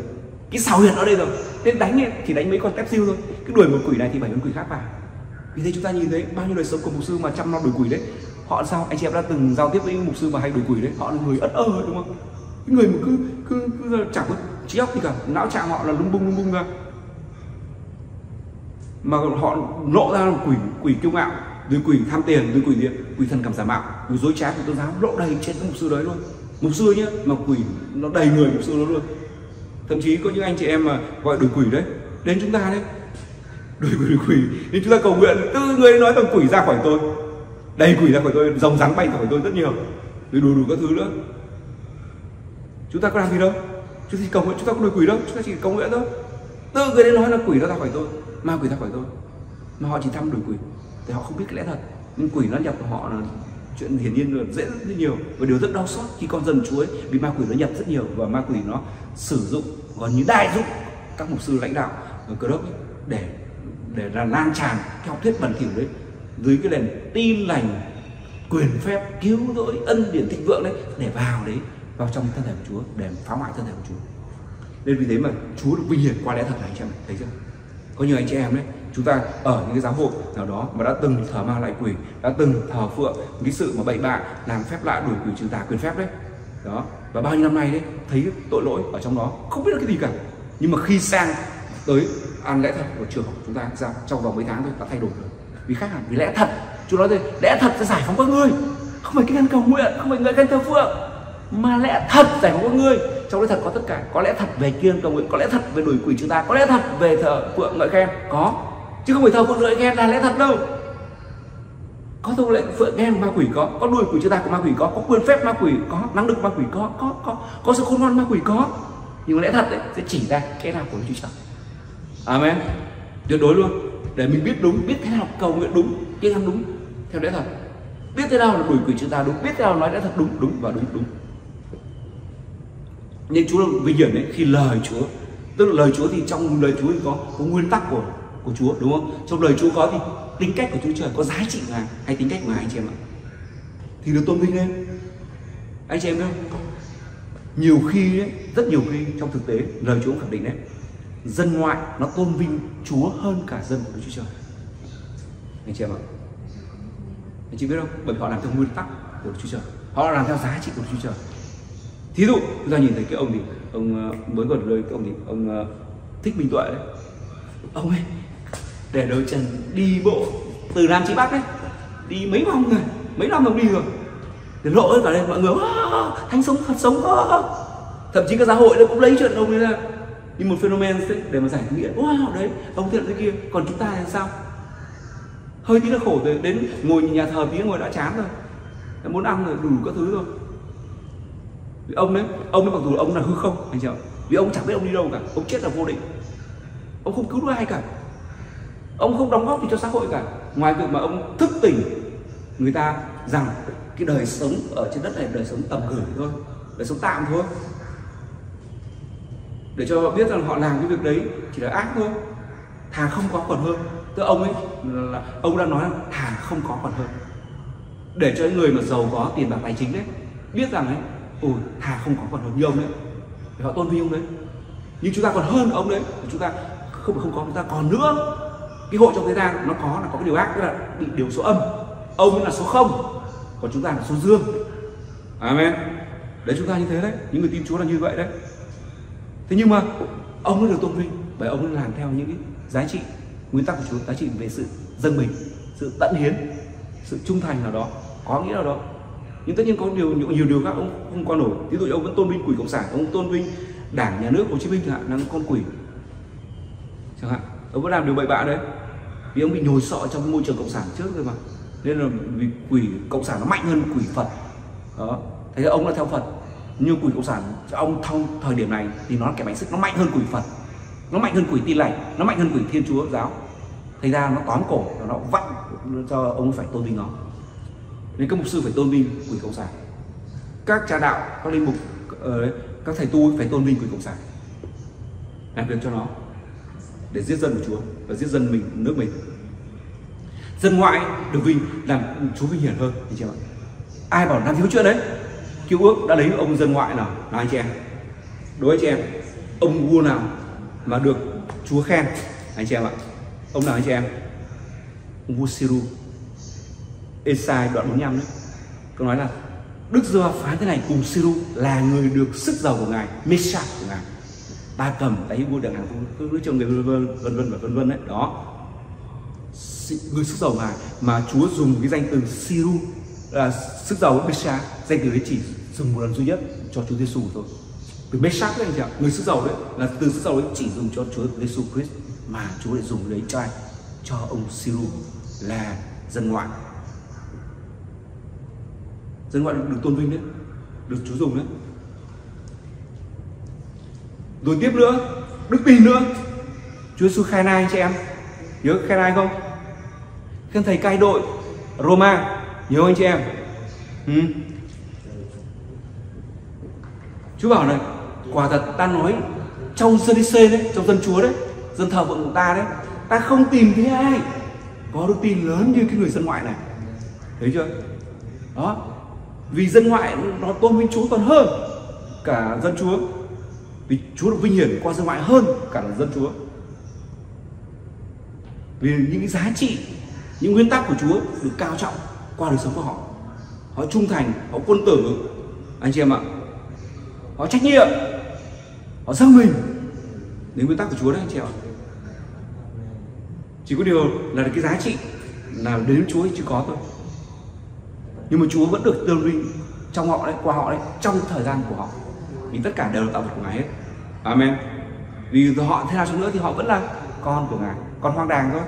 cái sào huyệt nó đây rồi, nên đánh ấy, thì đánh mấy con tép siêu thôi, cái đuổi một quỷ này thì 7 con quỷ khác vào. Vì thế chúng ta nhìn thấy bao nhiêu đời sống của mục sư mà chăm lo đuổi quỷ đấy, họ sao anh chị em đã từng giao tiếp với mục sư mà hay đuổi quỷ đấy, họ là người ất ơ đúng không? Cái người mà cứ chẳng có trí óc gì cả, não trạng họ là lung bung ra, mà họ lộ ra quỷ kiêu ngạo, rồi quỷ tham tiền, rồi quỷ điện, quỷ thần cảm giả mạo, quỷ dối trá của tôn giáo lộ đầy trên mục sư đấy luôn, mục sư nhá, mà quỷ nó đầy người mục sư nó luôn. Thậm chí có những anh chị em mà gọi đuổi quỷ đấy đến chúng ta đấy, đuổi quỷ nên chúng ta cầu nguyện tự người nói rằng quỷ ra khỏi tôi, đầy quỷ ra khỏi tôi, rồng rắn bay khỏi tôi rất nhiều, rồi đủ các thứ nữa. Chúng ta có làm gì đâu, chúng ta cầu nguyện, chúng ta có đuổi quỷ đâu, chúng ta chỉ cầu nguyện thôi, tự người đấy nói là quỷ nó ra khỏi tôi, ma quỷ ra khỏi tôi, mà họ chỉ thăm đuổi quỷ, thì họ không biết cái lẽ thật. Nhưng quỷ nó nhập vào họ là chuyện hiển nhiên là dễ rất nhiều, và điều rất đau xót khi con dân Chúa ấy bị ma quỷ nó nhập rất nhiều, và ma quỷ nó sử dụng còn như đại dụng các mục sư lãnh đạo ở Cơ Đốc để lan tràn cái học thuyết bẩn thỉu đấy, dưới cái nền tin lành, quyền phép, cứu rỗi, ân điển, thịnh vượng đấy, để vào trong thân thể của Chúa, để phá hoại thân thể của Chúa. Nên vì thế mà Chúa được vinh hiển qua lẽ thật này, anh chị em thấy chưa? Có nhiều anh chị em đấy, chúng ta ở những cái giáo hội nào đó mà đã từng thờ ma lại quỷ, đã từng thờ phượng cái sự mà bậy bạ, làm phép lạ, đuổi quỷ, trừ tà, quyền phép đấy đó, và bao nhiêu năm nay đấy thấy tội lỗi ở trong đó, không biết được cái gì cả. Nhưng mà khi sang tới ăn lẽ thật của trường học chúng ta ra, trong vòng mấy tháng thôi đã thay đổi rồi, vì khác hẳn. Vì lẽ thật, Chúa nói đây, lẽ thật sẽ giải phóng các ngươi, không phải cái ngăn cầu nguyện, không phải người ngăn thờ phượng, mà lẽ thật giải phóng các ngươi. Trong lẽ thật có tất cả, có lẽ thật về kiên cầu nguyện, có lẽ thật về đuổi quỷ trừ tà, có lẽ thật về thờ phượng ngợi khen, có chứ không phải thờ phượng ngợi khen là lẽ thật đâu. Có thờ phượng khen ma quỷ có đuổi quỷ trừ tà của ma quỷ có quyền phép ma quỷ có, năng lực ma quỷ có sự khôn ngoan ma quỷ có, Nhưng lẽ thật đấy sẽ chỉ ra cái nào của Chúa Trời. Amen. Tuyệt đối luôn. Để mình biết đúng, biết thế nào cầu nguyện đúng, kiêng ăn đúng theo lẽ thật, biết thế nào là quỷ quỷ chúng ta đúng, biết thế nào nói lẽ thật đúng, đúng và đúng. Nên Chúa vinh hiển đấy khi lời Chúa, tức là lời Chúa thì trong lời Chúa thì có nguyên tắc của Chúa, đúng không? Trong lời Chúa có thì tính cách của Chúa Trời, có giá trị là hay tính cách của anh chị em ạ, thì được tôn vinh lên. Anh chị em biết không? Nhiều khi đấy, rất nhiều khi trong thực tế lời Chúa khẳng định đấy, dân ngoại nó tôn vinh Chúa hơn cả dân của Chúa Trời. Anh chị em ạ, anh chị biết không? Bởi vì họ làm theo nguyên tắc của Chúa Trời, họ làm theo giá trị của Chúa Trời. Thí dụ chúng ta nhìn thấy cái ông thì ông mới còn lời, cái ông thì ông Thích Minh Tuệ đấy, ông ấy để đôi chân đi bộ từ Nam chí Bắc đấy, đi mấy vòng rồi, mấy năm ông đi rồi, để lộ cả lên mọi người thánh sống thật sống đó. Thậm chí các giáo hội nó cũng lấy chuyện ông ấy ra như một phenomen để mà giải nghĩa. Wow, đấy ông thiện thế kia, còn chúng ta là sao? Hơi tí là khổ rồi, đến ngồi nhà thờ tí ngồi đã chán rồi, đã muốn ăn rồi, đủ các thứ rồi. Vì ông ấy mặc dù ông là hư không, anh chị ạ, vì ông chẳng biết ông đi đâu cả, ông chết là vô định, ông không cứu được ai cả, ông không đóng góp gì cho xã hội cả, ngoài việc mà ông thức tỉnh người ta rằng cái đời sống ở trên đất này đời sống tầm gửi thôi, đời sống tạm thôi, để cho họ biết rằng họ làm cái việc đấy chỉ là ác thôi, thà không có còn hơn. Tức ông ấy là ông đã nói là thà không có còn hơn, để cho những người mà giàu có tiền bạc tài chính đấy biết rằng đấy, ôi thà không có còn hơn như ông đấy, để họ tôn vinh ông đấy. Nhưng chúng ta còn hơn ông đấy, chúng ta không có, chúng ta còn nữa. Cái hội trong thế gian nó có là có cái điều ác, tức là bị điều số âm, ông ấy là số 0, còn chúng ta là số dương. Amen. Đấy, chúng ta như thế đấy, những người tin Chúa là như vậy đấy. Thế nhưng mà ông ấy được tôn vinh bởi ông ấy làm theo những cái giá trị nguyên tắc của Chúa, giá trị về sự dâng mình, sự tận hiến, sự trung thành nào đó, có nghĩa nào đó. Nhưng tất nhiên có nhiều điều khác ông không qua nổi. Ví dụ ông vẫn tôn vinh quỷ cộng sản, ông tôn vinh Đảng Nhà nước Hồ Chí Minh chẳng hạn, là con quỷ chẳng hạn, ông vẫn làm điều bậy bạ đấy, vì ông bị nhồi sọ trong môi trường cộng sản trước rồi mà, nên là vì quỷ cộng sản nó mạnh hơn quỷ Phật đó, thế là ông đã theo Phật. Nhưng quỷ cộng sản ông thông thời điểm này thì nó là kẻ bánh sức, nó mạnh hơn quỷ Phật, nó mạnh hơn quỷ Tin Lành, nó mạnh hơn quỷ Thiên Chúa Giáo, thành ra nó tóm cổ, nó vặn cho ông phải tôn vinh nó. Nên các mục sư phải tôn vinh quỷ cộng sản, các cha đạo, các linh mục, các thầy tu phải tôn vinh quỷ cộng sản, làm việc cho nó để giết dân của Chúa và giết dân mình, nước mình. Dân ngoại được vinh làm Chúa vinh hiển hơn, anh chị ạ. Ai bảo làm thiếu chuyện đấy? Cứu ước đã lấy ông dân ngoại nào, nói anh chị em, đối với chị em, ông vua nào mà được Chúa khen, anh chị em ạ? Ông nào anh chị em? Ông vua Siru, Esai đoạn 45 đấy, câu nói là Đức Giê-hô-va phán thế này: cùng Siru là người được sức giàu của ngài, Meshach của ngài, ta cầm tay vua được hàng cứ cho người vân vân đấy đó, người sức giàu ngài mà Chúa dùng cái danh từ Siru là sức giàu Meshach, danh từ đấy chỉ dùng một lần duy nhất cho Chúa Giêsu thôi. Từ Meshach đấy anh chị ạ, người sức giàu đấy là từ sức giàu đấy chỉ dùng cho Chúa Giêsu Christ, mà Chúa lại dùng đấy cho ai? Cho ông Siru là dân ngoại. Dân ngoại được tôn vinh đấy, được Chúa dùng đấy. Rồi tiếp nữa, đức tin nữa. Chúa Giêsu khai nai anh chị em, nhớ khai nai không? Khen thầy cai đội Roma, nhớ anh chị em. Chúa bảo này, quả thật ta nói trong Giê-ri-xê đấy, trong dân Chúa đấy, dân thờ vượng của ta đấy, ta không tìm thấy ai có đức tin lớn như cái người dân ngoại này. Thấy chưa? Đó, vì dân ngoại nó tôn vinh Chúa còn hơn cả dân Chúa, vì Chúa được vinh hiển qua dân ngoại hơn cả dân Chúa, vì những cái giá trị, những nguyên tắc của Chúa được cao trọng qua đời sống của họ. Họ trung thành, họ quân tử, anh chị em ạ, họ trách nhiệm, họ dâng mình đến nguyên tắc của Chúa đấy anh chị ạ. Chỉ có điều là cái giá trị là đến Chúa chứ có thôi, nhưng mà Chúa vẫn được tôn vinh trong họ đấy, qua họ đấy, trong thời gian của họ, vì tất cả đều là tạo vật của Ngài hết. Amen. Vì họ thế nào chăng nữa thì họ vẫn là con của Ngài, con hoang đàng thôi,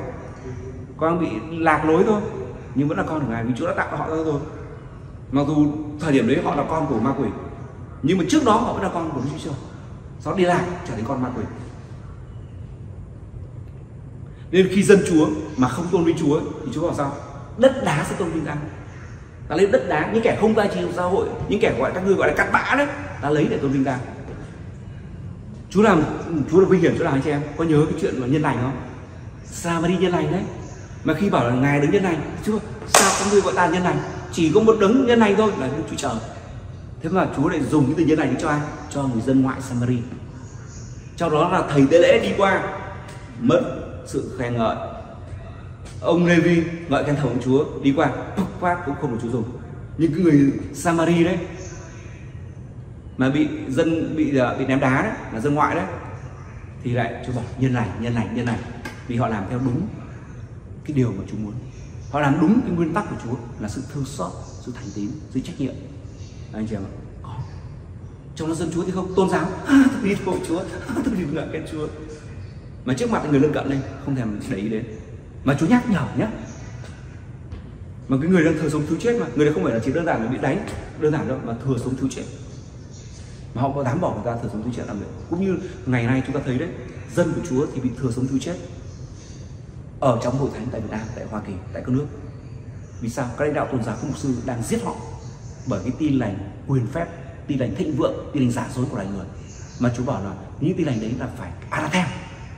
con bị lạc lối thôi, nhưng vẫn là con của Ngài, vì Chúa đã tạo họ ra rồi. Mặc dù thời điểm đấy họ là con của ma quỷ, nhưng mà trước đó họ vẫn là con của Chúa. Nó đi lạc trở thành con ma quỷ. Nên khi dân Chúa mà không tôn vinh Chúa thì Chúa bảo sao? Đất đá sẽ tôn vinh ta. Ta lấy đất đá, những kẻ không vai trò trong xã hội, những kẻ gọi các ngươi gọi là cặn bã đấy, ta lấy để tôn vinh ta. Chúa làm vinh hiển chỗ nào anh chị em? Có nhớ cái chuyện mà nhân lành không? Sao mà đi nhân lành đấy? Mà khi bảo là Ngài đứng nhân lành, Chúa sao các ngươi gọi ta nhân lành? Chỉ có một đấng nhân lành thôi là Chúa Trời. Thế mà Chúa lại dùng cái từ nhân lành cho ai? Cho người dân ngoại Samari. Trong đó là thầy tế lễ đi qua mất sự khen ngợi. Ông Levi ngợi khen thờ ông Chúa, đi qua bốc phát cũng không được Chúa dùng. Nhưng cái người Samari đấy mà bị ném đá đấy, là dân ngoại đấy, thì lại Chúa bảo nhân lành, vì họ làm theo đúng cái điều mà Chúa muốn. Họ làm đúng cái nguyên tắc của Chúa là sự thương xót, sự thành tín, sự trách nhiệm. Anh chị em ạ, trong đó dân Chúa thì không tôn giáo, tôi đi thờ Chúa, tôi đi ngợi khen Chúa, mà trước mặt người lân cận đây không thèm để ý đến, mà Chúa nhắc nhở nhé. Mà cái người đang thừa sống thiếu chết, mà người đấy không phải là chỉ đơn giản là bị đánh đơn giản đâu, mà thừa sống thiếu chết, mà họ có dám bỏ người ta thừa sống thiếu chết làm vậy. Cũng như ngày nay chúng ta thấy đấy, dân của Chúa thì bị thừa sống thiếu chết ở trong hội thánh tại Việt Nam, tại Hoa Kỳ, tại các nước. Vì sao? Các lãnh đạo tôn giáo, các mục sư đang giết họ bởi cái tin lành quyền phép, tin lành thịnh vượng, tin lành giả dối của loài người, mà Chúa bảo là những tin lành đấy là phải anathema,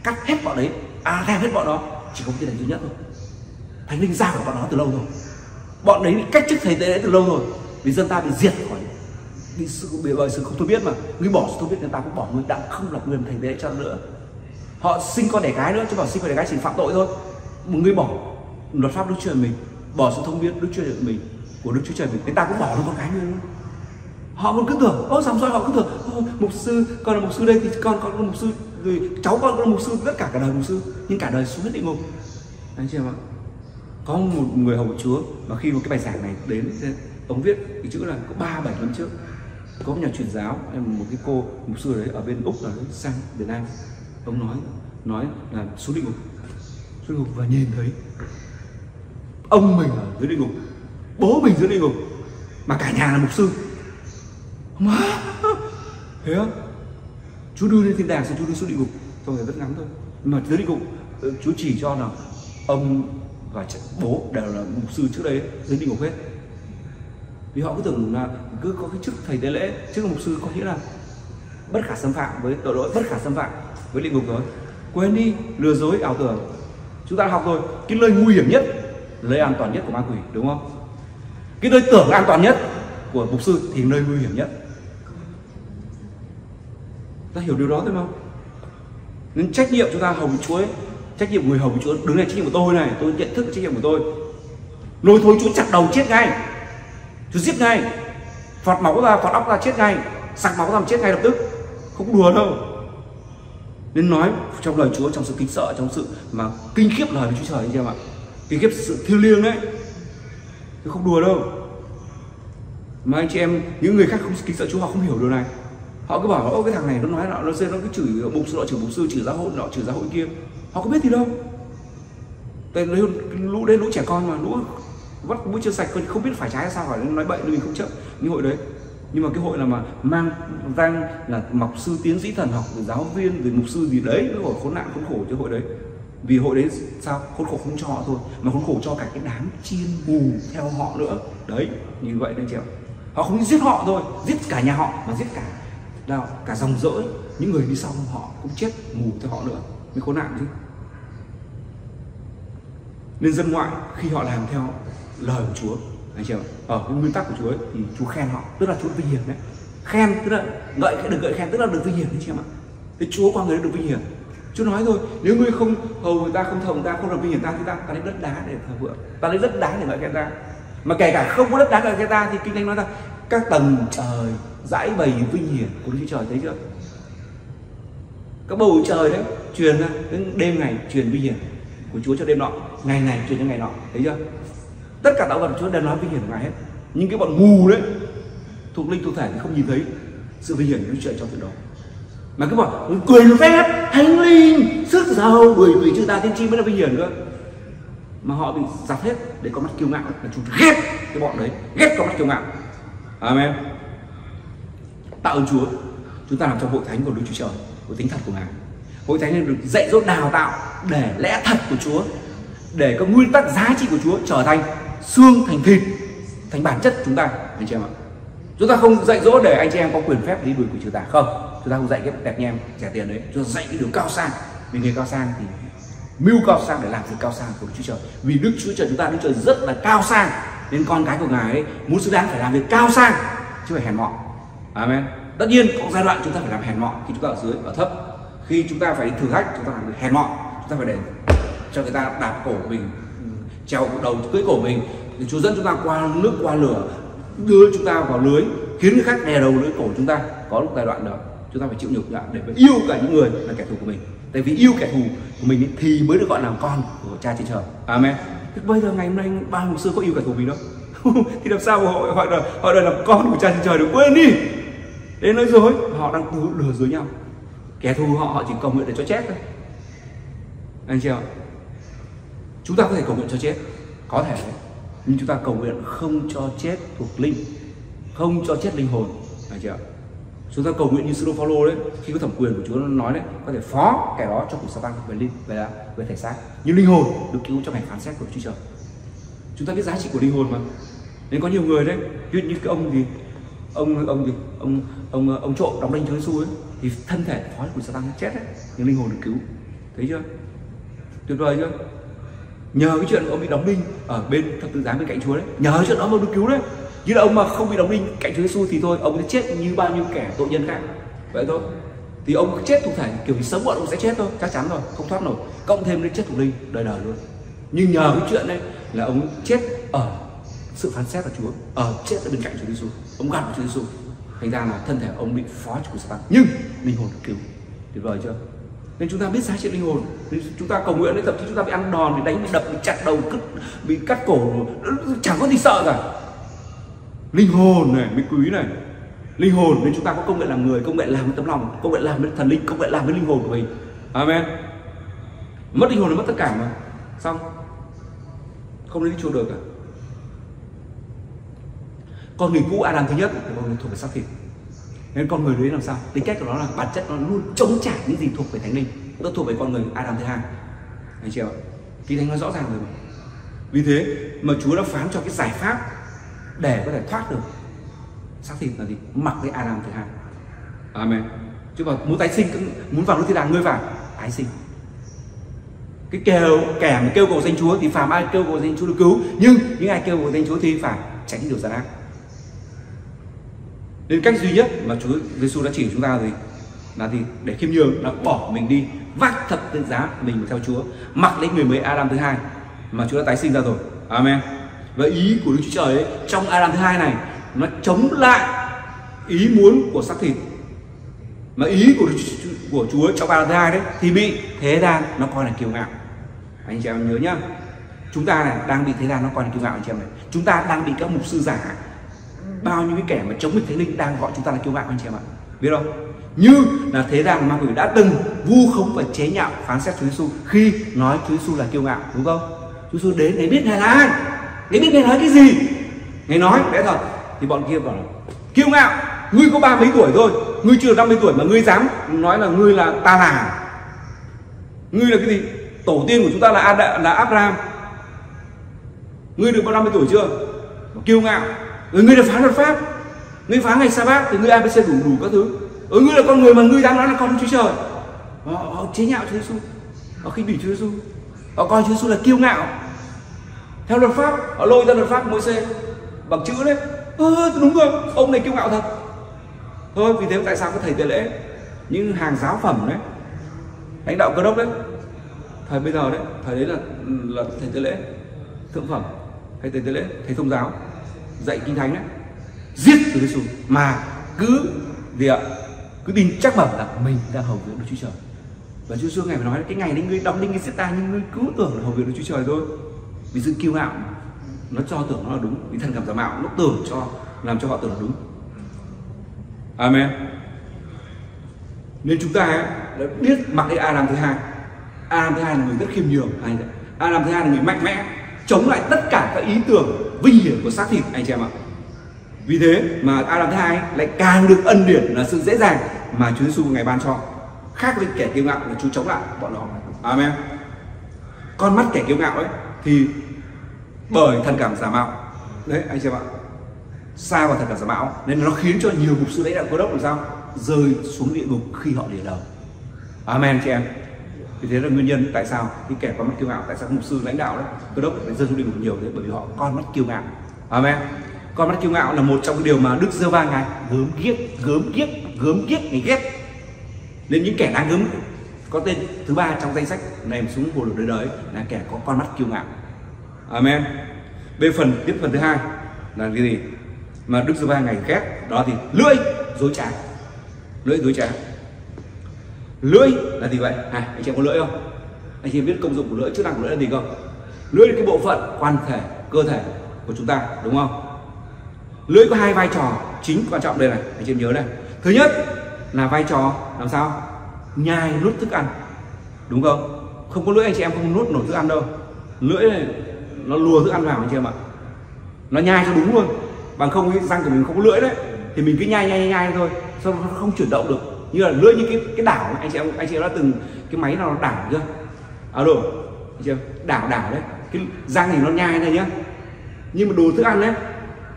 cắt hết bọn đấy, anathema hết bọn đó, chỉ có tin lành duy nhất thôi. Thánh linh ra khỏi bọn đó từ lâu rồi, bọn đấy bị cách chức thầy tế lễ từ lâu rồi, vì dân ta bị diệt khỏi vì sự không tôi biết, mà người bỏ sự tôi biết người ta cũng bỏ, người đã không là người thầy tế lễ cho nữa, họ sinh con đẻ gái nữa, chứ bảo sinh con đẻ gái chỉ phạm tội thôi. Một người bỏ luật pháp Đức Chúa Trời mình, bỏ sự thông biết Đức Chúa Trời mình của Đức Chúa Trời mình, người ta cũng bỏ luôn con cái nữa. Họ còn cứ tưởng, ô sòng soi họ cứ tưởng, mục sư, con là mục sư đây thì con là mục sư, rồi cháu con là mục sư, tất cả đời mục sư, nhưng cả đời xuống hết địa ngục. Anh chị em ạ, có một người hầu của Chúa mà khi một cái bài giảng này đến, ông viết cái chữ là có 37 năm trước, có một nhà truyền giáo, một cái cô mục sư đấy ở bên Úc là sang Việt Nam, ông nói là xuống địa ngục, và nhìn thấy ông mình ở dưới địa ngục, bố mình dưới địa ngục, mà cả nhà là mục sư. Má, thế á, Chúa đưa lên thiên đàng, Chúa đưa xuống địa ngục, thôi người rất ngắn thôi. Nhưng mà dưới địa ngục, Chúa chỉ cho là ông và bố đều là mục sư trước đấy, dưới địa ngục hết. Vì họ cứ tưởng là cứ có cái chức thầy tế lễ, chức mục sư có nghĩa là bất khả xâm phạm với tội lỗi, bất khả xâm phạm với địa ngục rồi. Quên đi, lừa dối, ảo tưởng. Chúng ta học rồi, cái nơi nguy hiểm nhất, nơi an toàn nhất của ma quỷ, đúng không? Cái nơi tưởng an toàn nhất của mục sư thì nơi nguy hiểm nhất. Ta hiểu điều đó thôi không? Nên trách nhiệm chúng ta hầu Chúa ấy, trách nhiệm người hầu Chúa đứng này, trách nhiệm của tôi này, tôi nhận thức trách nhiệm của tôi. Lôi thôi Chúa chặt đầu chết ngay, Chúa giết ngay, phạt máu ra, phạt óc ra chết ngay, sạc máu ra chết ngay lập tức, không đùa đâu. Nên nói trong lời Chúa, trong sự kính sợ, trong sự mà kinh khiếp lời của Chúa Trời anh chị em ạ, kinh khiếp sự thiêng liêng đấy, chứ không đùa đâu. Mà anh chị em, những người khác không kính sợ Chúa, họ không hiểu điều này, họ cứ bảo là ô cái thằng này nó nói là nó cứ chửi mục sư, chửi giáo hội nọ, chửi giáo hội kia, họ có biết gì đâu. Tại lũ đấy lũ trẻ con mà, lũ vắt mũi chưa sạch, không biết phải trái hay sao, hỏi nói bậy nên mình không chấp như hội đấy. Nhưng mà cái hội là mà mang danh là mọc sư, tiến sĩ, thần học, rồi giáo viên, rồi mục sư gì đấy, nó gọi khốn nạn khốn khổ cho hội đấy. Vì hội đấy sao? Khốn khổ không cho họ thôi, mà khốn khổ cho cả cái đám chiên bù theo họ nữa. Đấy, như vậy nên chịu. Họ không giết họ thôi, giết cả nhà họ, mà giết cả dòng dõi, những người đi sau họ cũng chết mù theo họ nữa, mới khốn nạn chứ. Nên dân ngoại khi họ làm theo lời của Chúa, anh chị em, ở cái nguyên tắc của Chúa ấy, thì Chúa khen họ, tức là Chúa vinh hiển đấy. Khen tức là được khen, tức là được vinh hiển đấy chị em ạ. Thế Chúa qua người đấy được vinh hiển. Chúa nói rồi, nếu ngươi không hầu người ta, không thờ người ta, không làm vinh hiển ta thì ta lấy đất đá để thờ vượng, ta lấy đất đá để ngợi khen ta. Mà kể cả không có đất đá ngợi khen ta thì Kinh Thánh nói rằng các tầng trời dãi bày vinh hiển của Đức Chúa Trời, thấy chưa? Các bầu trời đấy truyền ra, đêm ngày truyền vinh hiển của Chúa cho đêm nọ, ngày này truyền cho ngày nọ, thấy chưa? Tất cả tạo vật Chúa đều nói vinh hiển của Ngài hết. Nhưng cái bọn ngu đấy, thuộc linh thuộc thể thì không nhìn thấy sự vinh hiển của Chúa Trời trong chuyện đó. Mà cái bọn quyền phép, thánh linh, sức giàu, bởi vì chư ta tiên tri mới là vinh hiển cơ. Mà họ bị giặt hết để có mắt kiêu ngạo, là chúng ghét cái bọn đấy, ghét có mắt kiêu ngạo. Amen. Tạo ơn Chúa, Chúng ta làm trong hội thánh của Đức Chúa Trời, của tính thật của Ngài. Hội thánh nên được dạy dỗ đào tạo để lẽ thật của Chúa, để các nguyên tắc giá trị của Chúa trở thành xương, thành thịt, thành bản chất chúng ta, anh chị em ạ. Chúng ta không dạy dỗ để anh chị em có quyền phép đi đuổi của Chúa ta, không. Chúng ta không dạy cái đẹp nhem trả tiền đấy. Chúng ta dạy cái điều cao sang. Vì người cao sang thì mưu cao sang để làm việc cao sang của Đức Chúa Trời. Vì Đức Chúa Trời chúng ta, Đức Chúa Trời rất là cao sang, nên con cái của Ngài ấy muốn xứng đáng phải làm việc cao sang chứ phải hèn mọn. Amen. Tất nhiên có giai đoạn chúng ta phải làm hèn mọn khi chúng ta ở dưới, ở thấp. Khi chúng ta phải đi thử thách, chúng ta phải hèn mọn, chúng ta phải để cho người ta đạp cổ mình, trèo đầu cưỡi cổ mình. Thì Chúa dẫn chúng ta qua nước qua lửa, đưa chúng ta vào lưới, khiến người khác đè đầu lưới cổ chúng ta. Có lúc giai đoạn đó chúng ta phải chịu nhục nhã để phải yêu cả những người là kẻ thù của mình. Tại vì yêu kẻ thù của mình thì mới được gọi là con của Cha trên trời. Amen. Thế bây giờ ngày hôm nay bao nhiêu sư có yêu kẻ thù mình đâu? Thì làm sao mà họ đòi làm con của Cha trên trời được? Quên đi. Đến nơi rồi họ đang lừa dối nhau. Kẻ thù họ chỉ cầu nguyện để cho chết thôi. Anh chị ạ, chúng ta có thể cầu nguyện cho chết, có thể, nhưng chúng ta cầu nguyện không cho chết thuộc linh, không cho chết linh hồn. Anh chị ạ, chúng ta cầu nguyện như sứ đồ Phao-lô đấy, khi có thẩm quyền của Chúa nói đấy, có thể phó kẻ đó cho cuộc Sa-tan về linh, về thể xác, nhưng linh hồn được cứu trong ngày phán xét của Chúa Trời. Chúng ta biết giá trị của linh hồn mà. Nên có nhiều người đấy, như cái ông gì, ông trộm đóng đinh Chúa Giêsu ấy, thì thân thể phó của Sa-tan chết đấy, nhưng linh hồn được cứu. Thấy chưa? Tuyệt vời chưa? Nhờ cái chuyện ông bị đóng đinh ở bên thập tự giá bên cạnh Chúa đấy, nhờ cái chuyện đó mà được cứu đấy. Như là ông mà không bị đóng đinh cạnh Chúa Giêsu thì thôi, ông sẽ chết như bao nhiêu kẻ tội nhân khác vậy thôi. Thì ông chết thuộc thể, kiểu như sớm muộn ông sẽ chết thôi, chắc chắn rồi, không thoát nổi. Cộng thêm đến chết thuộc linh đời đời luôn. Nhưng nhờ cái chuyện đấy là ông chết ở sự phán xét của Chúa, chết ở bên cạnh Chúa Giêsu, ông gạt vào Chúa Giêsu, thành ra là thân thể ông bị phó của Sa-tan, nhưng linh hồn được cứu. Tuyệt vời chưa? Nên chúng ta biết giá trị linh hồn. Nên chúng ta cầu nguyện đến thậm chí chúng ta bị ăn đòn, bị đánh, bị đập, bị chặt đầu, bị cắt cổ, chẳng có gì sợ cả. Linh hồn này mới quý này, linh hồn. Nên chúng ta có công nghệ làm người, công nghệ làm với tấm lòng, công nghệ làm với thần linh, công nghệ làm với linh hồn của mình. Amen. Mất linh hồn là mất tất cả mà, xong không đến Chúa được cả. Con người cũ Adam thứ nhất là con người thuộc về xác thịt, nên con người đấy làm sao tính cách của nó là bản chất nó luôn chống trả những gì thuộc về thánh linh, nó thuộc về con người Adam thứ hai. Anh chị ạ, Kinh Thánh nói rõ ràng rồi mà. Vì thế mà Chúa đã phán cho cái giải pháp để có thể thoát được xác thịt là gì? Mặc cái Adam thứ hai. Amen. Chứ mà muốn tái sinh, muốn vào nước thiên đàng, ngươi vào tái sinh. Cái kẻ mà kêu cầu danh Chúa thì phàm ai kêu cầu danh Chúa được cứu, nhưng những ai kêu cầu danh Chúa thì phải tránh điều gian ác. Nên cách duy nhất mà Chúa Giêsu đã chỉ chúng ta rồi là gì? Để khiêm nhường, là bỏ mình đi, vác thập tự giá mình theo Chúa, mặc lấy người mới Adam thứ hai mà Chúa đã tái sinh ra rồi. Amen. Và ý của Đức Chúa Trời ấy, trong Adam thứ hai này nó chống lại ý muốn của xác thịt, mà ý của Chúa trong Adam thứ hai đấy thì bị thế gian nó coi là kiêu ngạo. Anh chị em nhớ nhá, chúng ta này đang bị thế gian nó coi là kiêu ngạo. Anh chị em này, chúng ta đang bị các mục sư giả, bao nhiêu cái kẻ mà chống nghịch thánh linh đang gọi chúng ta là kiêu ngạo. Anh chị em ạ, biết không? Như là thế gian ma quỷ đã từng vu khống và chế nhạo phán xét Chúa Giêsu khi nói Chúa Giêsu là kiêu ngạo, đúng không? Chúa Giêsu đến để biết Ngài là ai, Ngài biết Ngài nói cái gì, Ngài nói bé thật. Thì bọn kia bảo là kiêu ngạo, ngươi có 30 mấy tuổi thôi, ngươi chưa 50 tuổi mà ngươi dám nói là ngươi là ta là, ngươi là cái gì, tổ tiên của chúng ta là Abraham, ngươi được bao 50 tuổi chưa, kiêu ngạo. Rồi ngươi đã phá luật pháp, ngươi phá ngày Sa-bát thì ngươi ABC đủ các thứ. Ừ, ngươi là con người mà ngươi dám nói là con Chúa Trời. Họ chế nhạo Chúa Giêsu, họ khinh bỉ Chúa Giêsu, họ coi Chúa Giêsu là kiêu ngạo. Theo luật pháp, họ lôi ra luật pháp Môi-se bằng chữ đấy. Đúng rồi, ông này kiêu ngạo thật. Thôi vì thế tại sao có thầy tế lễ, những hàng giáo phẩm đấy, lãnh đạo Cơ Đốc đấy, thời bây giờ đấy, thời đấy là thầy tế lễ, thượng phẩm, thầy tế lễ, thầy thông giáo, dạy Kinh Thánh đấy, giết Chúa Giêsu mà cứ gì ạ, cứ tin chắc bẩm là mình đang hầu việc Đức Chúa Trời. Và Chúa Giêsu ngày phải nói là cái ngày đấy ngươi đóng đinh cái giết ta, nhưng ngươi cứ tưởng là hầu việc Đức Chúa Trời thôi. Vì sự kiêu ngạo nó cho tưởng nó là đúng, vì thần cảm giả mạo nó tưởng cho làm cho họ tưởng là đúng. Amen. Nên chúng ta đã biết mặc cái Adam thứ hai. Adam thứ hai là người rất khiêm nhường, Adam thứ hai là người mạnh mẽ, chống lại tất cả các ý tưởng vinh hiển của xác thịt. Anh chị em ạ, vì thế mà Adam thứ hai lại càng được ân điển là sự dễ dàng mà Chúa Giêsu ngày ban cho, khác với kẻ kiêu ngạo là Chúa chống lại bọn nó. Amen. Con mắt kẻ kiêu ngạo ấy thì bởi thần cảm giả mạo đấy anh chị em ạ, xa vào thần cảm giả mạo nên nó khiến cho nhiều mục sư lãnh đạo cơ đốc làm sao rơi xuống địa ngục khi họ lìa đời. Amen chị em. Thì thế là nguyên nhân tại sao cái kẻ con mắt kiêu ngạo, tại sao mục sư lãnh đạo đấy cơ đốc lại rơi xuống địa ngục nhiều thế, bởi vì họ con mắt kiêu ngạo. Amen. Con mắt kiêu ngạo là một trong cái điều mà Đức Giê-hô-va Ngài gớm ghiếc, Ngài ghét nên những kẻ đáng gớm. Có tên thứ ba trong danh sách nằm xuống hồ lửa đời là kẻ có con mắt kiêu ngạo. Amen. Bên phần tiếp phần thứ hai là cái gì mà Đức Giê-hô-va Ngài ghét, đó thì lưỡi dối trá. Lưỡi dối trá, lưỡi là gì vậy? Anh chị có lưỡi không? Anh chị biết công dụng của lưỡi, chức năng của lưỡi là gì không? Lưỡi là cái bộ phận quan thể cơ thể của chúng ta, đúng không? Lưỡi có hai vai trò chính quan trọng đây này, anh chị nhớ này. Thứ nhất là vai trò làm sao nhai nuốt thức ăn, đúng không? Không có lưỡi anh chị em không nuốt nổi thức ăn đâu. Lưỡi này nó lùa thức ăn vào anh chị em ạ, nó nhai cho đúng luôn, bằng không cái răng của mình không có lưỡi đấy thì mình cứ nhai thôi, xong nó không chuyển động được. Như là lưỡi như cái đảo này, anh chị em đã từng cái máy nào nó đảo chưa? Đồ anh chị em đảo đấy, cái răng thì nó nhai này nhá, nhưng mà đồ thức ăn đấy,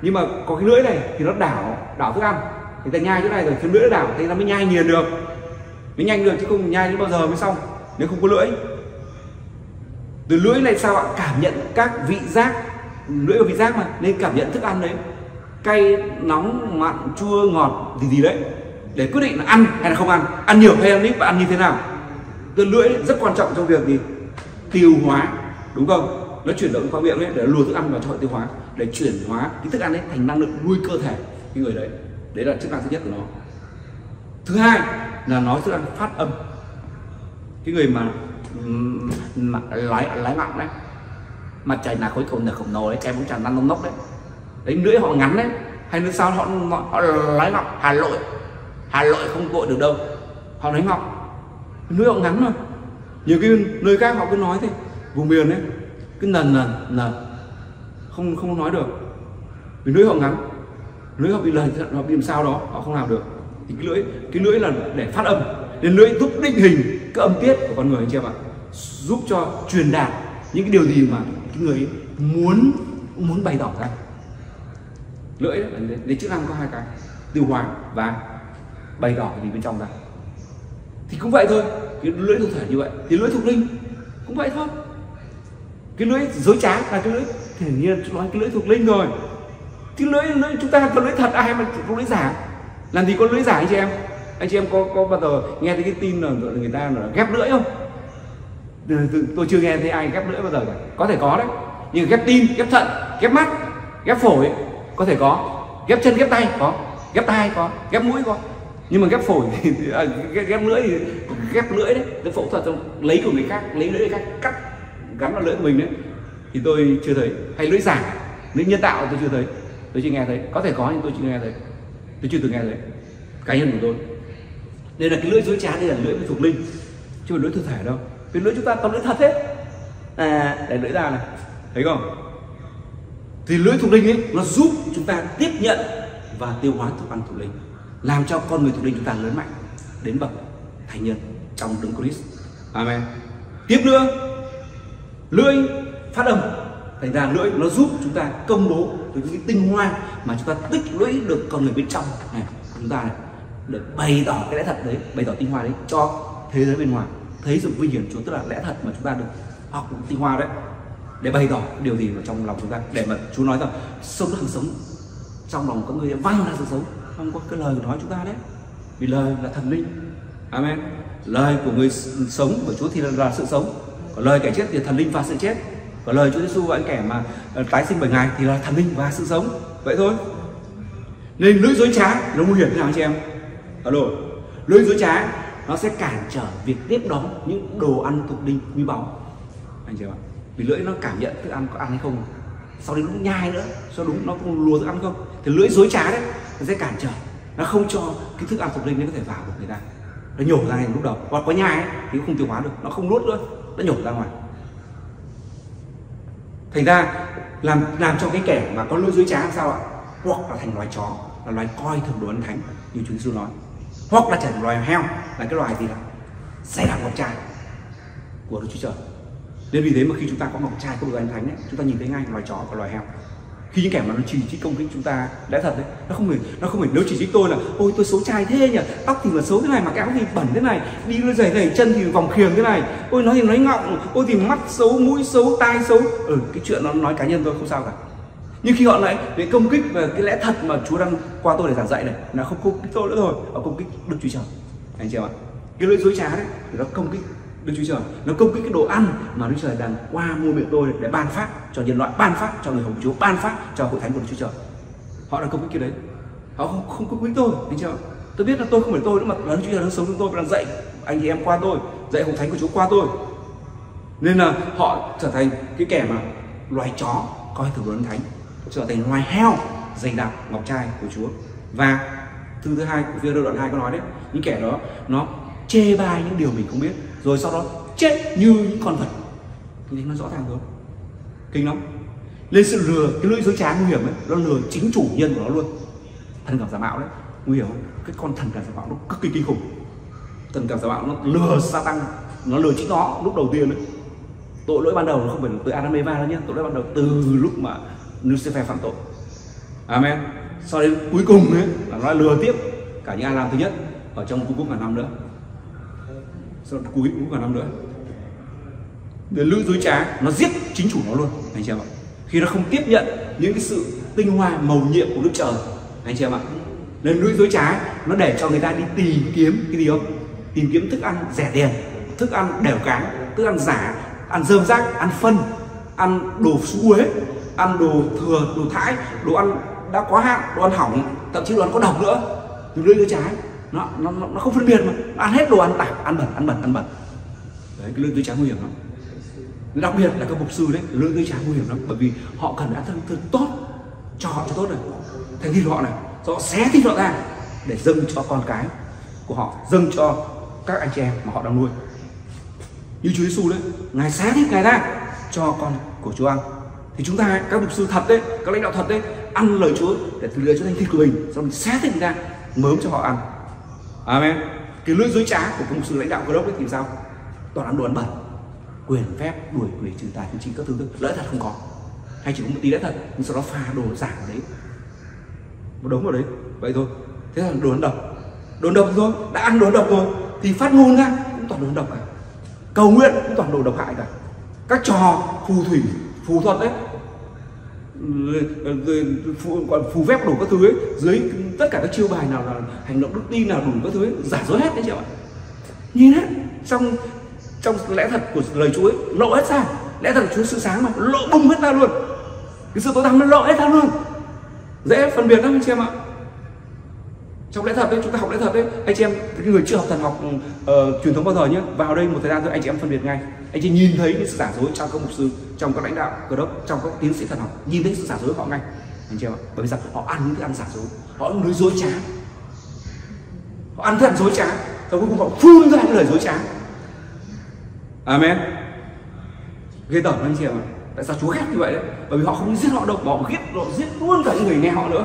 nhưng mà có cái lưỡi này thì nó đảo thức ăn, người ta nhai chỗ này rồi cái lưỡi đảo thì nó mới nhai nghiền được, mới nhanh được, chứ không nhai đến bao giờ mới xong nếu không có lưỡi. Từ lưỡi này sao ạ? Cảm nhận các vị giác, lưỡi và vị giác mà, nên cảm nhận thức ăn đấy, cay, nóng, mặn, chua, ngọt gì đấy để quyết định là ăn hay là không ăn, ăn nhiều hay ăn ít và ăn như thế nào. Từ lưỡi rất quan trọng trong việc gì tiêu hóa, đúng không? Nó chuyển động qua miệng ấy để lùa thức ăn vào cho họ tiêu hóa, để chuyển hóa cái thức ăn ấy thành năng lượng nuôi cơ thể cái người đấy. Đấy là chức năng thứ nhất của nó. Thứ hai là nó chức năng phát âm. Cái người mà lái mạng đấy, mặt trời là khối cầu nở khổng lồ đấy, em cũng chẳng năng nông nốc đấy. Đấy lưỡi họ ngắn đấy, hay nữa sao họ lái ngọc Hà Nội không vội được đâu, họ nói ngọc, lưỡi họ ngắn thôi. Nhiều cái nơi khác họ cứ nói thế, vùng miền đấy cứ nần không nói được vì lưỡi họ ngắn, lưỡi họ bị lời họ bị làm sao đó họ không làm được. Thì cái lưỡi là để phát âm, nên lưỡi giúp định hình các âm tiết của con người anh chị em ạ, giúp cho truyền đạt những cái điều gì mà cái người muốn bày tỏ ra. Lưỡi là để chức năng có hai cái, tiêu hóa và bày tỏ cái gì bên trong ra. Thì cũng vậy thôi, cái lưỡi thực thể như vậy, thì lưỡi thuộc linh cũng vậy thôi. Cái lưỡi dối trá là cái lưỡi hiển nhiên nói cái lưỡi thuộc linh rồi. Thì lưỡi chúng ta có lưỡi thật, ai mà có lưỡi giả, làm gì có lưỡi giả anh chị em? Anh chị em có bao giờ nghe thấy cái tin là người ta là ghép lưỡi không? Tôi chưa nghe thấy ai ghép lưỡi bao giờ cả. Có thể có đấy, nhưng ghép tim, ghép thận, ghép mắt, ghép phổi có thể có, ghép chân, ghép tay có, ghép tai có, ghép mũi có. Nhưng mà ghép phổi thì ghép lưỡi thì ghép lưỡi đấy, cái phẫu thuật lấy của người khác, lấy lưỡi người khác cắt gắn vào lưỡi của mình đấy thì tôi chưa thấy. Hay lưỡi giả, lưỡi nhân tạo tôi chưa thấy, tôi chưa nghe thấy. Có thể có nhưng tôi chưa nghe thấy, tôi chưa từng nghe thấy, cá nhân của tôi. Nên là cái lưỡi dối trá đây là lưỡi thuộc linh chứ không lưỡi thực thể đâu, vì lưỡi chúng ta toàn lưỡi thật hết để lưỡi ra này, thấy không? Thì lưỡi thuộc linh ấy nó giúp chúng ta tiếp nhận và tiêu hóa thức ăn thuộc linh, làm cho con người thuộc linh chúng ta lớn mạnh đến bậc thành nhân trong đấng Christ. Amen. Tiếp nữa, lưỡi phát âm, thành ra lưỡi nó giúp chúng ta công bố những tinh hoa mà chúng ta tích lũy được con người bên trong này, chúng ta này, được bày tỏ cái lẽ thật đấy, bày tỏ tinh hoa đấy cho thế giới bên ngoài thấy sự vinh hiển Chúa, tức là lẽ thật mà chúng ta được học tinh hoa đấy, để bày tỏ điều gì vào trong lòng chúng ta, để mà Chúa nói rằng sông nước sống trong lòng các người vang ra sự sống, không có cái lời nói chúng ta đấy, vì lời là thần linh. Amen. Lời của người sống của Chúa thì là sự sống, còn lời kẻ chết thì thần linh và sự chết, còn lời Chúa Giêsu và những kẻ mà tái sinh bởi Ngài thì là thần linh và sự sống, vậy thôi. Nên lưỡi dối trá nó nguy hiểm thế nào anh chị em? Lưỡi dối trá nó sẽ cản trở việc tiếp đón những đồ ăn thuộc linh quý báu anh chị ạ, vì lưỡi nó cảm nhận thức ăn có ăn hay không, sau đến lúc nhai nữa, sau đúng nó cũng lùa thức ăn không. Thì lưỡi dối trá đấy nó sẽ cản trở, nó không cho cái thức ăn thuộc linh nó có thể vào được người ta, nó nhổ ra ngay lúc đầu, hoặc có nhai ấy, thì cũng không tiêu hóa được, nó không nuốt nữa, nó nhổ ra ngoài. Thành ra làm cho cái kẻ mà có lưỡi dối trá làm sao ạ, hoặc là thành loài chó, là loài coi thường đồ ăn thánh như Chúa Giêsu nói. hoặc là trở thành loài heo, là cái loài gì đó sẽ là ngọc trai của Đức Chúa Trời. Nên vì thế mà khi chúng ta có ngọc trai, có được ánh thánh ấy, chúng ta nhìn thấy ngay loài chó và loài heo. Khi những kẻ mà nó chỉ trích công kích chúng ta đã thật đấy, nó không hề nếu chỉ trích tôi là ôi tôi xấu trai thế nhỉ, tóc thì là xấu thế này, mặc áo thì bẩn thế này, đi đôi giày này, chân thì vòng khiềng thế này, ôi nói thì nói ngọng, ôi thì mắt xấu, mũi xấu, tai xấu. Cái chuyện nó nói cá nhân tôi không sao cả, nhưng khi họ lại để công kích về cái lẽ thật mà Chúa đang qua tôi để giảng dạy này, là không công kích tôi nữa rồi, họ công kích Đức Chúa Trời. Anh chị em ạ, cái lưỡi dối trá đấy nó công kích Đức Chúa Trời, nó công kích cái đồ ăn mà Đức Chúa Trời đang qua mua miệng tôi để ban phát cho nhân loại, ban phát cho người hồng Chúa, ban phát cho hội thánh của Đức Chúa Trời. Họ đang công kích cái đấy, họ không công kích tôi. Anh chị em, tôi biết là tôi không phải tôi nữa, mà là Đức Chúa Trời đang sống trong tôi và đang dạy anh chị em qua tôi, dạy hội thánh của Chúa qua tôi. Nên là họ trở thành cái kẻ mà loài chó coi thường Đức Thánh, trở thành loài heo dày đặc ngọc trai của Chúa. Và thư thứ hai của Phi-e-rơ đoạn 2 có nói đấy, những kẻ đó nó chê bai những điều mình không biết, rồi sau đó chết như những con vật. Kinh Thánh nó rõ ràng rồi, kinh lắm. Nên sự lừa, cái lưỡi dối trá nguy hiểm ấy, nó lừa chính chủ nhân của nó luôn. Thần cảm giả mạo đấy, nguy hiểm không? Cái con thần cảm giả mạo nó cực kỳ kinh khủng. Thần cảm giả mạo nó lừa Sa-tăng, nó lừa chính nó lúc đầu tiên đấy. Tội lỗi ban đầu nó không phải từ Adam Eva đâu nhé, tội lỗi ban đầu từ lúc mà Lucifer phạm tội. Amen. Sau đến cuối cùng ấy, là nó lừa tiếp cả những ai làm thứ nhất ở trong cung quốc cả năm nữa, sau đó cuối cùng cả năm nữa. Để lưỡi dối trá nó giết chính chủ nó luôn, anh chị em ạ. Khi nó không tiếp nhận những cái sự tinh hoa mầu nhiệm của Đức Trời, anh chị em ạ. Nên lưỡi dối trá nó để cho người ta đi tìm kiếm cái gì không? Tìm kiếm thức ăn rẻ tiền, thức ăn đẻo cáng, thức ăn giả, ăn rơm rác, ăn phân, ăn đồ xú uế, ăn đồ thừa, đồ thải, đồ ăn đã quá hạn, đồ ăn hỏng, thậm chí đồ ăn có độc nữa. Từ lưỡi trái nó không phân biệt mà nó ăn hết đồ ăn tạp, ăn bẩn. Đấy, cái lưỡi dối trá nguy hiểm lắm. Đặc biệt là các mục sư đấy, lưỡi dối trá nguy hiểm lắm, bởi vì họ cần ăn thân tốt cho họ cho tốt này, thành thịt họ này, họ xé thịt họ ra để dâng cho con cái của họ, dâng cho các anh chị em mà họ đang nuôi. Như Chúa Giêsu đấy, ngài xé thịt ngài ra cho con của Chúa ăn. Thì chúng ta, các mục sư thật đấy, các lãnh đạo thật đấy, ăn lời Chúa để từ lời Chúa thành thịt của mình, xong mình xé thịt ra mớm cho họ ăn. Amen. Cái lưỡi dối trá của các mục sư lãnh đạo cơ đốc ấy thì sao? Toàn ăn đồ ăn bẩn, quyền phép, đuổi quỷ, trừ tà, chứng trị các thứ đó, lẽ thật không có, hay chỉ có một tí lẽ thật, nhưng sau đó pha đồ giả vào đấy, một đống vào đấy, vậy thôi. Thế là đồ ăn độc thôi, đã ăn đồ ăn độc rồi thì phát ngôn ra cũng toàn đồ ăn độc cả, cầu nguyện cũng toàn đồ độc hại cả, các trò phù thủy, phù thuật đấy, còn phù phép đủ các thứ ấy, dưới tất cả các chiêu bài nào là hành động đức tin nào đủ các thứ ấy, giả dối hết đấy chị ạ. Nhìn hết trong lẽ thật của lời Chúa ấy, lộ hết ra, lẽ thật của Chúa sự sáng mà lộ bung hết ra luôn, cái sự tối tăm nó lộ hết ra luôn, dễ phân biệt lắm anh chị em ạ. Trong lẽ thật đấy, chúng ta học lẽ thật đấy, anh chị em cái người chưa học thần học truyền thống bao giờ nhé, vào đây một thời gian thôi anh chị em phân biệt ngay. Anh chị nhìn thấy những sự giả dối trong các mục sư, trong các lãnh đạo cơ đốc, trong các tiến sĩ thần học, nhìn thấy sự giả dối của họ ngay, anh chị em ạ. Bởi vì sao? Họ ăn những thức ăn giả dối, họ ăn lưỡi dối trá, họ ăn thức ăn dối trá, rồi cuối cùng họ phun ra những lời dối trá. Amen. Ghê tởm anh chị em ạ. Tại sao Chúa ghét như vậy đấy? Bởi vì họ không giết họ đâu, mà họ giết luôn cả những người nghe họ nữa.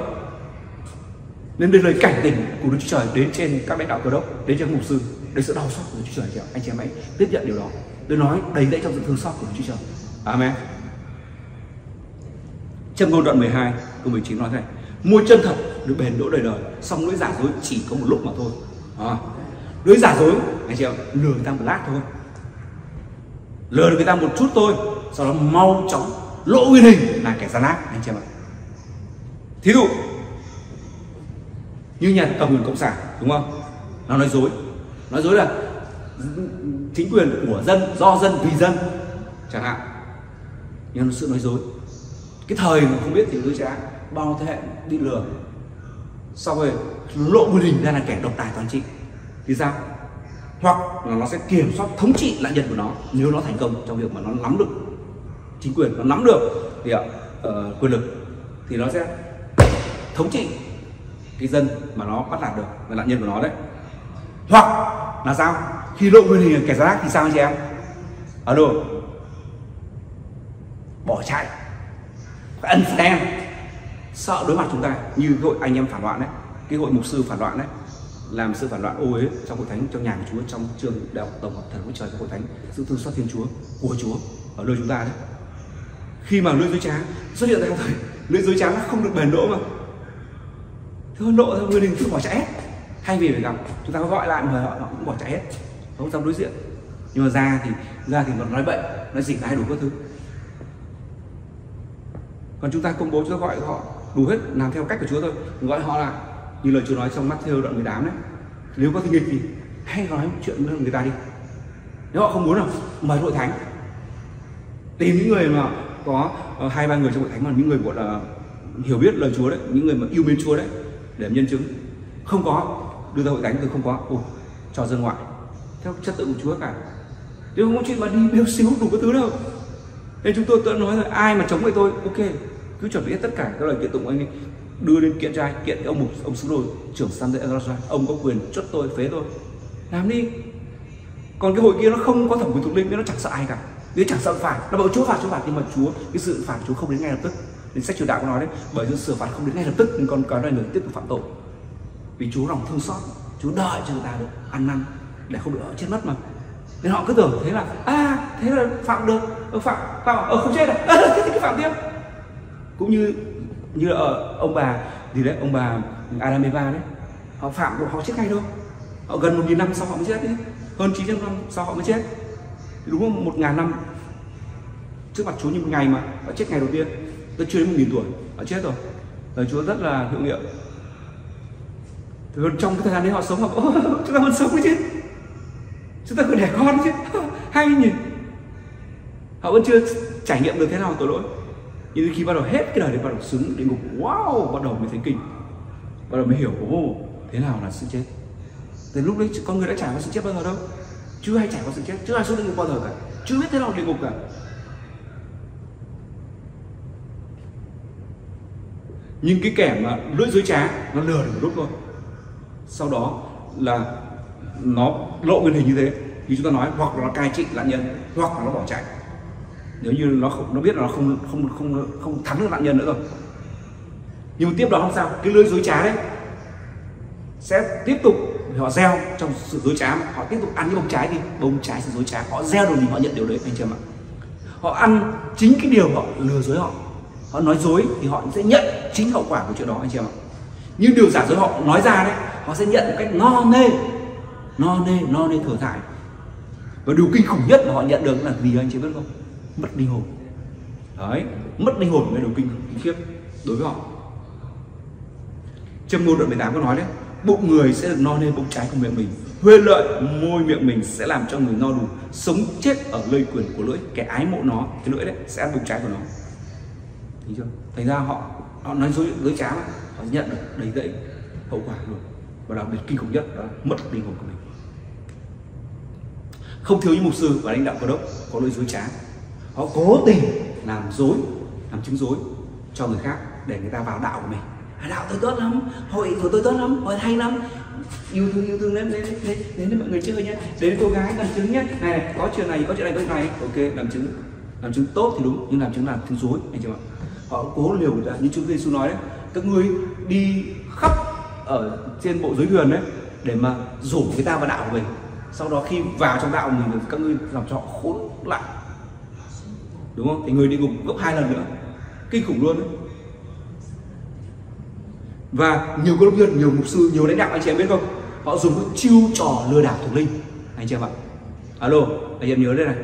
Nên đây lời cảnh tỉnh của Đức Chúa Trời đến trên các lãnh đạo cơ đốc, đến trên mục sư, đến sự đau xót của Đức Chúa Trời, anh chị em hãy tiếp nhận điều đó. Tôi nói đầy dẫy trong sự thương xót của Đức Chúa Trời. Amen. Châm ngôn đoạn 12 câu 19 nói thế này: môi chân thật được bền đỗ đời đời, song lưỡi giả dối chỉ có một lúc mà thôi. Lưỡi giả dối, anh chị em, lừa người ta một lát thôi, lừa được người ta một chút thôi, sau đó mau chóng lộ nguyên hình là kẻ gian ác, anh chị em ạ. Thí dụ như nhà cầm quyền cộng sản, đúng không? Nó nói dối, là chính quyền của dân, do dân, vì dân chẳng hạn, nhưng nó sự nói dối. Cái thời mà không biết thì dối trá, bao thế hệ bị lừa, xong rồi lộ nguyên hình ra là kẻ độc tài toàn trị. Thì sao? Hoặc là nó sẽ kiểm soát, thống trị nạn nhân của nó, nếu nó thành công trong việc mà nó nắm được chính quyền, nó nắm được thì quyền lực, thì nó sẽ thống trị cái dân mà nó bắt nạt được, là nạn nhân của nó đấy. Hoặc là sao? Khi lộ nguyên hình kẻ gian ác thì sao anh chị em? Alo, bỏ chạy, ẩn tên, sợ đối mặt chúng ta, như hội anh em phản loạn đấy, cái hội mục sư phản loạn đấy, làm sự phản loạn ô uế trong hội thánh, trong nhà của Chúa, trong trường đại học tổng hợp thần của trời của hội thánh, sự thương xót Thiên Chúa của Chúa ở nơi chúng ta đấy. Khi mà lưỡi dối trá xuất hiện ra thôi, lưỡi dối trá nó không được bền đỗ mà thôi, nộ theo người đình cứ bỏ chạy hết, hay vì phải gặp chúng ta có gọi lại người họ cũng bỏ chạy hết, không dám đối diện. Nhưng mà ra thì còn nói bậy, nói dịch ra đủ các thứ, còn chúng ta công bố, chúng ta gọi họ đủ hết, làm theo cách của Chúa thôi, gọi họ là như lời Chúa nói trong Matthew đoạn 18 đấy, nếu có tình nghịch thì hãy nói chuyện với người ta đi, nếu họ không muốn nào mời hội thánh, tìm những người mà có 2-3 người trong hội thánh mà những người gọi là hiểu biết lời Chúa đấy, những người mà yêu mến Chúa đấy để nhân chứng. Không có đưa ra hội thánh thì không có, cho dân ngoại theo trật tự của Chúa cả, nếu không có chuyện mà đi bêu xíu đủ các thứ đâu. Nên chúng tôi tự nói rồi, ai mà chống lại tôi, ok, cứ chuẩn bị hết tất cả các lời kiện tụng của anh ấy, đưa lên kiện trai, kiện ông mục, ông sứ đồ, trưởng Sunday Adoration, ông có quyền chốt tôi, phế tôi, làm đi. Còn cái hội kia nó không có thẩm quyền thuộc linh nên nó chẳng sợ ai cả, nó chẳng sợ phạt, nó bảo Chúa phạt nhưng mà Chúa, cái sự phạt Chúa không đến ngay lập tức. Nên sách truyền đạo có nói đấy, bởi sự sửa phạt không đến ngay lập tức nên con cái này người tiếp tục phạm tội, vì Chúa lòng thương xót, Chúa đợi cho người ta được ăn năn để không được ở chết mất mà. Nên họ cứ tưởng thế là thế là phạm được, phạm không chết được, thế thì cứ phạm tiếp. Cũng như ở ông bà gì đấy, ông bà Adam Eva đấy, họ phạm họ chết ngay thôi, họ gần 1.000 năm sau họ mới chết đấy, hơn 900 năm sau họ mới chết, đúng không? 1.000 năm trước mặt Chúa như một ngày mà họ chết ngày đầu tiên, tôi chưa đến 1.000 tuổi họ chết rồi. Lời Chúa rất là hiệu nghiệm, trong cái thời gian đấy họ sống, họ chúng ta vẫn sống đấy chứ, chúng ta còn đẻ con chứ, hay nhỉ. Họ vẫn chưa trải nghiệm được thế nào tội lỗi, nhưng khi bắt đầu hết cái đời đấy, bắt đầu xứng địa ngục, wow, bắt đầu mới thấy kinh, bắt đầu mới hiểu thế nào là sự chết. Từ lúc đấy con người đã trải qua sự chết bao giờ đâu, chưa ai trải qua sự chết, chưa ai xuống địa ngục bao giờ cả, chưa biết thế nào địa ngục cả. Nhưng cái kẻ mà lưỡi dối trá nó lừa được một lúc thôi, sau đó là nó lộ nguyên hình như thế, thì chúng ta nói hoặc là nó cai trị nạn nhân, hoặc là nó bỏ chạy. Nếu như nó biết là nó không thắng được nạn nhân nữa rồi. Nhưng tiếp đó không sao, cái lưới dối trá đấy sẽ tiếp tục, họ gieo trong sự dối trá, họ tiếp tục ăn cái bông trái đi, bông trái sự dối trá, họ gieo được gì họ nhận điều đấy, anh chị em ạ. Họ ăn chính cái điều họ lừa dối, họ nói dối thì họ sẽ nhận chính hậu quả của chuyện đó, anh chị em ạ. Nhưng điều giả dối họ nói ra đấy, họ sẽ nhận một cách no nê thừa thải. Và điều kinh khủng nhất mà họ nhận được là gì anh chị biết không? Mất linh hồn. Đấy, mất linh hồn mới đầu kinh khiếp đối với họ. Châm ngôn đoạn 18 có nói đấy, bụng người sẽ được no nên bụng trái của miệng mình, huê lợi môi miệng mình sẽ làm cho người no đủ, sống chết ở lưỡi quyền của lưỡi, kẻ ái mộ nó, cái lưỡi đấy sẽ ăn bụng trái của nó. Thấy chưa? Thành ra họ nói dối trá, họ nhận được đầy dẫy hậu quả luôn. Và đặc biệt kinh khủng nhất đó là mất linh hồn của mình. Không thiếu những mục sư và lãnh đạo cơ đốc có lỗi dối trá, họ cố tình làm dối, làm chứng dối cho người khác để người ta vào đạo của mình. Đạo tôi tốt lắm, hội của tôi tốt lắm, hội hay lắm, yêu thương lắm, đến mọi người chơi nhé, đến cô gái làm chứng nhé, này có chuyện này, ok, làm chứng tốt thì đúng, nhưng làm chứng là chứng dối, anh chị ạ. Họ cố liều như Chúa Giêsu nói đấy, các ngươi đi khắp ở trên bộ dưới thuyền đấy để mà rủ người ta vào đạo của mình, sau đó khi vào trong đạo mình các ngươi làm cho họ khốn lại, đúng không? Thì người đi cùng gấp 2 lần nữa, kinh khủng luôn đấy. Và nhiều cơ đốc nhân, nhiều mục sư, nhiều lãnh đạo, anh chị em biết không, họ dùng các chiêu trò lừa đảo thuộc linh, anh chị em ạ. Alo, anh em nhớ đây này,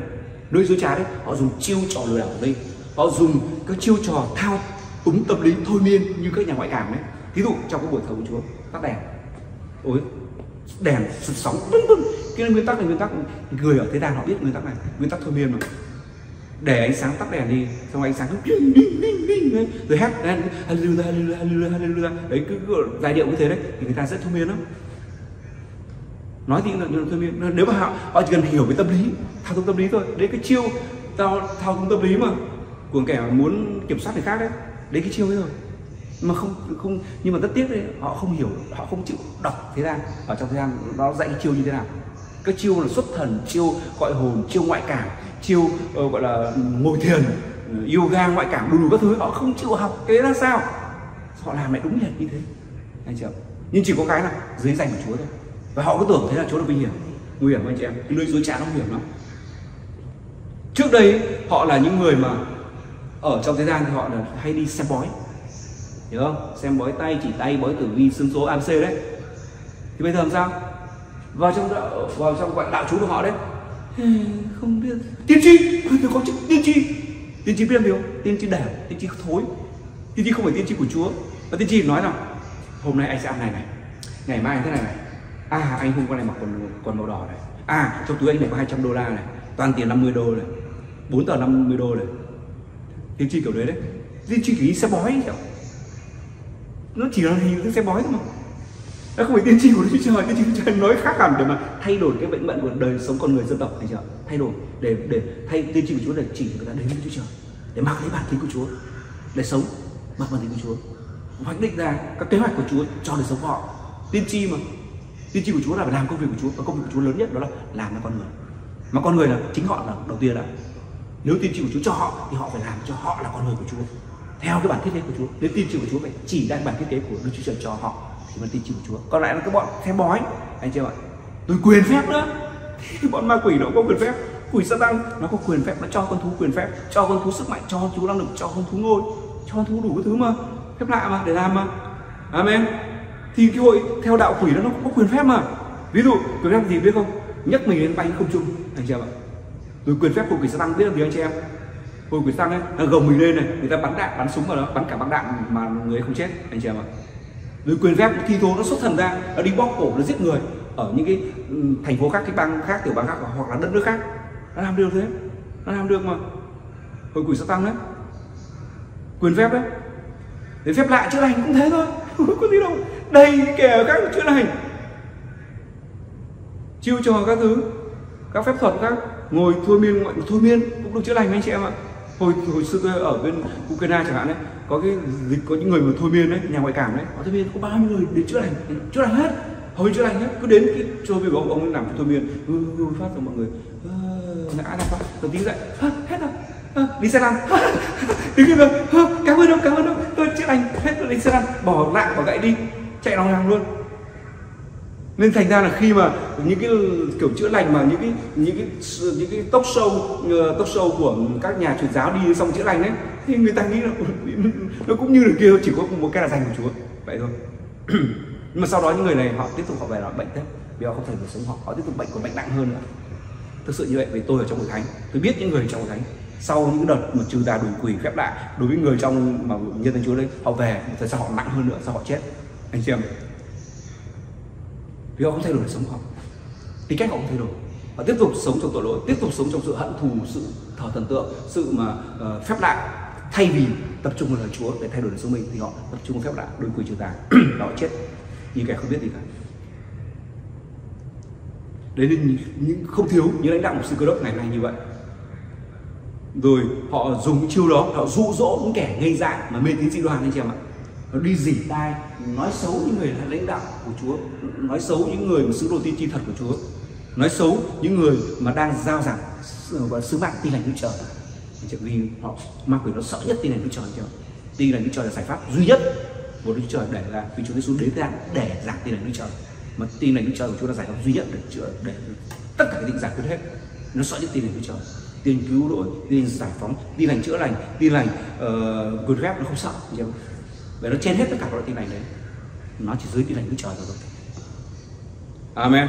lưỡi dối trá đấy, họ dùng chiêu trò lừa đảo thuộc linh, họ dùng các chiêu trò thao túng tâm lý, thôi miên như các nhà ngoại cảm đấy. Ví dụ trong cái buổi thờ của Chúa, tắt đèn, đèn sụp sóng, cái nguyên tắc người ở thế gian họ biết nguyên tắc thôi miên mà. Để ánh sáng tắt đèn đi, xong ánh sáng cứ đinh rồi hát hallelujah đấy, cứ giai điệu như thế đấy thì người ta rất thông minh lắm, nói thì là thông minh. Nếu mà họ chỉ cần hiểu về tâm lý, thao túng tâm lý thôi, đấy cái chiêu thao túng tâm lý mà của kẻ muốn kiểm soát người khác đấy, đấy cái chiêu ấy rồi mà không. Nhưng mà rất tiếc đấy, họ không hiểu, họ không chịu đọc thế gian, ở trong thế gian nó dạy cái chiêu như thế nào. Các chiêu là xuất thần, chiêu gọi hồn, chiêu ngoại cảm, chiêu gọi là ngồi thiền, yoga, ngoại cảm, đủ các thứ. Họ không chịu học, thế là sao? Họ làm lại đúng như thế. Anh chị ạ, Nhưng chỉ có cái là dưới danh của Chúa thôi. Và họ cứ tưởng thế là Chúa là vinh hiển. Nguy hiểm anh chị em, cái lưới dối trá nó nguy hiểm lắm. Trước đây họ là những người mà ở trong thế gian thì họ là hay đi xem bói, hiểu không? Xem bói tay, chỉ tay, bói tử vi, xương số ABC đấy. Thì bây giờ làm sao? Vào trong gọi đạo chú của họ đấy. Không biết. Tiên tri, tôi có chữ tiên tri. Tiên tri biết điều, tiên tri đẻo, tiên tri thối, tiên tri không phải tiên tri của Chúa. Và tiên tri nói là hôm nay anh sẽ ăn này này, ngày mai anh thế này này. À, anh hôm qua này mặc quần màu đỏ này. À, trong túi anh này có $200 này, toàn tiền $50 này, 4 tờ $50 này. Tiên tri kiểu đấy đấy. Tiên tri kiểu xe bói kiểu. Nó chỉ là hình thức xe bói thôi mà. Nó không phải tiên tri của Đức Chúa Trời. Tiên tri của Chúa Trời nói khác hẳn để mà thay đổi cái vận mệnh của đời sống con người dân tộc này, chưa? Thay đổi để thay tiên tri của Chúa để chỉ người ta đến với Đức Chúa Trời, để mặc lấy bản tính của Chúa, để sống mặc bản tính của Chúa, hoạch định ra các kế hoạch của Chúa cho đời sống của họ. Tiên tri mà. Tiên tri của Chúa là phải làm công việc của Chúa, và công việc của Chúa lớn nhất đó là làm cho con người. Mà con người là chính họ là đầu tiên đã. Nếu tiên tri của Chúa cho họ thì họ phải làm cho họ là con người của Chúa, theo cái bản thiết kế của Chúa. Nếu tiên tri của Chúa phải chỉ ra bản thiết kế của Đức Chúa Trời cho họ thì mới tiên tri của Chúa. Còn lại là các bọn theo bói, anh chị em ạ, tôi quyền phép nữa. Thì bọn ma quỷ nó có quyền phép, quỷ Satan nó có quyền phép, nó cho con thú quyền phép, cho con thú sức mạnh, cho con thú năng lực, cho con thú ngôi, cho con thú đủ cái thứ mà phép lạ mà để làm mà. Amen. Thì cái hội theo đạo quỷ đó nó có quyền phép mà. Ví dụ quyền phép gì biết không? Nhấc mình lên bay không trung, anh chị em ạ. Rồi quyền phép của quỷ Satan biết làm gì anh chị em? Hồi quỷ Satan ấy, gồng mình lên này, người ta bắn đạn, bắn súng vào đó, bắn cả băng đạn mà người ấy không chết, anh chị em ạ. Rồi quyền phép thi thố nó xuất thần ra, nó đi bóp cổ, nó giết người ở những cái thành phố khác, cái bang khác, tiểu bang khác hoặc là đất nước khác. Nó làm được thế, nó làm được mà. Hồi quỷ Satan đấy, quyền phép đấy. Đến phép lạ chữa lành cũng thế thôi, không có gì đâu. Đây kẻ các chữa lành, chiêu trò các thứ, các phép thuật các ngồi thôi miên cũng được chữa lành anh chị em ạ. Hồi xưa tôi ở bên Ukraine chẳng hạn đấy, có cái dịch, có những người mà thôi miên đấy, nhà ngoại cảm đấy, họ thôi miên có bao nhiêu người đến chữa lành hết, hầu như chữa lành hết. Cứ đến cái chỗ về ông làm thôi miên phát rồi mọi người ngã ra phát rồi tí dậy hết rồi đi xe lăn tí kia rồi cảm ơn ông tôi chữa lành hết rồi, đi xe lăn bỏ lạng bỏ gậy đi chạy lòng hàng luôn. Nên thành ra là khi mà những cái kiểu chữa lành mà những cái talk show của các nhà truyền giáo đi xong chữa lành đấy thì người ta nghĩ là nó cũng như là kia, chỉ có một cái là dành của Chúa vậy thôi. Nhưng mà sau đó những người này họ tiếp tục họ về là bệnh thế, vì họ không thể được sống, họ tiếp tục bệnh, còn bệnh nặng hơn nữa. Thực sự như vậy, vì tôi ở trong hội thánh, tôi biết những người trong hội thánh sau những đợt mà trừ tà đuổi quỷ phép lạ đối với người trong mà nhân danh Chúa đấy, họ về một thời gian họ nặng hơn nữa, sau họ chết, anh chị em. Vì họ không thay đổi sống họ, tính cách họ không thay đổi, họ tiếp tục sống trong tội lỗi, tiếp tục sống trong sự hận thù, sự thờ thần tượng, sự mà phép lạ, thay vì tập trung vào lời Chúa để thay đổi đời sống mình thì họ tập trung vào phép lạ, đôi quỷ trừ tà, họ chết như kẻ không biết gì cả. Đấy nên những không thiếu những lãnh đạo của sư Cơ Đốc ngày nay như vậy. Rồi họ dùng chiêu đó, họ dụ dỗ những kẻ ngây dại mà mê tín dị đoan anh chị em ạ. Nó đi dỉ tai, nói xấu những người lãnh đạo của Chúa, nói xấu những người mà sứ đồ tiên tri thật của Chúa, nói xấu những người mà đang giao giảng và sứ mạng tin lành Đức Trời. Vì họ ma quỷ nó sợ nhất tin lành Đức Trời, tin lành Đức Trời là giải pháp duy nhất của Đức Trời, để là vì Chúa Giêsu đến thế gian để giảng tin lành Đức Trời, mà tin lành Đức Trời của Chúa là giải pháp duy nhất để chữa, để tất cả cái định giải quyết hết. Nó sợ nhất tin lành Đức Trời, tin cứu độ, tin giải phóng, tin lành chữa lành, tin lành quyền phép nó không sợ. Vậy nó trên hết tất cả các loại tin lành đấy, nó chỉ dưới tin lành Đức Trời rồi. Amen.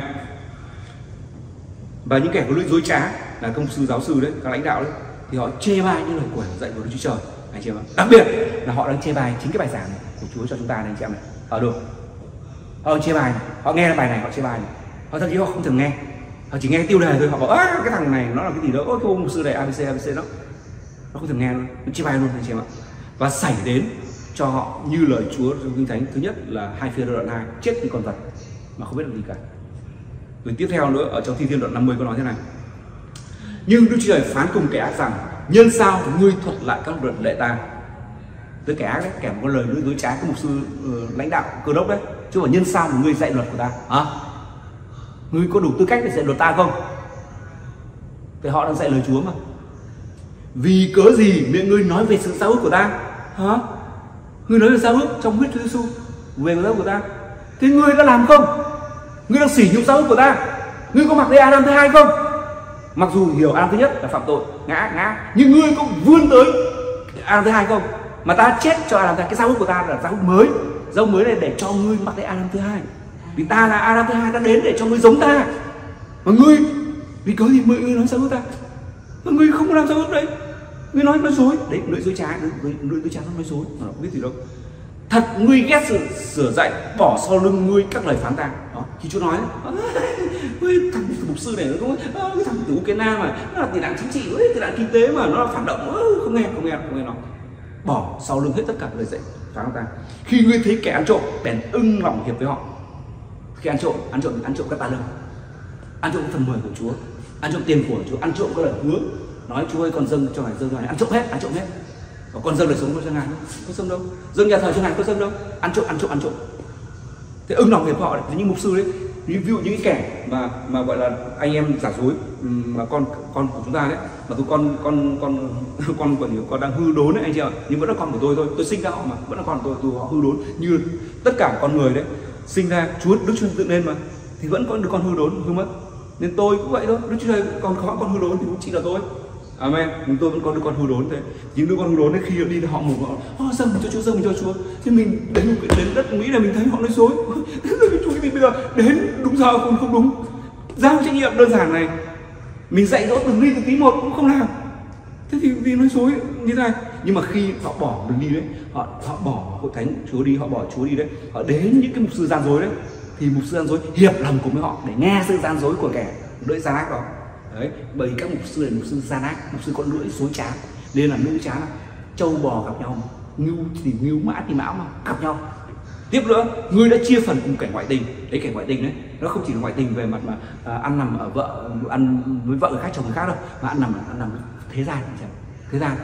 Và những kẻ có lưỡi dối trá là công sư giáo sư đấy, các lãnh đạo đấy, thì họ chê bai những lời của dạy của Đức Chúa Trời, anh chị em ạ. Đặc biệt là họ đang chê bai chính cái bài giảng này của Chúa cho chúng ta này, anh chị em này, ở đâu họ chê bai này. Họ nghe bài này họ chê bai này, họ thậm chí họ không thường nghe, họ chỉ nghe tiêu đề thôi, họ bảo cái thằng này nó là cái gì đó, cái ông mục sư này ABC nó không thường nghe luôn, nó chê bai luôn anh chị em ạ. Và xảy đến cho họ như lời Chúa trong Kinh Thánh, thứ nhất là 2 Phi-e-rơ đoạn 2, chết như con vật mà không biết làm gì cả. Rồi tiếp theo nữa ở trong Thi Thiên đoạn 50 có nói thế này: nhưng Đức Chúa Trời phán cùng kẻ ác rằng, nhân sao ngươi thuật lại các luật lệ ta. Tới kẻ ác đấy, kẻ có lời đối trái cái mục sư lãnh đạo Cơ Đốc đấy, chứ mà nhân sao mà ngươi dạy luật của ta hả? Ngươi có đủ tư cách để dạy luật ta không? Thì họ đang dạy lời Chúa mà. Vì cớ gì miệng ngươi nói về sự giao ước của ta hả? Người nói về giao ước trong huyết Chúa Giêsu, về giao ước của ta, Thế ngươi đã làm không? Ngươi đang sỉ nhục giáo ước của ta. Ngươi có mặc đây Adam thứ hai không? Mặc dù hiểu Adam thứ nhất là phạm tội, ngã, nhưng ngươi cũng vươn tới Adam thứ hai không? Mà ta chết cho Adam thứ hai. Cái giáo ước của ta là giáo ước mới. Giáo ước mới này để cho ngươi mặc đây Adam thứ hai. Vì ta là Adam thứ hai, ta đến để cho ngươi giống ta. Mà ngươi vì cớ gì ngươi nói giáo ước ta? Mà ngươi không làm giáo ước đấy. Ngươi nói dối. Đấy, nói dối trá, nói dối trá nó nói dối. Nó không biết gì đâu. Thật ngươi ghét sự sửa dạy, bỏ sau lưng ngươi các lời phán ta. Đó, khi Chúa nói thằng mục sư này thằng tử Ukraine mà nó là tị nạn chính trị, tị nạn kinh tế mà nó là phản động, không nghe nó bỏ sau lưng hết tất cả lời dạy phán ta. Khi ngươi thấy kẻ ăn trộm bèn ưng lòng hiệp với họ. Khi ăn trộm các tài lương, ăn trộm phần 10 của Chúa, ăn trộm tiền của Chúa, ăn trộm các lời hứa nói Chúa ơi con dâng cho Ngài, dâng cho Ngài, ăn trộm hết. Con dâng đời sống cho Ngài, có dâng đâu, dâng nhà thờ cho Ngài, có dâng đâu, ăn trộm. Thế ưng lòng hiệp họ đấy, những mục sư đấy, ví dụ những cái kẻ mà gọi là anh em giả dối, mà con của chúng ta đấy, mà tôi con đang hư đốn đấy anh chị ạ, nhưng vẫn là con của tôi thôi, tôi sinh ra họ mà, vẫn là con của tôi, họ hư đốn như tất cả con người đấy, sinh ra Chúa Đức Chúa Trời dựng lên mà, thì vẫn có được con hư đốn, hư mất, nên tôi cũng vậy thôi, Đức Chúa Trời con hư đốn thì cũng chỉ là tôi. Amen. Chúng tôi vẫn có đứa con hư đốn thế. Những đứa con hư đốn đấy khi đi họ mồm họ dâng cho Chúa, dâng cho Chúa. Thế mình đến đất Mỹ là mình thấy họ nói dối. Chúa thì bây giờ đến đúng giờ không đúng. Giao trách nhiệm đơn giản này mình dạy dỗ từng ly từng tí một cũng không làm. Thế thì vì nói dối như thế này. Nhưng mà khi họ bỏ mình đi đấy, họ bỏ hội thánh Chúa đi, họ bỏ Chúa đi đấy, họ đến những cái mục sư gian dối đấy, thì mục sư gian dối hiệp lòng cùng với họ để nghe sự gian dối của kẻ đợi gian ác đó. Đấy, bởi các mục sư này mục sư gian ác, mục sư con lưỡi dối trá, nên là nữ trá là trâu bò gặp nhau, ngưu thì ngưu, mã thì mão mà gặp nhau. Tiếp nữa, ngươi đã chia phần cùng kẻ ngoại tình. Đấy, kẻ ngoại tình đấy, nó không chỉ là ngoại tình về mặt mà ăn nằm ở vợ, ăn với vợ người khác, chồng người khác đâu, mà ăn nằm thế gian. Thế gian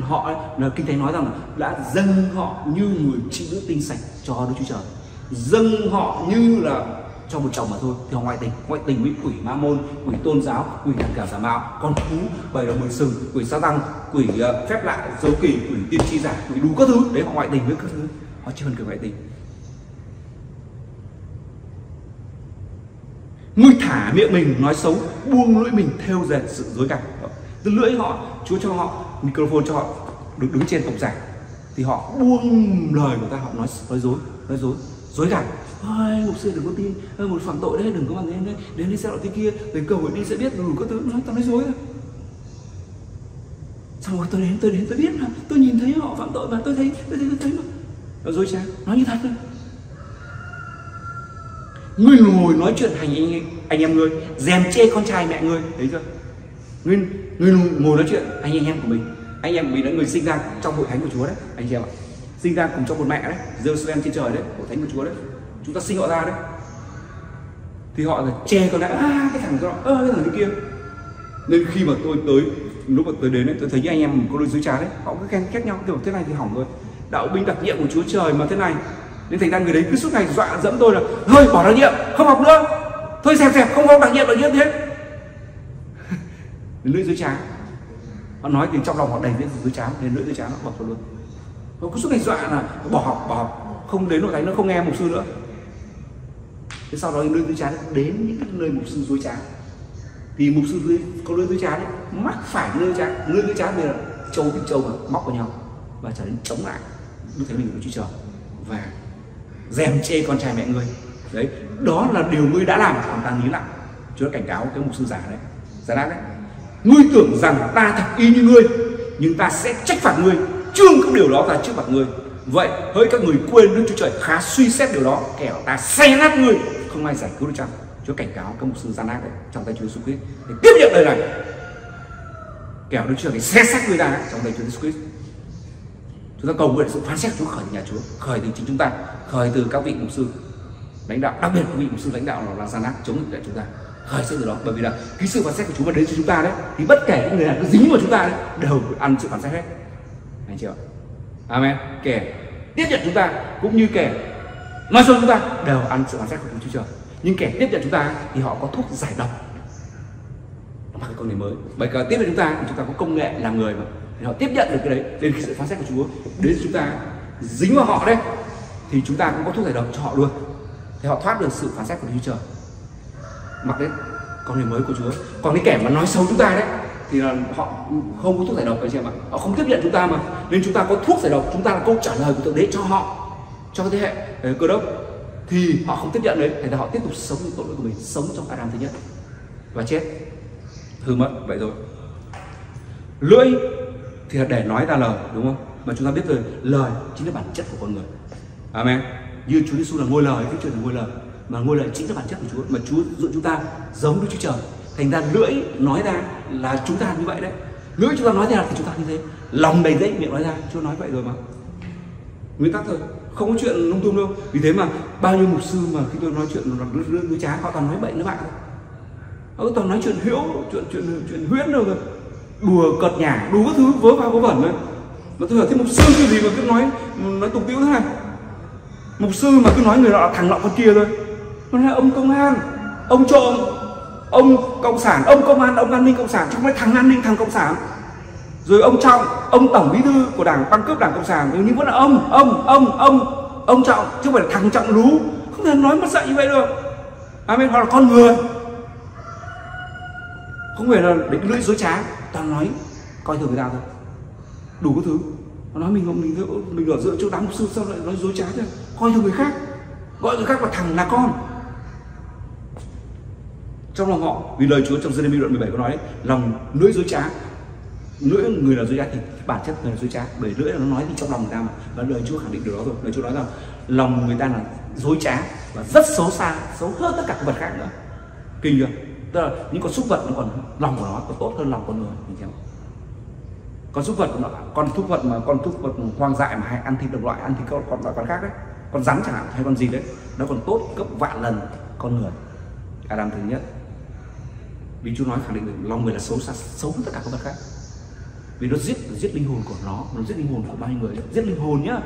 họ là Kinh Thánh nói rằng là đã dâng họ như người chị nữ tinh sạch cho Đức Chúa Trời, dâng họ như là cho một chồng mà thôi, thì họ ngoại tình với quỷ ma môn, quỷ tôn giáo, quỷ thần cả giả mạo, con thú, bày đầu mười sừng, quỷ sa tăng, quỷ phép lạ, dấu kỳ, quỷ tiên tri giả, quỷ đủ các thứ đấy, họ ngoại tình với các thứ, họ chưa cần cái ngoại tình. Ngươi thả miệng mình nói xấu, buông lưỡi mình theo dệt sự dối gạt. Từ lưỡi họ, Chúa cho họ microphone, cho họ được đứng trên cổng giảng, thì họ buông lời của ta, họ nói dối, dối gạt. Ôi, mục sư đừng có tin, một phạm tội đấy, đừng có bằng đấy, đến đi xe loại thế kia, đến cầu đi sẽ biết, đủ có thứ, tao nói dối rồi. Xong rồi tôi đến, tôi biết là, tôi nhìn thấy họ phạm tội mà, tôi thấy mà. Nó dối trá, nói như thật thôi. Ngươi ngồi nói chuyện hành anh em ngươi, dèm chê con trai mẹ ngươi, thấy chưa? Ngươi ngồi nói chuyện anh em của mình. Anh em của mình là người sinh ra trong hội thánh của Chúa đấy, anh chị em ạ. Sinh ra cùng trong một mẹ đấy, Jerusalem trên trời đấy, hội thánh của Chúa đấy. Chúng ta sinh họ ra đấy, thì họ là che con lại, cái thằng đó, cái thằng kia. Nên khi mà tôi tới, lúc mà tôi đến đấy, tôi thấy những anh em có đôi dối trá đấy, họ cứ khen khét nhau, kiểu thế này thì hỏng rồi, đạo binh đặc nhiệm của Chúa Trời mà thế này, nên thành ra người đấy cứ suốt ngày dọa dẫm tôi là thôi bỏ đặc nhiệm, không học nữa, thôi dẹp, không học đặc nhiệm thế. Lưỡi dối trá, họ nói thì trong lòng họ đầy những dối trá, nên lưỡi dối trá nó bỏ luôn. Nó cứ suốt ngày dọa là bỏ học, không đến nội thánh nữa, không nghe mục sư nữa. Thế sau đó lưỡi dối trá đến những nơi mục sư dối trá, thì mục sư có lưỡi dối trá đấy mắc phải lưỡi dối trá bây giờ châu mà móc vào nhau và trở nên chống lại đức thánh mình của Chúa Trời và dèm chê con trai mẹ ngươi. Đấy, đó là điều ngươi đã làm, còn ta nghĩ lại. Chúa đã cảnh cáo cái mục sư giả đấy, ngươi tưởng rằng ta thật y như ngươi, nhưng ta sẽ trách phạt ngươi, trương các điều đó ra trước mặt ngươi. Vậy hỡi các người quên Đức Chúa Trời, khá suy xét điều đó, kẻo ta xé nát ngươi, không ai giải cứu được chăng. Chúa cảnh cáo các mục sư gian ác đấy trong tay Chúa Jesus Christ để tiếp nhận lời này, kẻo Đức Chúa Trời phải xé xác người ta trong tay Chúa Jesus Christ. Chúng ta cầu nguyện sự phán xét Chúa khởi từ nhà Chúa, khởi từ chính chúng ta, khởi từ các vị mục sư lãnh đạo, đặc biệt các vị mục sư lãnh đạo là gian ác chống lại chúng ta, khởi sự từ đó. Bởi vì là cái sự phán xét của Chúa mà đến cho chúng ta đấy, thì bất kể những người nào dính vào chúng ta đấy đều ăn sự phán xét hết, anh chị ạ. Amen. Kẻ tiếp nhận chúng ta cũng như kẻ nói xấu chúng ta đều ăn sự phán xét của Chúa Trời. Nhưng kẻ tiếp nhận chúng ta thì họ có thuốc giải độc, mặc cái con người mới. Bởi cả tiếp nhận chúng ta thì chúng ta có công nghệ làm người mà, thì họ tiếp nhận được cái đấy. Đến khi sự phán xét của Chúa đến chúng ta dính vào họ đấy, thì chúng ta cũng có thuốc giải độc cho họ luôn. thì họ thoát được sự phán xét của Đức Chúa Trời. Mặc đến con người mới của Chúa. Còn cái kẻ mà nói xấu chúng ta đấy thì là họ không có thuốc giải độc, anh chị em ạ. Họ không tiếp nhận chúng ta mà, nên chúng ta có thuốc giải độc, chúng ta là câu trả lời của Thượng Đế cho họ, cho thế hệ Cơ Đốc, thì họ không tiếp nhận đấy, thì họ tiếp tục sống như tội lỗi của mình, sống trong Adam thứ nhất và chết hư mất vậy rồi. Lưỡi thì là để nói ra lời, đúng không? Mà chúng ta biết rồi, lời chính là bản chất của con người. Amen. Như Chúa Giêsu là ngôi lời, Đức Chúa là ngôi lời, mà ngôi lời chính là bản chất của Chúa, mà Chúa dựng chúng ta giống Đức Chúa Trời. Thành ra lưỡi nói ra là chúng ta như vậy đấy. Lưỡi chúng ta nói ra thì chúng ta như thế. Lòng đầy dẫy miệng nói ra, Chúa nói vậy rồi mà. Nguyên tắc thôi, không có chuyện lung tung đâu. Vì thế mà bao nhiêu mục sư mà khi tôi nói chuyện lưỡi trá, họ toàn nói bậy nữa bạn thôi. Họ toàn nói chuyện hiếu, chuyện huyễn đâu rồi. Đùa cợt nhả, đủ các thứ vớ vào vớ vẩn đấy. Mà tôi hỏi thế mục sư cái gì mà cứ nói tục tĩu thế này. Mục sư mà cứ nói người nọ thằng nọ con kia thôi. Nó là ông công an, ông trộm, ông cộng sản, ông công an, ông an ninh cộng sản, trong mấy thằng an ninh thằng cộng sản. Rồi ông Trọng, ông tổng bí thư của đảng, băng cướp đảng cộng sản, nhưng vẫn là ông Trọng, chứ không phải là thằng Trọng lú. Không thể nói mất dạy như vậy được. Amen. Hoặc là con người, không phải là định lưỡi dối trá, toàn nói coi thường người ta thôi, đủ các thứ. Nó nói mình ở giữa chỗ đám mục sư, sao lại nói dối trá thế, coi thường người khác, gọi người khác là thằng là con. Trong lòng họ, vì lời Chúa trong Giê-rê-mi đoạn 17 có nói đấy, lòng lưỡi dối trá, lưỡi người là dối trá thì bản chất người là dối trá, bởi lưỡi là nó nói thì trong lòng người ta mà, và lời Chúa khẳng định điều đó rồi. Lời Chúa nói rằng lòng người ta là dối trá và rất xấu xa, xấu hơn tất cả các vật khác nữa, kinh chưa? Tức là những con súc vật nó còn lòng của nó còn tốt hơn lòng con người, mình hiểu. Con súc vật, con súc vật hoang dại mà hay ăn thịt đồng loại, ăn thịt con loại con khác đấy, con rắn chẳng hạn hay con gì đấy, nó còn tốt gấp vạn lần con người. Adam thứ nhất. Vì Chúa nói khẳng định được lòng người là xấu xa, xấu hơn tất cả các vật khác. Vì nó giết linh hồn của nó giết linh hồn của bao nhiêu người, giết linh hồn nhá.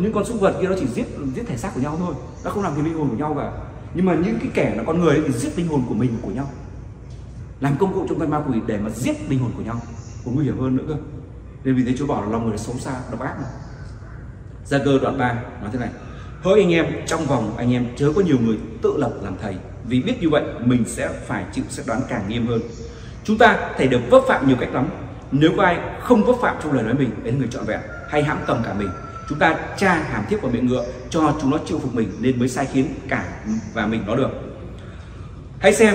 Những con súc vật kia nó chỉ giết thể xác của nhau thôi, nó không làm gì linh hồn của nhau cả. Nhưng mà những cái kẻ là con người thì giết linh hồn của mình, của nhau, làm công cụ trong tay ma quỷ để mà giết linh hồn của nhau, còn nguy hiểm hơn nữa cơ. Nên vì thế Chúa bảo là lòng người là xấu xa, độc ác mà. Gia-cơ đoạn 3 nói thế này: hỡi anh em, trong vòng anh em chớ có nhiều người tự lập làm thầy, vì biết như vậy mình sẽ phải chịu xét đoán càng nghiêm hơn. Chúng ta thể được vấp phạm nhiều cách lắm. Nếu có ai không vấp phạm trong lời nói mình đến người trọn vẹn, hay hãm cầm cả mình, chúng ta tra hàm thiếp vào miệng ngựa cho chúng nó chịu phục mình, nên mới sai khiến cả và mình nó được. Hãy xem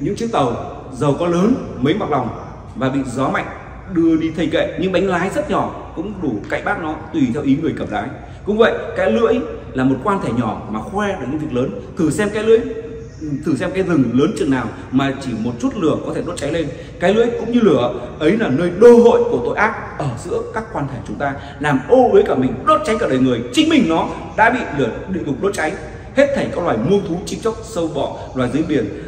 những chiếc tàu dầu có lớn mấy mặc lòng và bị gió mạnh đưa đi thầy kệ, nhưng bánh lái rất nhỏ cũng đủ cậy bác nó tùy theo ý người cầm lái. Cũng vậy, cái lưỡi là một quan thể nhỏ mà khoe được những việc lớn. Thử xem cái rừng lớn chừng nào mà chỉ một chút lửa có thể đốt cháy lên. Cái lưỡi cũng như lửa, ấy là nơi đô hội của tội ác ở giữa các quan hệ chúng ta, làm ô uế cả mình, đốt cháy cả đời người. Chính mình nó đã bị lửa địa ngục đốt cháy. Hết thảy các loài muông thú, chim chóc, sâu bọ, loài dưới biển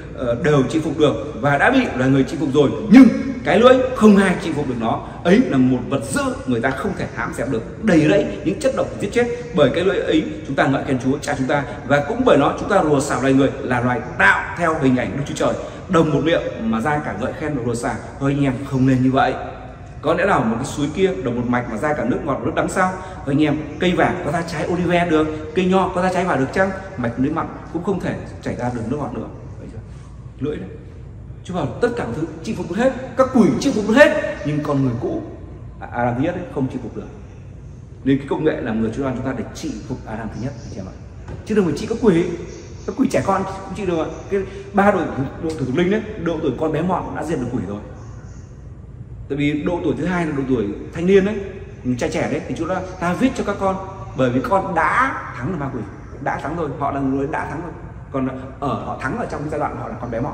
đều chinh phục được và đã bị loài người chinh phục rồi, nhưng cái lưỡi không ai chinh phục được nó. Ấy là một vật dữ, người ta không thể hãm dẹp được, đầy rẫy những chất độc giết chết. Bởi cái lưỡi ấy chúng ta ngợi khen Chúa Cha chúng ta, và cũng bởi nó chúng ta rùa xả loài người là loài tạo theo hình ảnh Đức Chúa Trời, đồng một miệng mà ra cả ngợi khen và rùa xả. Thôi anh em, không nên như vậy. Có lẽ nào một cái suối kia đồng một mạch mà ra cả nước ngọt và nước đắng sao? Thôi anh em, cây vàng có ra trái olive được, cây nho có ra trái vải được chăng? Mạch lưỡi mặn cũng không thể chảy ra được nước ngọt nữa. Lưỡi đấy, Chúa bảo tất cả thứ chinh phục hết, các quỷ chinh phục hết, nhưng con người cũ Adam thứ nhất ấy, không chinh phục được. Nên cái công nghệ làm người Chúa ban chúng ta để chinh phục Adam thứ nhất, anh chị em ạ. Chứ đừng phải trị các quỷ trẻ con cũng trị được ạ. Cái ba độ tuổi thuộc linh đấy, độ tuổi con bé mọn đã diệt được quỷ rồi. Tại vì độ tuổi thứ hai là độ tuổi thanh niên đấy, trai trẻ đấy, thì Chúa ta viết cho các con, bởi vì con đã thắng được ma quỷ, đã thắng rồi, họ là người đã thắng rồi. Còn ở họ thắng ở trong cái giai đoạn họ là con bé mọn.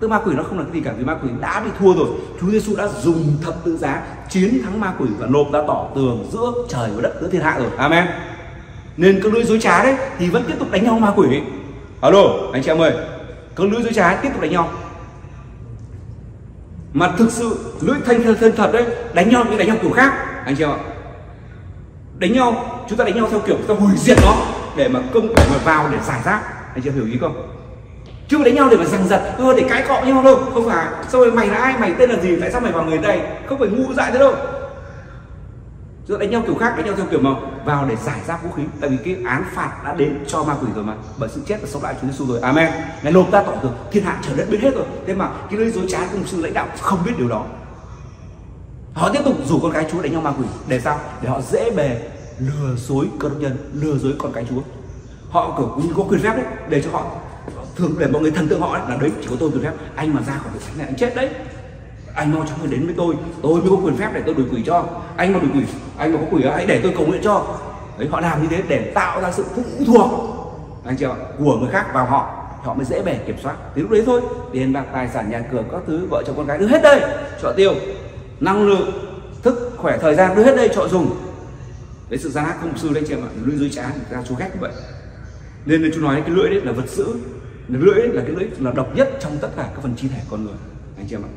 Tức ma quỷ nó không là cái gì cả, vì ma quỷ đã bị thua rồi. Chúa Giêsu đã dùng thập tự giá chiến thắng ma quỷ và nộp ra tỏ tường giữa trời và đất, giữa thiên hạ rồi. Amen. Nên các lưỡi dối trá đấy thì vẫn tiếp tục đánh nhau ma quỷ. Alo, anh chị em ơi, các lưỡi dối trá tiếp tục đánh nhau. Mà thực sự lưỡi thân thật đấy đánh nhau, nhưng đánh nhau kiểu khác, anh chị em ạ. Đánh nhau, chúng ta đánh nhau theo kiểu chúng ta hủy diệt nó để mà công cụ mà vào để giải rác. Anh chị hiểu ý không? Chứ mà đánh nhau để mà giằng giật, để cãi cọ nhau đâu, không phải. Xong rồi mày là ai, mày tên là gì, tại sao mày vào người này, không phải ngu dại thế đâu. Giữa đánh nhau kiểu khác, đánh nhau theo kiểu mà vào để giải ra vũ khí, tại vì cái án phạt đã đến cho ma quỷ rồi mà, bởi sự chết và sống lại Chúa Giêsu rồi. Amen. Ngày nộp ta tỏ tường, thiên hạ trời đất biết hết rồi, thế mà cái lưỡi dối trá của một sự lãnh đạo không biết điều đó. Họ tiếp tục rủ con cái Chúa đánh nhau ma quỷ để sao? Để họ dễ bề lừa dối cơ đốc nhân, lừa dối con cái Chúa. Họ cũng có quyền phép đấy, để cho họ thường để mọi người thần tượng họ đấy, là đấy chỉ có tôi quyền phép, anh mà ra khỏi cái này anh chết đấy. Anh mau chóng phải đến với tôi mới có quyền phép để tôi đuổi quỷ cho anh, mà đuổi quỷ, anh mà có quỷ hãy để tôi cầu nguyện cho. Đấy, họ làm như thế để tạo ra sự phụ thuộc anh chị ạ, của người khác vào họ, họ mới dễ bề kiểm soát. Thì lúc đấy thôi, tiền bạc tài sản nhà cửa các thứ, vợ chồng con cái đưa hết đây cho tiêu, năng lượng thức khỏe thời gian đưa hết đây cho dùng. Đấy, sự gian ác không sư đấy chị em ạ, lưỡi dưới trán ra chú ghét như vậy. Nên chú nói cái lưỡi đấy là vật dữ, lưỡi đấy là cái lưỡi là độc nhất trong tất cả các phần chi thể con người anh chị em ạ.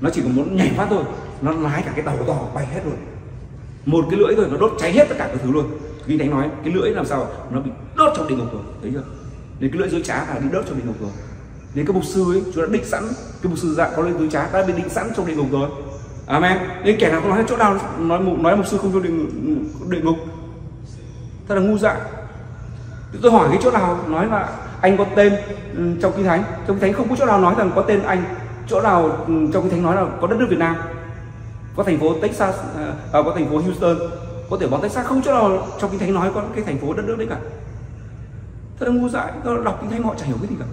Nó chỉ còn muốn nhảy phát thôi, nó lái cả cái tàu to bay hết luôn. Một cái lưỡi thôi nó đốt cháy hết tất cả các thứ luôn. Kinh Thánh nói cái lưỡi làm sao nó bị đốt trong địa ngục rồi, thấy chưa? Nên cái lưỡi dối trá là bị đốt trong địa ngục rồi. Nên các mục sư ấy, Chúa đã định sẵn, cái mục sư dạ có lưỡi dối trá đã bị định sẵn trong địa ngục rồi. Amen. Nên kẻ nào có nói chỗ nào nói mục sư không vô địa ngục, thật là ngu dại. Tôi hỏi cái chỗ nào nói là anh có tên trong Kinh Thánh? Trong Kinh Thánh không có chỗ nào nói rằng có tên anh. Chỗ nào trong Kinh Thánh nói là có đất nước Việt Nam, có thành phố Texas, có thành phố Houston, có tiểu bang Texas, không chỗ nào trong Kinh Thánh nói có cái thành phố đất nước đấy cả. Thật là ngu dại, đọc Kinh Thánh họ chẳng hiểu cái gì cả.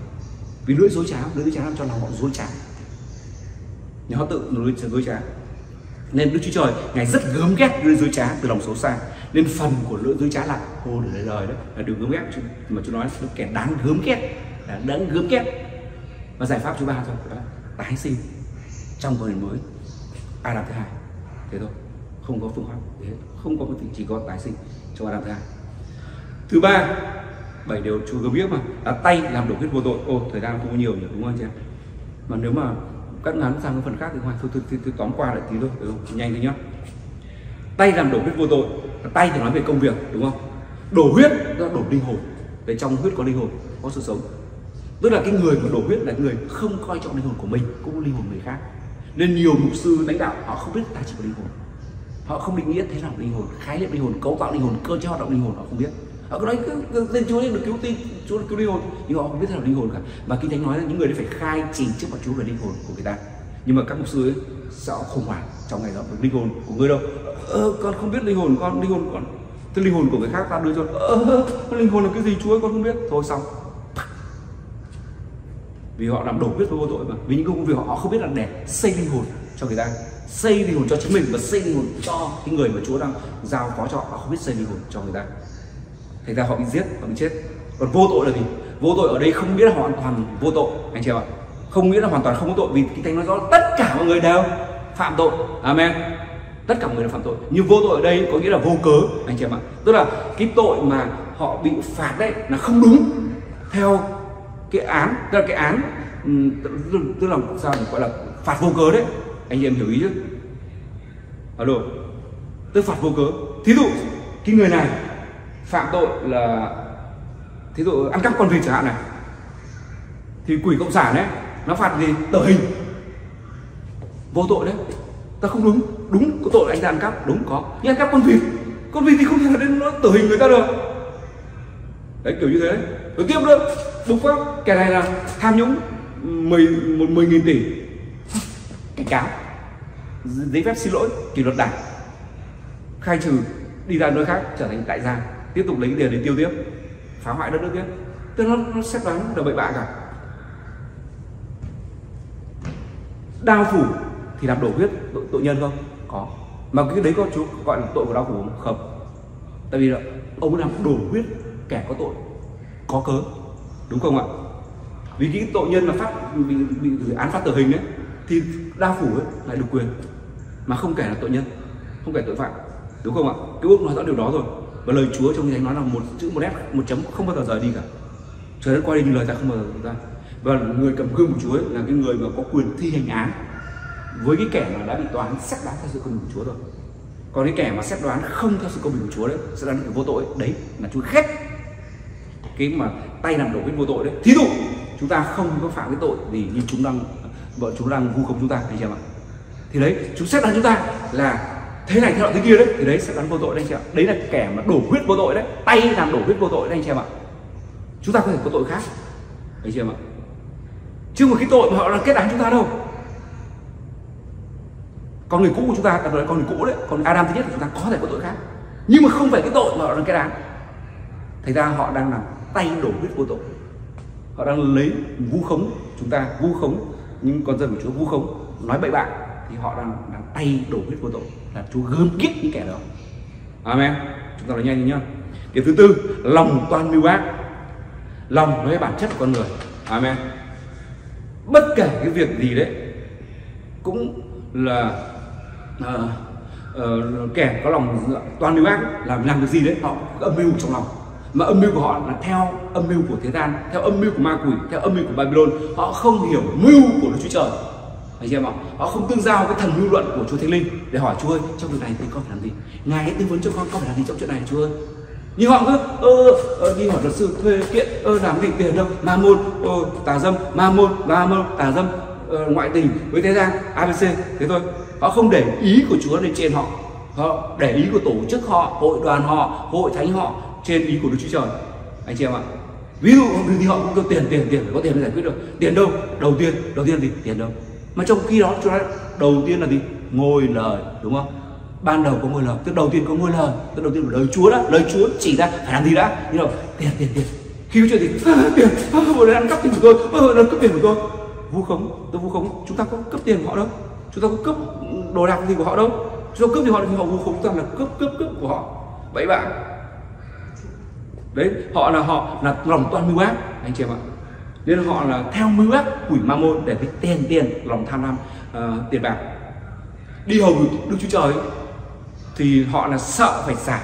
Vì lưỡi dối trá làm cho lòng họ dối trá, nhưng họ tự lưỡi dối trá. Nên Đức Chúa Trời Ngài rất gớm ghét lưỡi dối trá từ lòng xấu xa. Nên phần của lưỡi dối trá là hôn lời đấy là điều gớm ghét, mà Chúa nói là kẻ đáng gớm ghét. Và giải pháp thứ ba thôi, tái sinh trong đời mới, Adam thứ hai, thế thôi, không có phương pháp, không có gì, chỉ có tái sinh trong Adam thứ hai. Thứ ba, 7 điều Chúa gớm biết mà là tay làm đổ huyết vô tội. Ô, thời gian không có nhiều nhỉ, đúng không anh chị? Mà nếu mà cắt ngắn sang cái phần khác thì ngoài tôi tóm qua lại tí thôi, được không? Nhanh thôi nhá. Tay làm đổ huyết vô tội, tay thì nói về công việc, đúng không? Đổ huyết là đổ linh hồn, để trong huyết có linh hồn, có sự sống. Tức là cái người mà đổ huyết là người không coi trọng linh hồn của mình, cũng linh hồn người khác. Nên nhiều mục sư lãnh đạo họ không biết giá trị của linh hồn, họ không định nghĩa thế nào linh hồn, khái niệm linh hồn, cấu tạo linh hồn, cơ chế hoạt động linh hồn họ không biết. Họ cứ nói tên Chúa được cứu tinh, Chúa được cứu linh hồn, nhưng họ không biết thế nào linh hồn cả. Và Kinh Thánh nói là những người đấy phải khai trình trước mặt Chúa về linh hồn của người ta. Nhưng mà các mục sư ấy sợ khủng hoảng trong ngày đó, linh hồn của người đâu? Con không biết linh hồn con, linh hồn của người khác ta đưa cho. Linh hồn là cái gì Chúa ơi, con không biết. Thôi xong. Vì họ làm đổ huyết vô tội mà, vì những công việc họ không biết là để xây linh hồn cho người ta, xây linh hồn cho chính mình và xây linh hồn cho cái người mà Chúa đang giao phó cho họ, không biết xây linh hồn cho người ta, thành ra họ bị giết, họ bị chết. Còn vô tội là gì? Vô tội ở đây không nghĩa là hoàn toàn vô tội anh chị ạ, không nghĩa là hoàn toàn không có tội, vì Kinh Thánh nói rõ tất cả mọi người đều phạm tội. Amen. Tất cả mọi người đều phạm tội, nhưng vô tội ở đây có nghĩa là vô cớ anh chị ạ, tức là cái tội mà họ bị phạt đấy là không đúng theo cái án, tức là cái án, tức là sao gọi là phạt vô cớ đấy, anh em hiểu ý chứ? Alo, tức phạt vô cớ. Thí dụ cái người này phạm tội là thí dụ ăn cắp con vịt chẳng hạn này, thì quỷ cộng sản đấy nó phạt gì? Tử hình. Vô tội đấy, ta không đúng, đúng có tội là anh ta ăn cắp, đúng có, nhưng ăn cắp con vịt thì không thể đến nó tử hình người ta được. Đấy, kiểu như thế đấy. Rồi tiếp nữa, bùng phát kẻ này là tham nhũng 10.000 tỷ, cảnh cáo, giấy phép xin lỗi, kỷ luật đảng, khai trừ, đi ra nơi khác trở thành đại gia, tiếp tục lấy tiền để tiêu tiếp, phá hoại đất nước tiếp. Tức là nó xét đoán là bậy bạ cả. Đao phủ thì làm đổ huyết tội nhân không? Có. Mà cái đấy có chú gọi là tội của đao phủ không? Không. Tại vì là ông làm đổ huyết kẻ có tội, có cớ, đúng không ạ? Vì cái tội nhân mà bị án phát tử hình đấy, thì đao phủ ấy lại được quyền, mà không kể là tội nhân, không kể tội phạm, đúng không ạ? Cái ước nói rõ điều đó rồi, và lời Chúa trong Kinh Thánh nói là một chữ, một nét, một chấm không bao giờ rời đi cả. Trời đất coi đi như lời ta không bao giờ ra. Và người cầm gươm của Chúa ấy là cái người mà có quyền thi hành án với cái kẻ mà đã bị tòa án xét đoán theo sự công bình của Chúa rồi. Còn cái kẻ mà xét đoán không theo sự công bình của Chúa đấy, sẽ đoán vô tội ấy. Đấy là Chúa ghét cái mà tay làm đổ huyết vô tội đấy. Thí dụ chúng ta không có phạm cái tội gì nhưng vợ chúng đang vu khống chúng ta, anh chị em ạ. Thì đấy, chúng xét đoán chúng ta là thế này thế nọ thế kia đấy, thì đấy sẽ đánh vô tội đấy anh chị ạ. Đấy là kẻ mà đổ huyết vô tội đấy, tay làm đổ huyết vô tội đấy anh chị em ạ. Chúng ta có thể có tội khác anh chị em ạ, chứ một cái tội mà họ đang kết án chúng ta đâu. Con người cũ của chúng ta, đặc biệt là con người cũ đấy, còn Adam thứ nhất của chúng ta có thể có tội khác, nhưng mà không phải cái tội mà họ đang kết án. Thành ra họ đang làm tay đổ huyết vô tội, họ đang lấy vu khống chúng ta, vu khống những con dân của Chúa, vu khống nói bậy bạ, thì họ đang tay đổ huyết vô tội, là Chúa gớm kiết những kẻ đó. Amen. Chúng ta nói nhanh nhá. Điểm thứ tư, lòng toan mưu ác. Lòng nói bản chất của con người. Amen. Bất kể cái việc gì đấy cũng là kẻ có lòng toan mưu ác, làm cái gì đấy họ có âm mưu trong lòng, mà âm mưu của họ là theo âm mưu của thế gian, theo âm mưu của ma quỷ, theo âm mưu của Babylon. Họ không hiểu mưu của Đức Chúa Trời anh chị em ạ. Họ không tương giao với thần mưu luận của Chúa Thánh Linh để hỏi Chúa ơi, trong việc này thì con phải làm gì, Ngài hãy tư vấn cho con phải làm gì trong chuyện này Chúa ơi. Nhưng họ cứ đi hỏi luật sư, thuê kiện, làm gì tiền đâu, ma môn, tà dâm, ma môn tà dâm, ngoại tình với thế gian, ABC thế thôi. Họ không để ý của Chúa lên trên họ, họ để ý của tổ chức họ, hội đoàn họ, hội thánh họ trên ý của Đức Chúa Trời anh chị em ạ. Ví dụ thì họ cũng kêu tiền phải có tiền để giải quyết được. Tiền đâu? Đầu tiên gì? Tiền đâu? Mà trong khi đó chúng ta đầu tiên là gì? Ngôi lời, đúng không? Ban đầu có ngôi lời, tức đầu tiên có ngôi lời, tức đầu tiên là lời Chúa đã, lời Chúa chỉ ra phải làm gì đã. Nhưng mà tiền khi chuyện gì tiền, vừa ăn cắp tiền của tôi, vừa cướp tiền của tôi, vu khống. Chúng ta có cướp tiền của họ đâu, chúng ta có cướp đồ đạc gì của họ đâu, chúng ta cướp thì họ vu khống rằng là cướp của họ. Vậy bạn đấy, họ là lòng toan mưu ác anh chị em ạ. Nên họ là theo mưu ác quỷ ma môn để với tiền, lòng tham lam tiền bạc. Đi hầu Đức Chúa Trời thì họ là sợ phải trả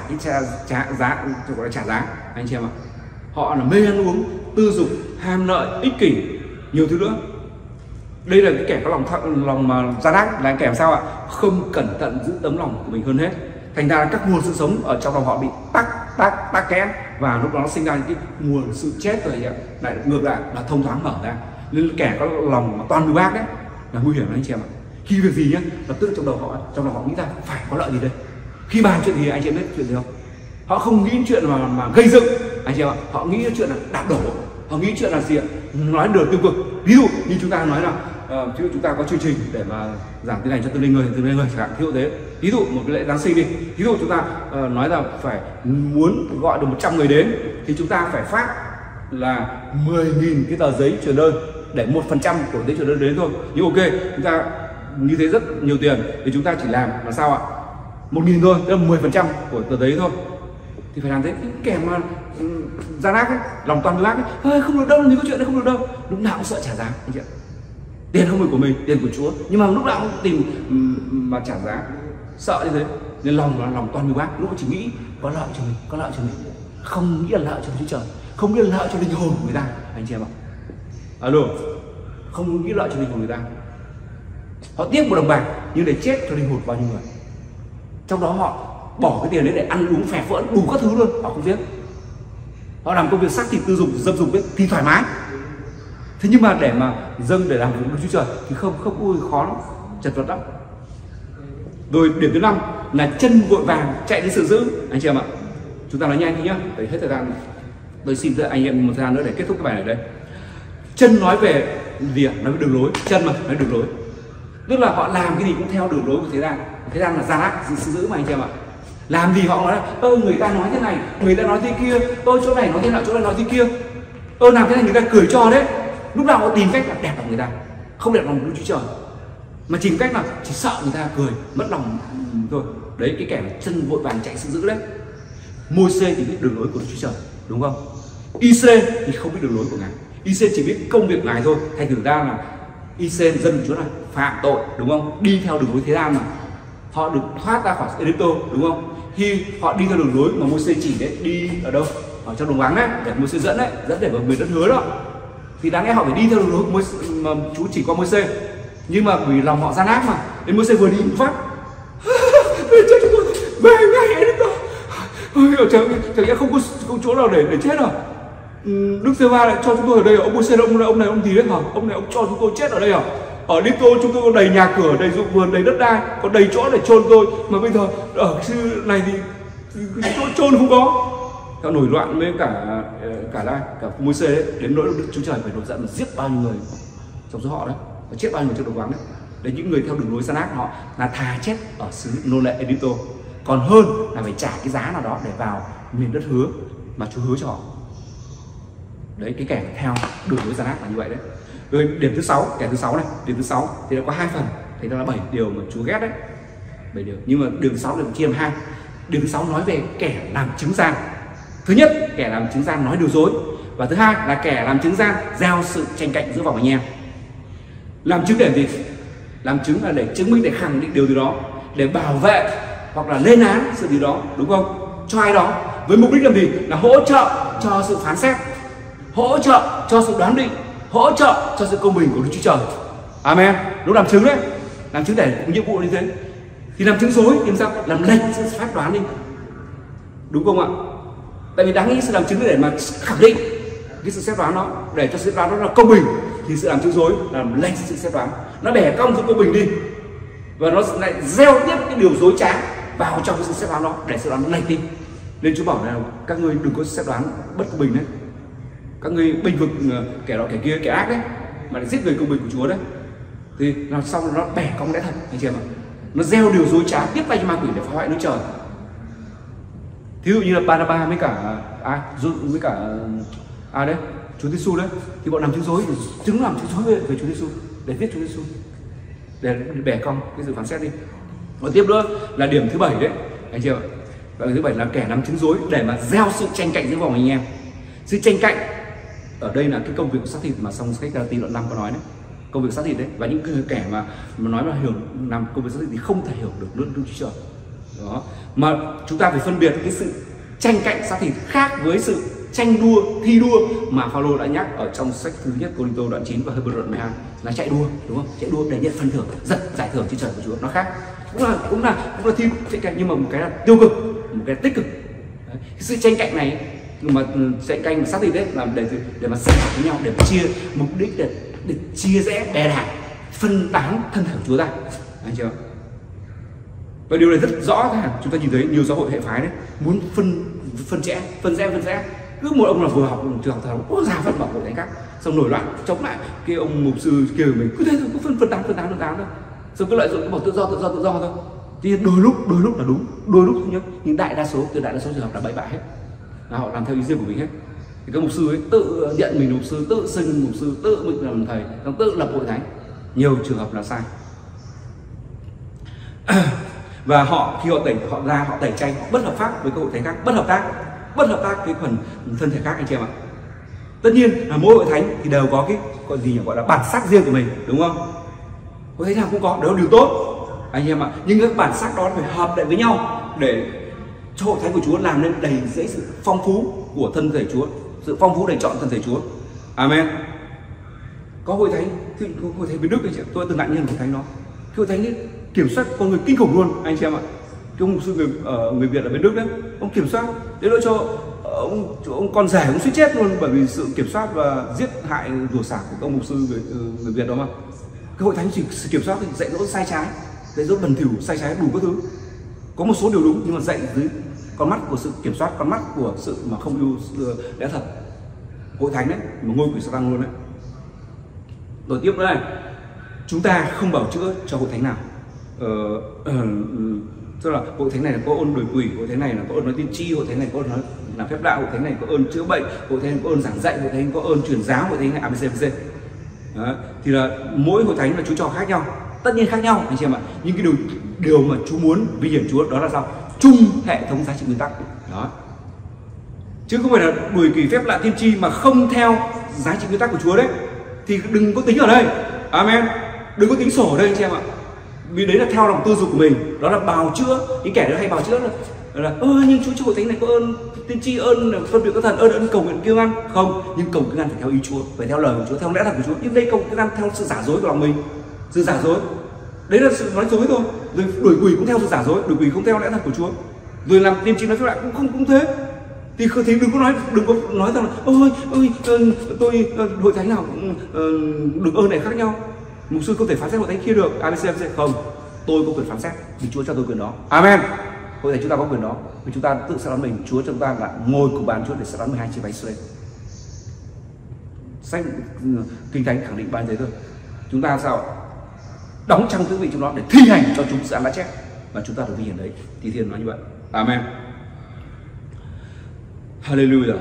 cái giá, gọi là trả giá anh chị em ạ. Họ là mê ăn uống, tư dục, ham lợi, ích kỷ, nhiều thứ nữa. Đây là cái kẻ có lòng mà gian ác, là kẻ sao ạ? Không cẩn thận giữ tấm lòng của mình hơn hết. Thành ra các nguồn sự sống ở trong lòng họ bị tắc kẽ, và lúc đó nó sinh ra những cái nguồn sự chết rồi lại ngược lại là thông thoáng mở ra. Nên kẻ có lòng mà toan mưu ác đấy là nguy hiểm đấy anh chị em ạ. Khi việc gì nhá, là tự trong đầu họ nghĩ ra phải có lợi gì đây. Khi bàn chuyện gì anh chị em biết chuyện gì không? Họ không nghĩ chuyện mà gây dựng anh chị em ạ. Họ nghĩ chuyện là đạp đổ, họ nghĩ chuyện là gì ạ? Nói được tiêu cực. Ví dụ như chúng ta nói là chúng ta có chương trình để mà giảm tiền này cho từng người chẳng hạn, ví dụ thế. Ví dụ một cái lễ Giáng sinh đi, ví dụ chúng ta nói là phải muốn gọi được 100 người đến thì chúng ta phải phát là 10.000 cái tờ giấy truyền đơn để 1% của giấy truyền đơn đến thôi. Nhưng ok, chúng ta như thế rất nhiều tiền thì chúng ta chỉ làm là sao ạ? 1.000 thôi, tức là 10% của tờ giấy thôi. Thì phải làm thế. Cái kẻ mà gian ác ấy, lòng toan mưu ác ấy, không được đâu, những cái chuyện này không được đâu, lúc nào cũng sợ trả giá anh chị ạ. Tiền không phải của mình, tiền của Chúa, nhưng mà lúc nào cũng tìm mà trả giá, sợ như thế. Nên lòng là lòng toan mưu ác, lúc chỉ nghĩ có lợi cho mình, không nghĩ là lợi cho Chúa Trời, không nghĩ là lợi cho linh hồn của người ta anh chị em ạ. Alo, không nghĩ lợi cho linh hồn người ta, họ tiếc một đồng bạc nhưng để chết cho linh hồn bao nhiêu người. Trong đó họ bỏ cái tiền đấy để ăn uống phè phỡn đủ các thứ luôn, họ không tiếc. Họ làm công việc xác thịt, tư dục, dâm dục thì thoải mái. Thế nhưng mà để mà dâng để làm việc Đức Chúa Trời thì không khó lắm, chật vật lắm. Rồi điểm thứ 5 là chân vội vàng chạy đến sự dữ anh chị em ạ. Chúng ta nói nhanh thôi nhá, để hết thời gian. Tôi xin anh em một thời gian nữa để kết thúc cái bài này đây. Chân nói về việc nói về đường lối, chân mà nói đường lối, tức là họ làm cái gì cũng theo đường lối của thế gian. Thế gian là gian ác, sự dữ mà anh chị em ạ. Làm gì họ nói là người ta nói thế này, người ta nói thế kia, chỗ này nói thế nào, chỗ này nói thế kia, làm thế này người ta cười cho đấy. Lúc nào họ tìm cách là đẹp lòng người ta, không đẹp lòng Đức Chúa Trời, mà tìm cách là chỉ sợ người ta cười mất lòng thôi. Đấy, cái kẻ chân vội vàng chạy sự dữ đấy. Môi-se thì biết đường lối của Đức Chúa Trời, đúng không? IC thì không biết đường lối của Ngài, IC chỉ biết công việc Ngài thôi. Thành thử ra là IC dân Chúa này phạm tội, đúng không? Đi theo đường lối thế gian mà họ được thoát ra khỏi Egypto, đúng không? Khi họ đi theo đường lối mà Môi-se chỉ đấy, đi ở đâu? Ở trong đồng vắng đấy, để Môi-se dẫn đấy, dẫn để vào miền đất hứa đó. Thì đáng lẽ họ phải đi theo đường lối mà Chúa chỉ qua Môi-se, nhưng mà vì lòng họ gian ác mà đến Môi-se vừa đi phát chết chúng tôi, về ngay đến đó, ôi chẳng lẽ không chỗ nào để chết rồi. Đức Giê-va lại cho chúng tôi ở đây, ông Môi-se ông này ông gì đấy hả, ông này ông cho chúng tôi chết ở đây hả? Ở Lít Tô chúng tôi có đầy nhà cửa, đầy ruộng vườn, đầy đất đai, có đầy chỗ để chôn tôi. Mà bây giờ ở sư này thì chỗ chôn không có. Nó nổi loạn với cả Môi-se đấy, đến nỗi Đức Chúa Trời phải nổi giận giết bao nhiêu người trong số họ đấy, và chết bao nhiêu người trong đồng vắng đấy. Đấy, những người theo đường lối Sa-nát họ là thà chết ở xứ nô lệ Egypto còn hơn là phải trả cái giá nào đó để vào miền đất hứa mà Chúa hứa cho họ. Đấy, cái kẻ theo đường lối Sa-nát là như vậy đấy. Rồi điểm thứ 6, kẻ thứ 6 này, điểm thứ 6 thì nó có 2 phần, thì nó là 7 điều mà Chúa ghét đấy, 7 điều. Nhưng mà điểm 6 được chia làm 2. Điểm thứ 6 nói về kẻ làm chứng gian. Thứ nhất, kẻ làm chứng gian nói điều dối, và thứ hai là kẻ làm chứng gian gieo sự tranh cạnh giữa vòng anh em. Làm chứng để gì? Làm chứng là để chứng minh, để khẳng định điều gì đó, để bảo vệ hoặc là lên án sự gì đó, đúng không? Cho ai đó với mục đích làm gì? Là hỗ trợ cho sự phán xét, hỗ trợ cho sự đoán định, hỗ trợ cho sự công bình của Đức Chúa Trời. Amen. Đúng, làm chứng đấy, làm chứng để nhiệm vụ như thế. Thì làm chứng dối thì sao? Làm lệch sự phán đoán đi, đúng không ạ? Tại vì đáng nghĩ sự làm chứng để mà khẳng định cái sự xét đoán đó, để cho sự đoán đó là công bình, thì sự làm chứng dối là làm lệch sự xét đoán, nó bẻ cong sự công bình đi và nó lại gieo tiếp cái điều dối trá vào trong cái sự xét đoán đó để sự đoán nó lệch đi. Nên Chúa bảo là các ngươi đừng có xét đoán bất công bình đấy, các ngươi bình vực kẻ đó kẻ kia kẻ ác đấy mà lại giết người công bình của Chúa đấy, thì làm xong nó bẻ cong lẽ thật, anh chị em ạ, nó gieo điều dối trá tiếp tay cho ma quỷ để phá hoại nước Trời. Thí dụ như là Ba-na-ba với cả đấy Chúa Giêsu đấy, thì bọn làm chứng dối, chứng làm chứng dối về Chúa Giêsu để giết Chúa Giêsu, để bẻ cong cái sự phán xét đi. Còn tiếp nữa là điểm thứ 7 đấy, anh chị ạ. Và thứ 7 là kẻ làm chứng dối để mà gieo sự tranh cạnh giữa vòng anh em. Sự tranh cạnh ở đây là cái công việc xác thịt mà xong sách Galati đoạn 5 có nói đấy, công việc xác thịt đấy. Và những kẻ mà nói là hiểu làm công việc xác thịt thì không thể hiểu được Đức Chúa Trời. Đó, mà chúng ta phải phân biệt cái sự tranh cạnh xác thịt khác với sự tranh đua, thi đua mà Phao-lô đã nhắc ở trong sách thứ nhất Cô-rinh-tô đoạn 9 và Hebrew đoạn 12, là chạy đua, đúng không? Chạy đua để nhận phần thưởng, giật giải thưởng trên trời của Chúa, nó khác. Cũng là thi tranh cạnh, nhưng mà một cái là tiêu cực, một cái là tích cực. Đấy, cái sự tranh cạnh này mà tranh cạnh xác thịt đấy làm để mà sát phạt với nhau, để chia mục đích để chia rẽ, bè đảng, phân tán thân thể của Chúa ra, anh chưa? Và điều này rất rõ ràng, chúng ta nhìn thấy nhiều xã hội hệ phái đấy muốn phân rẽ, cứ một ông là vừa học trường học thằng quốc gia phân bảo của đánh các, xong nổi loạn chống lại cái ông mục sư kia của mình, cứ thế thôi, cứ phân tán thôi, xong cứ lợi dụng cái bảo tự do thôi. Thì đôi lúc là đúng, đôi lúc không nhớ, nhưng đại đa số trường hợp là bậy bạ hết, là họ làm theo ý riêng của mình hết. Thì các mục sư ấy tự nhận mình mục sư, tự xưng mục sư, tự mình làm thầy, xong tự lập hội thánh, nhiều trường hợp là sai. Và họ khi họ tẩy chay, họ bất hợp pháp với các hội thánh khác, bất hợp tác với phần thân thể khác, anh chị em ạ. Tất nhiên là mỗi hội thánh thì đều có cái gọi là bản sắc riêng của mình, đúng không? Có thấy rằng cũng có, đó là điều tốt, anh chị em ạ. Nhưng các bản sắc đó phải hợp lại với nhau để cho hội thánh của Chúa làm nên đầy dẫy sự phong phú của thân thể Chúa, sự phong phú để chọn thân thể Chúa. Amen. Có hội thánh bên Đức, anh chị em, tôi từng ngạc nhiên hội thánh đó. Hội thánh ấy kiểm soát con người kinh khủng luôn, anh chị em ạ. Cái mục sư người Việt ở bên Đức đấy, ông kiểm soát đến nỗi cho ông con rể cũng suýt chết luôn, bởi vì sự kiểm soát và giết hại rủa xả của ông mục sư người Việt đó. Mà cái hội thánh chỉ sự kiểm soát thì dạy dỗ sai trái, dạy dỗ bẩn thỉu, sai trái đủ các thứ, có một số điều đúng nhưng mà dạy dưới con mắt của sự kiểm soát, con mắt của sự mà không yêu lẽ thật. Hội thánh đấy một ngôi quỷ Satan luôn đấy. Rồi tiếp nữa này, chúng ta không bảo chữa cho hội thánh nào, tức là hội thánh này là có ơn đuổi quỷ, hội thánh này là có ơn nói tiên tri, hội thánh này có ơn nói làm phép lạ, hội thánh này có ơn chữa bệnh, hội thánh này có ơn giảng dạy, hội thánh có ơn truyền giáo, hội thánh này abcdc. Thì là mỗi hội thánh là Chúa cho khác nhau, tất nhiên khác nhau, anh chị em ạ. Nhưng cái điều mà Chúa muốn, vi hiển Chúa đó là sao? Chung hệ thống giá trị nguyên tắc đó, chứ không phải là đuổi quỷ phép lạ tiên tri mà không theo giá trị nguyên tắc của Chúa đấy thì đừng có tính ở đây. Amen. Đừng có tính sổ ở đây, anh chị em ạ. Vì đấy là theo lòng tư dục của mình, đó là bào chữa. Những kẻ đó hay bào chữa là nhưng Chúa cho hội thánh này có ơn tiên tri, ơn phân biệt các thần, ơn cầu nguyện kiêng ăn. Không, nhưng cầu nguyện ăn phải theo ý Chúa, phải theo lời của Chúa, theo lẽ thật của Chúa. Nhưng đây cầu nguyện ăn theo sự giả dối của lòng mình, sự giả dối đấy là sự nói dối thôi. Rồi đuổi quỷ cũng theo sự giả dối, đuổi quỷ không theo lẽ thật của Chúa, rồi làm tiên tri nói phép lạ cũng thế. Thì đừng có nói rằng là ôi tôi hội thánh nào cũng được ơn này khác nhau. Mục sư không thể phán xét hội thánh kia được, ABC sẽ không. Tôi có quyền phán xét vì Chúa cho tôi quyền đó. Amen. Có thể chúng ta có quyền đó vì chúng ta tự sắp đón mình. Chúa cho chúng ta là ngồi cùng bàn Chúa để sắp đón 12 chi Israel. Sách Kinh Thánh khẳng định ban thế thôi. Chúng ta sao đóng trong cương vị chúng nó để thi hành cho chúng sự đã chép, và chúng ta được vi hiển đấy. Thi Thiên nói như vậy. Amen. Hallelujah.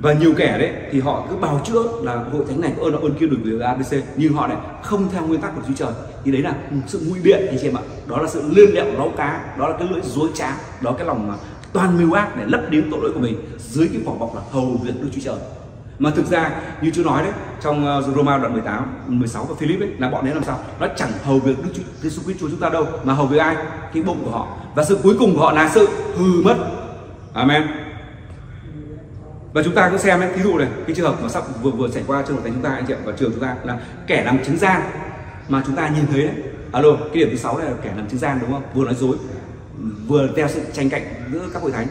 Và nhiều kẻ đấy thì họ cứ bào chữa là hội thánh này có ơn, là ơn kia đổi về ABC, nhưng họ này không theo nguyên tắc của Chúa Trời, thì đấy là sự ngụy biện anh chị em ạ. Đó là sự liên lẹo róu cá, đó là cái lưỡi dối trá, đó là cái lòng mà toàn mưu ác để lấp điếm tội lỗi của mình dưới cái vỏ bọc là hầu việc Đức Chúa Trời. Mà thực ra như Chúa nói đấy trong Roma đoạn 18, 16 và Philip ấy, là bọn đấy làm sao? Nó chẳng hầu việc Đức Chúa Jesus Christ Chúa chúng ta đâu, mà hầu việc ai? Cái bụng của họ, và sự cuối cùng của họ là sự hư mất. Amen. Và chúng ta cứ xem đấy, thí dụ này, cái trường hợp mà sắp vừa trải qua trường hợp chúng ta anh chị ạ, và trường chúng ta là kẻ làm chứng gian mà chúng ta nhìn thấy đấy. Alo, cái điểm thứ 6 này là kẻ làm chứng gian đúng không? Vừa nói dối, vừa theo sự tranh cạnh giữa các hội thánh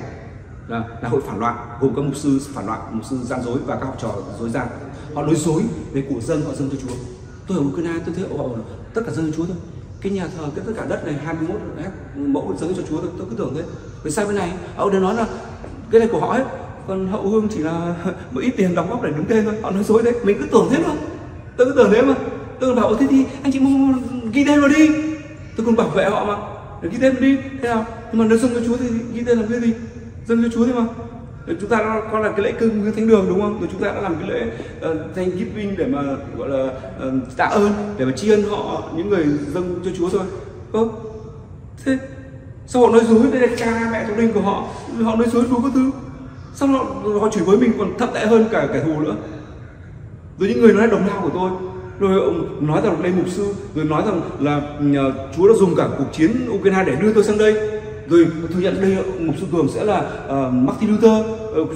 là hội phản loạn, gồm các mục sư phản loạn, mục sư gian dối và các học trò dối gian. Họ nói dối về của dân, họ dâng cho Chúa. Tôi ở Ukraine tôi thấy họ tất cả dâng cho Chúa thôi. Cái nhà thờ, cái tất cả đất này 21 mẫu dâng cho Chúa thôi, tôi cứ tưởng thế. Với sao bên này, ông đều nói là cái này của họ hết, còn hậu hương chỉ là một ít tiền đóng góp để đứng tên thôi. Họ nói dối đấy, mình cứ tưởng thế mà. Tôi cứ tưởng thế mà. Tôi bảo thế thì anh chị muốn ghi tên vào đi, tôi còn bảo vệ họ mà, để ghi tên vào đi thế nào. Nhưng mà nếu dâng cho Chúa thì ghi tên làm cái gì? Dân cho Chúa thế mà. Chúng ta đã có làm cái lễ cưng thánh đường đúng không? Rồi chúng ta đã làm cái lễ Thanksgiving để mà gọi là tạ ơn, để mà tri ân họ, những người dâng cho Chúa thôi. Thế sao họ nói dối? Đây là cha mẹ thuộc linh của họ, họ nói dối đủ các thứ. Sao họ chửi với mình còn thậm tệ hơn cả kẻ thù nữa. Rồi những người nói đồng lao của tôi, rồi ông nói rằng đây mục sư, rồi nói rằng là Chúa đã dùng cả cuộc chiến Ukraine để đưa tôi sang đây, rồi thừa nhận đây mục sư Cường sẽ là Martin Luther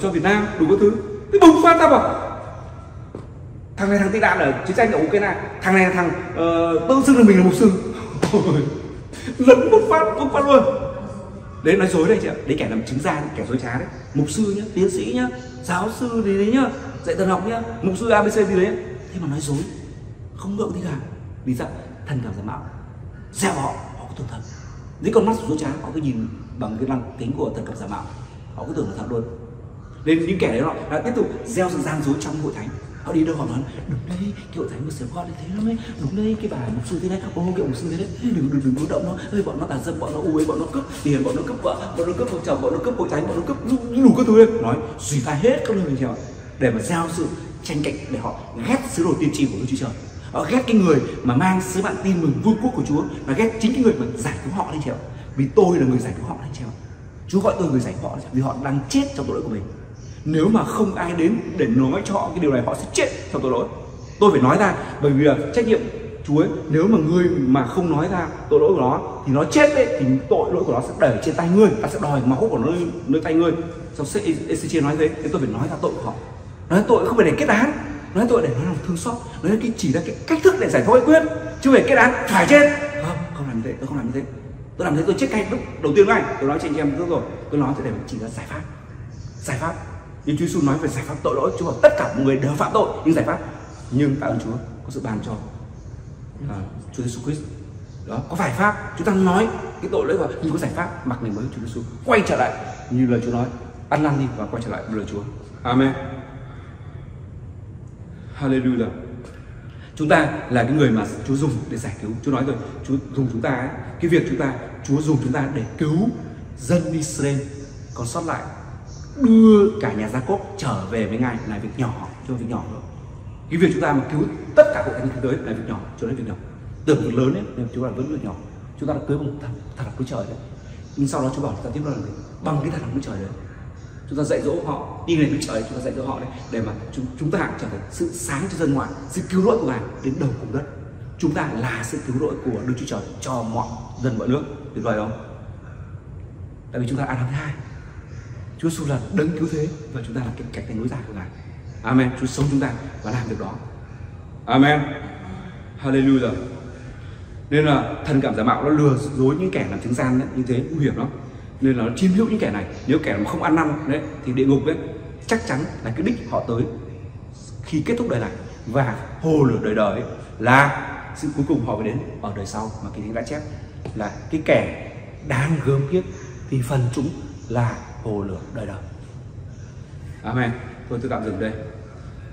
cho Việt Nam đủ các thứ. Thế bùng phát ra bảo thằng này thằng tị nạn ở chiến tranh ở Ukraine, thằng này là thằng tự xưng là mình là mục sư. Lẫn bùng phát luôn. Đấy nói dối đấy chị ạ, đấy kẻ làm chứng gian, kẻ dối trá đấy. Mục sư nhá, tiến sĩ nhá, giáo sư gì đấy nhá, dạy thần học nhá, mục sư ABC gì đấy, thế mà nói dối, không ngượng thì cả. Vì sao? Thần cảm giả mạo, gieo họ, họ có tưởng thật. Dưới con mắt dối trá, họ cứ nhìn bằng cái lăng kính của thần cảm giả mạo, họ cứ tưởng là thật luôn. Nên những kẻ đấy họ đã tiếp tục gieo sự gian dối trong hội thánh. Họ đi đâu họ nói đúng đây, cái hội thánh một sớm con thế lắm ấy, đúng đây cái bà mục sư thế này, ô cái mục sư thế đấy, đừng cố động nó, ơi bọn nó tàn dâm, bọn nó u ấy, bọn nó cướp tiền, bọn nó cướp vợ, bọn nó cướp vợ chồng, bọn nó cướp hội thánh, bọn nó cướp đủ các thứ đấy, nói suy tai hết các người chèo để mà gieo sự tranh cạnh, để họ ghét sứ đồ tiên tri của Đức Chúa Trời, họ ghét cái người mà mang sứ bạn tin mừng vương quốc của Chúa, và ghét chính cái người mà giải cứu họ lên chèo, vì tôi là người giải cứu họ lên chèo, Chúa gọi tôi người giải cứu họ, vì họ đang chết trong tội lỗi của mình. Nếu mà không ai đến để nói cho họ cái điều này, họ sẽ chết theo tội lỗi. Tôi phải nói ra, bởi vì là trách nhiệm Chúa ấy, nếu mà ngươi mà không nói ra tội lỗi của nó thì nó chết đấy, thì tội lỗi của nó sẽ đẩy trên tay ngươi, ta sẽ đòi máu của nó nơi tay ngươi. Xong sẽ ECG nói thế, thế tôi phải nói ra tội của họ. Nói tội không phải để kết án, nói tội để nó làm thương xót, nói cái chỉ là cái cách thức để giải thoát quyết, chứ phải kết án phải chết. Không làm như thế, tôi không làm như thế. Tôi làm thế tôi chết ngay lúc đầu tiên ngay. Tôi nói cho anh em trước rồi, tôi nói để chỉ là giải pháp. Giải pháp. Nhưng Chúa Giêsu nói về giải pháp tội lỗi, Chúa bảo tất cả mọi người đều phạm tội, nhưng giải pháp, nhưng tạ ơn Chúa có sự ban cho Chúa Giêsu Christ đó có giải pháp. Chúng ta nói cái tội lỗi vào nhưng có giải pháp, mặc mình mới Chúa Giêsu quay trở lại như lời Chúa nói, ăn năn đi và quay trở lại lời Chúa. Amen. Hallelujah. Chúng ta là cái người mà Chúa dùng để giải cứu. Chúa nói rồi, Chúa dùng chúng ta ấy, cái việc chúng ta, Chúa dùng chúng ta để cứu dân Israel còn sót lại, đưa cả nhà Gia-cốp trở về với Ngài là việc nhỏ, cho việc nhỏ thôi. Cái việc chúng ta mà cứu tất cả hội thánh thế giới là việc nhỏ, cho đến việc nhỏ. Tưởng việc lớn ấy, nhưng chúng ta vẫn việc nhỏ. Chúng ta đã cưới bằng thật lòng của Trời đấy. Nhưng sau đó Chúa bảo chúng ta tiếp lời bằng cái thật lòng của Trời đấy. Chúng ta dạy dỗ họ đi lên với Trời, chúng ta dạy dỗ họ đấy để mà chúng ta trở thành sự sáng cho dân ngoại, sự cứu rỗi của Ngài đến đầu cùng đất. Chúng ta là sự cứu rỗi của Đức Chúa Trời cho mọi dân mọi nước. Tuyệt vời không? Tại vì chúng ta ăn tháng thứ hai. Chúa Giêsu là đấng cứu thế và chúng ta là cái cánh tay nối dài của Ngài. Amen. Chúa sống chúng ta và làm việc đó. Amen. Hallelujah. Nên là thần cảm giả mạo nó lừa dối những kẻ làm chứng gian đấy, như thế nguy hiểm lắm. Nên là nó chiếm hữu những kẻ này. Nếu kẻ mà không ăn năn đấy thì địa ngục đấy chắc chắn là cái đích họ tới khi kết thúc đời này, và hồ lửa đời đời ấy, là sự cuối cùng họ mới đến ở đời sau, mà Kinh Thánh đã chép là cái kẻ đáng gớm ghiếc thì phần chúng là hồ lửa đời đời. Amen. Thôi tôi tạm dừng đây.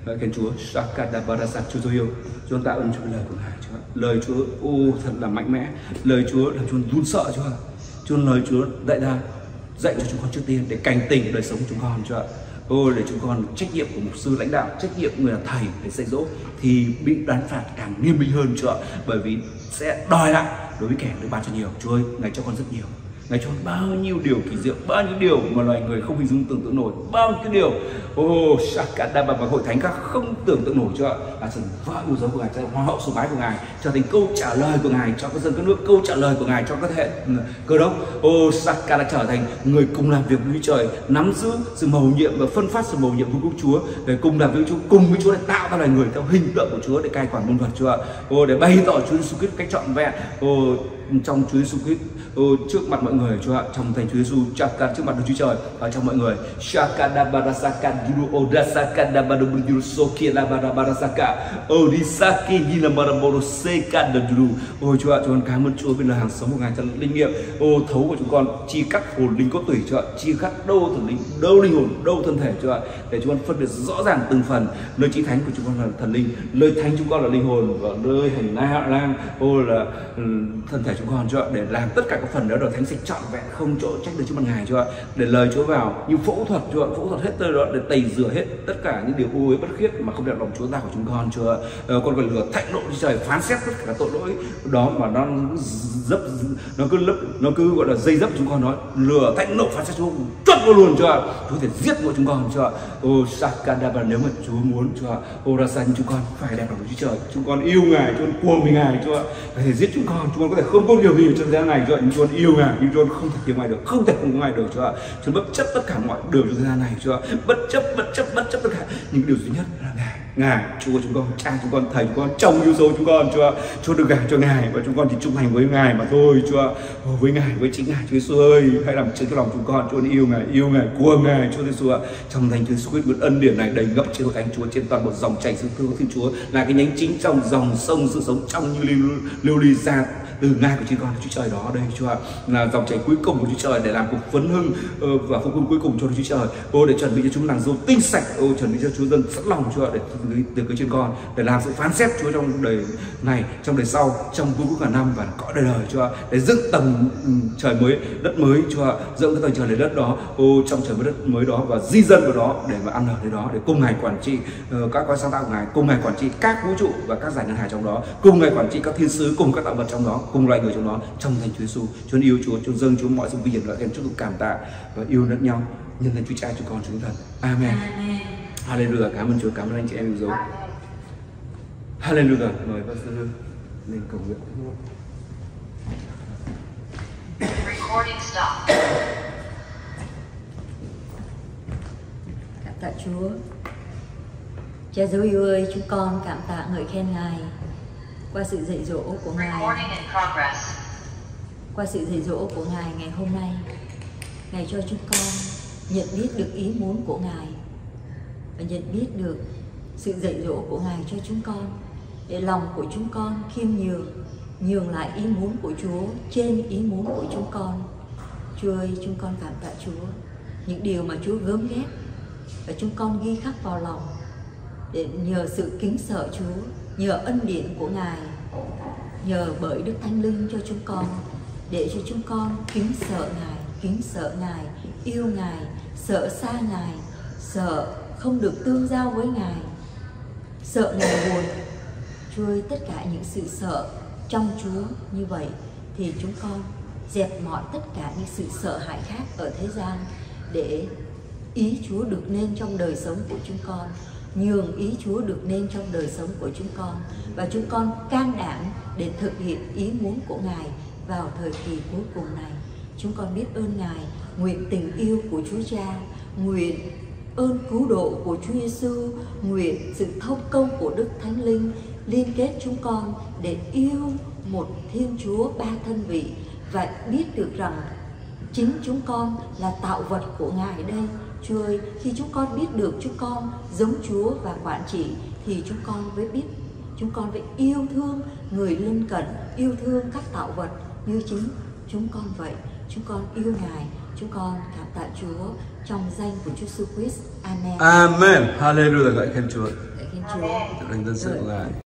Vậy Kính Chúa Sakadabarasat Chúa yêu, Chúa tạ ơn Chúa lời của Ngài Chúa. Lời Chúa thật là mạnh mẽ. Lời Chúa làm Chúa run sợ Chúa. Chúa lời Chúa dạy ra, dạy cho chúng con trước tiên để cảnh tỉnh đời sống chúng con Chúa. Ôi để chúng con trách nhiệm của mục sư lãnh đạo, trách nhiệm người là thầy để dạy dỗ thì bị đoán phạt càng nghiêm minh hơn Chúa, bởi vì sẽ đòi lại đối với kẻ được ban cho nhiều. Chúa ơi, Ngài cho con rất nhiều. Ngài cho bao nhiêu điều kỳ diệu, bao nhiêu điều mà loài người không hình dung tưởng tượng nổi, bao nhiêu điều Sakadaba và hội thánh các không tưởng tượng nổi Chúa ạ. Là sự vợ của giáo của Ngài, hoa hậu sủng ái của Ngài, trở thành câu trả lời của Ngài cho các dân các nước, câu trả lời của Ngài cho các thế hệ Cơ Đốc. Sakada trở thành người cùng làm việc với trời, nắm giữ sự mầu nhiệm và phân phát sự mầu nhiệm của Quốc Chúa, để cùng làm việc Chúa, cùng với Chúa để tạo ra loài người theo hình tượng của Chúa, để cai quản muôn vật Chúa ạ. Để bày tỏ Chúa Giêsu Christ cách trọn vẹn trong Chúa Giêsu Christ trước mặt mọi người Chúa ạ, trong thành Chúa Giêsu trước mặt Đức Chúa Trời và trong mọi người. Ôi Chúa ạ, chúng con cảm ơn Chúa vì lời hàng sống của Ngài trong linh nghiệm. Thấu của chúng con, chi cắt hồn linh cốt tủy Chúa ạ, chi cắt đâu thần linh, đâu linh hồn, đâu thân thể Chúa ạ, để chúng con phân biệt rõ ràng từng phần. Nơi chí thánh của chúng con là thần linh, nơi thánh chúng con là linh hồn, và nơi hành lang là thân thể chúng con Chúa ạ, để làm tất cả các phần đó được thánh sạch trọn vẹn, không chỗ trách được trước mặt Ngài Chúa ạ, để lời Chúa vào như phẫu thuật Chúa ạ, phẫu thuật hết tơi đó để tẩy rửa hết tất cả những điều ô uế bất khiết mà không đẹp lòng Chúa ta của chúng con Chúa ạ. Con còn lửa thạnh nộ trời phán xét tất cả tội lỗi đó mà nó cứ gọi là dây dấp chúng con, nói lửa thạnh nộ phán xét Chúa chốt vô luôn Chúa ạ. Chúa thể giết của chúng con Chúa ạ. Sakadaba, nếu mà Chúa muốn Chúa ạ, Orasan chúng con phải đẹp lòng Chúa trời, chúng con yêu Ngài, chúng con cuồng vì Ngài Chúa ạ, thể giết chúng con, chúng con có thể không có điều gì trong thế gian này Chúa ạ, nhưng Chúa yêu Ngài, nhưng Chúa không thể thiếu Ngài được, không thể không có Ngài được Chúa ạ. Chúa bất chấp tất cả mọi điều trong thế gian này Chúa ạ, bất chấp tất cả, những điều duy nhất là Ngài. Ngài Chúa của chúng con, cha chúng con, thầy chúng con, chồng yêu dấu chúng con Chúa ạ. Chúa được gả cho Ngài và chúng con chỉ trung hành với Ngài mà thôi Chúa ạ. Với Ngài, với chính Ngài Chúa Giêsu ơi, hãy làm chứng cho lòng chúng con. Chúa yêu Ngài, cuồng Ngài Chúa Giêsu ạ. Trong danh Chúa Giêsu Christ, ân điển này đầy ngập trên hội thánh Chúa, trên toàn một dòng chảy sự thương của Thiên Chúa, là cái nhánh chính trong dòng sông sự sống trong như lưu ly ra từ Ngài của chính con Chúa Trời đó đây Chúa ạ, là dòng chảy cuối cùng của Chúa Trời, để làm cuộc phấn hưng và phục hưng cuối cùng cho Chúa Trời. Để chuẩn bị cho chúng làng dâu tinh sạch, chuẩn bị cho Chúa dân sẵn lòng Chúa ạ, để từ cái trên con, để làm sự phán xét Chúa trong đời này, trong đời sau, trong vương quốc cả năm và cõi đời đời Chúa ạ, để dựng tầng trời mới, đất mới Chúa ạ, dựng cái tầng trời lên đất đó, trong trời mới đất mới đó, và di dân vào đó để mà ăn ở nơi đó, để cùng Ngài quản trị các con sáng tạo của Ngài, cùng Ngài quản trị các vũ trụ và các giải ngân hà trong đó, cùng Ngài quản trị các thiên sứ, cùng các tạo vật trong đó, cùng loài người trong đó, trong danh Chúa Giêsu. Chúa yêu Chúa, Chúa dâng Chúa mọi sự vinh hiển lợi khen, chúng tôi cảm tạ và yêu lẫn nhau nhân danh Chúa Cha, Chúa Con, Chúa Thánh Thần. Amen. Hallelujah. Cảm ơn Chúa, cảm ơn anh chị em yêu dấu. Hallelujah. Mời Pastor Lương lên cầu nguyện. Recording stop. Cảm tạ Chúa. Cha dấu yêu ơi, chúng con cảm tạ ngợi khen Ngài qua sự dạy dỗ của Ngài. Qua sự dạy dỗ của Ngài ngày hôm nay, Ngài cho chúng con nhận biết được ý muốn của Ngài và nhận biết được sự dạy dỗ của Ngài cho chúng con, để lòng của chúng con khiêm nhường lại ý muốn của Chúa trên ý muốn của chúng con. Chúa ơi, chúng con cảm tạ Chúa. Những điều mà Chúa gớm ghét và chúng con ghi khắc vào lòng, để nhờ sự kính sợ Chúa, nhờ ân điển của Ngài, nhờ bởi Đức Thánh Linh cho chúng con, để cho chúng con kính sợ Ngài, yêu Ngài, sợ xa Ngài, sợ không được tương giao với Ngài, sợ Ngài buồn. Chúa ơi, tất cả những sự sợ trong Chúa như vậy thì chúng con dẹp mọi tất cả những sự sợ hãi khác ở thế gian, để ý Chúa được nên trong đời sống của chúng con, nhường ý Chúa được nên trong đời sống của chúng con, và chúng con can đảm để thực hiện ý muốn của Ngài vào thời kỳ cuối cùng này. Chúng con biết ơn Ngài, nguyện tình yêu của Chúa Cha, nguyện ơn cứu độ của Chúa Giêsu, nguyện sự thông công của Đức Thánh Linh liên kết chúng con để yêu một Thiên Chúa ba thân vị, và biết được rằng chính chúng con là tạo vật của Ngài đây. Chúa ơi, khi chúng con biết được chúng con giống Chúa và quản trị, thì chúng con mới biết Chúng con phải yêu thương người lân cận, yêu thương các tạo vật như chính chúng con vậy. Chúng con yêu Ngài, chúng con cảm tạ Chúa trong danh của Chúa Jesus Christ. Amen. Amen. Hallelujah. Ngợi khen Chúa. Ngợi khen Chúa. Chúa đánh dân sự của Ngài.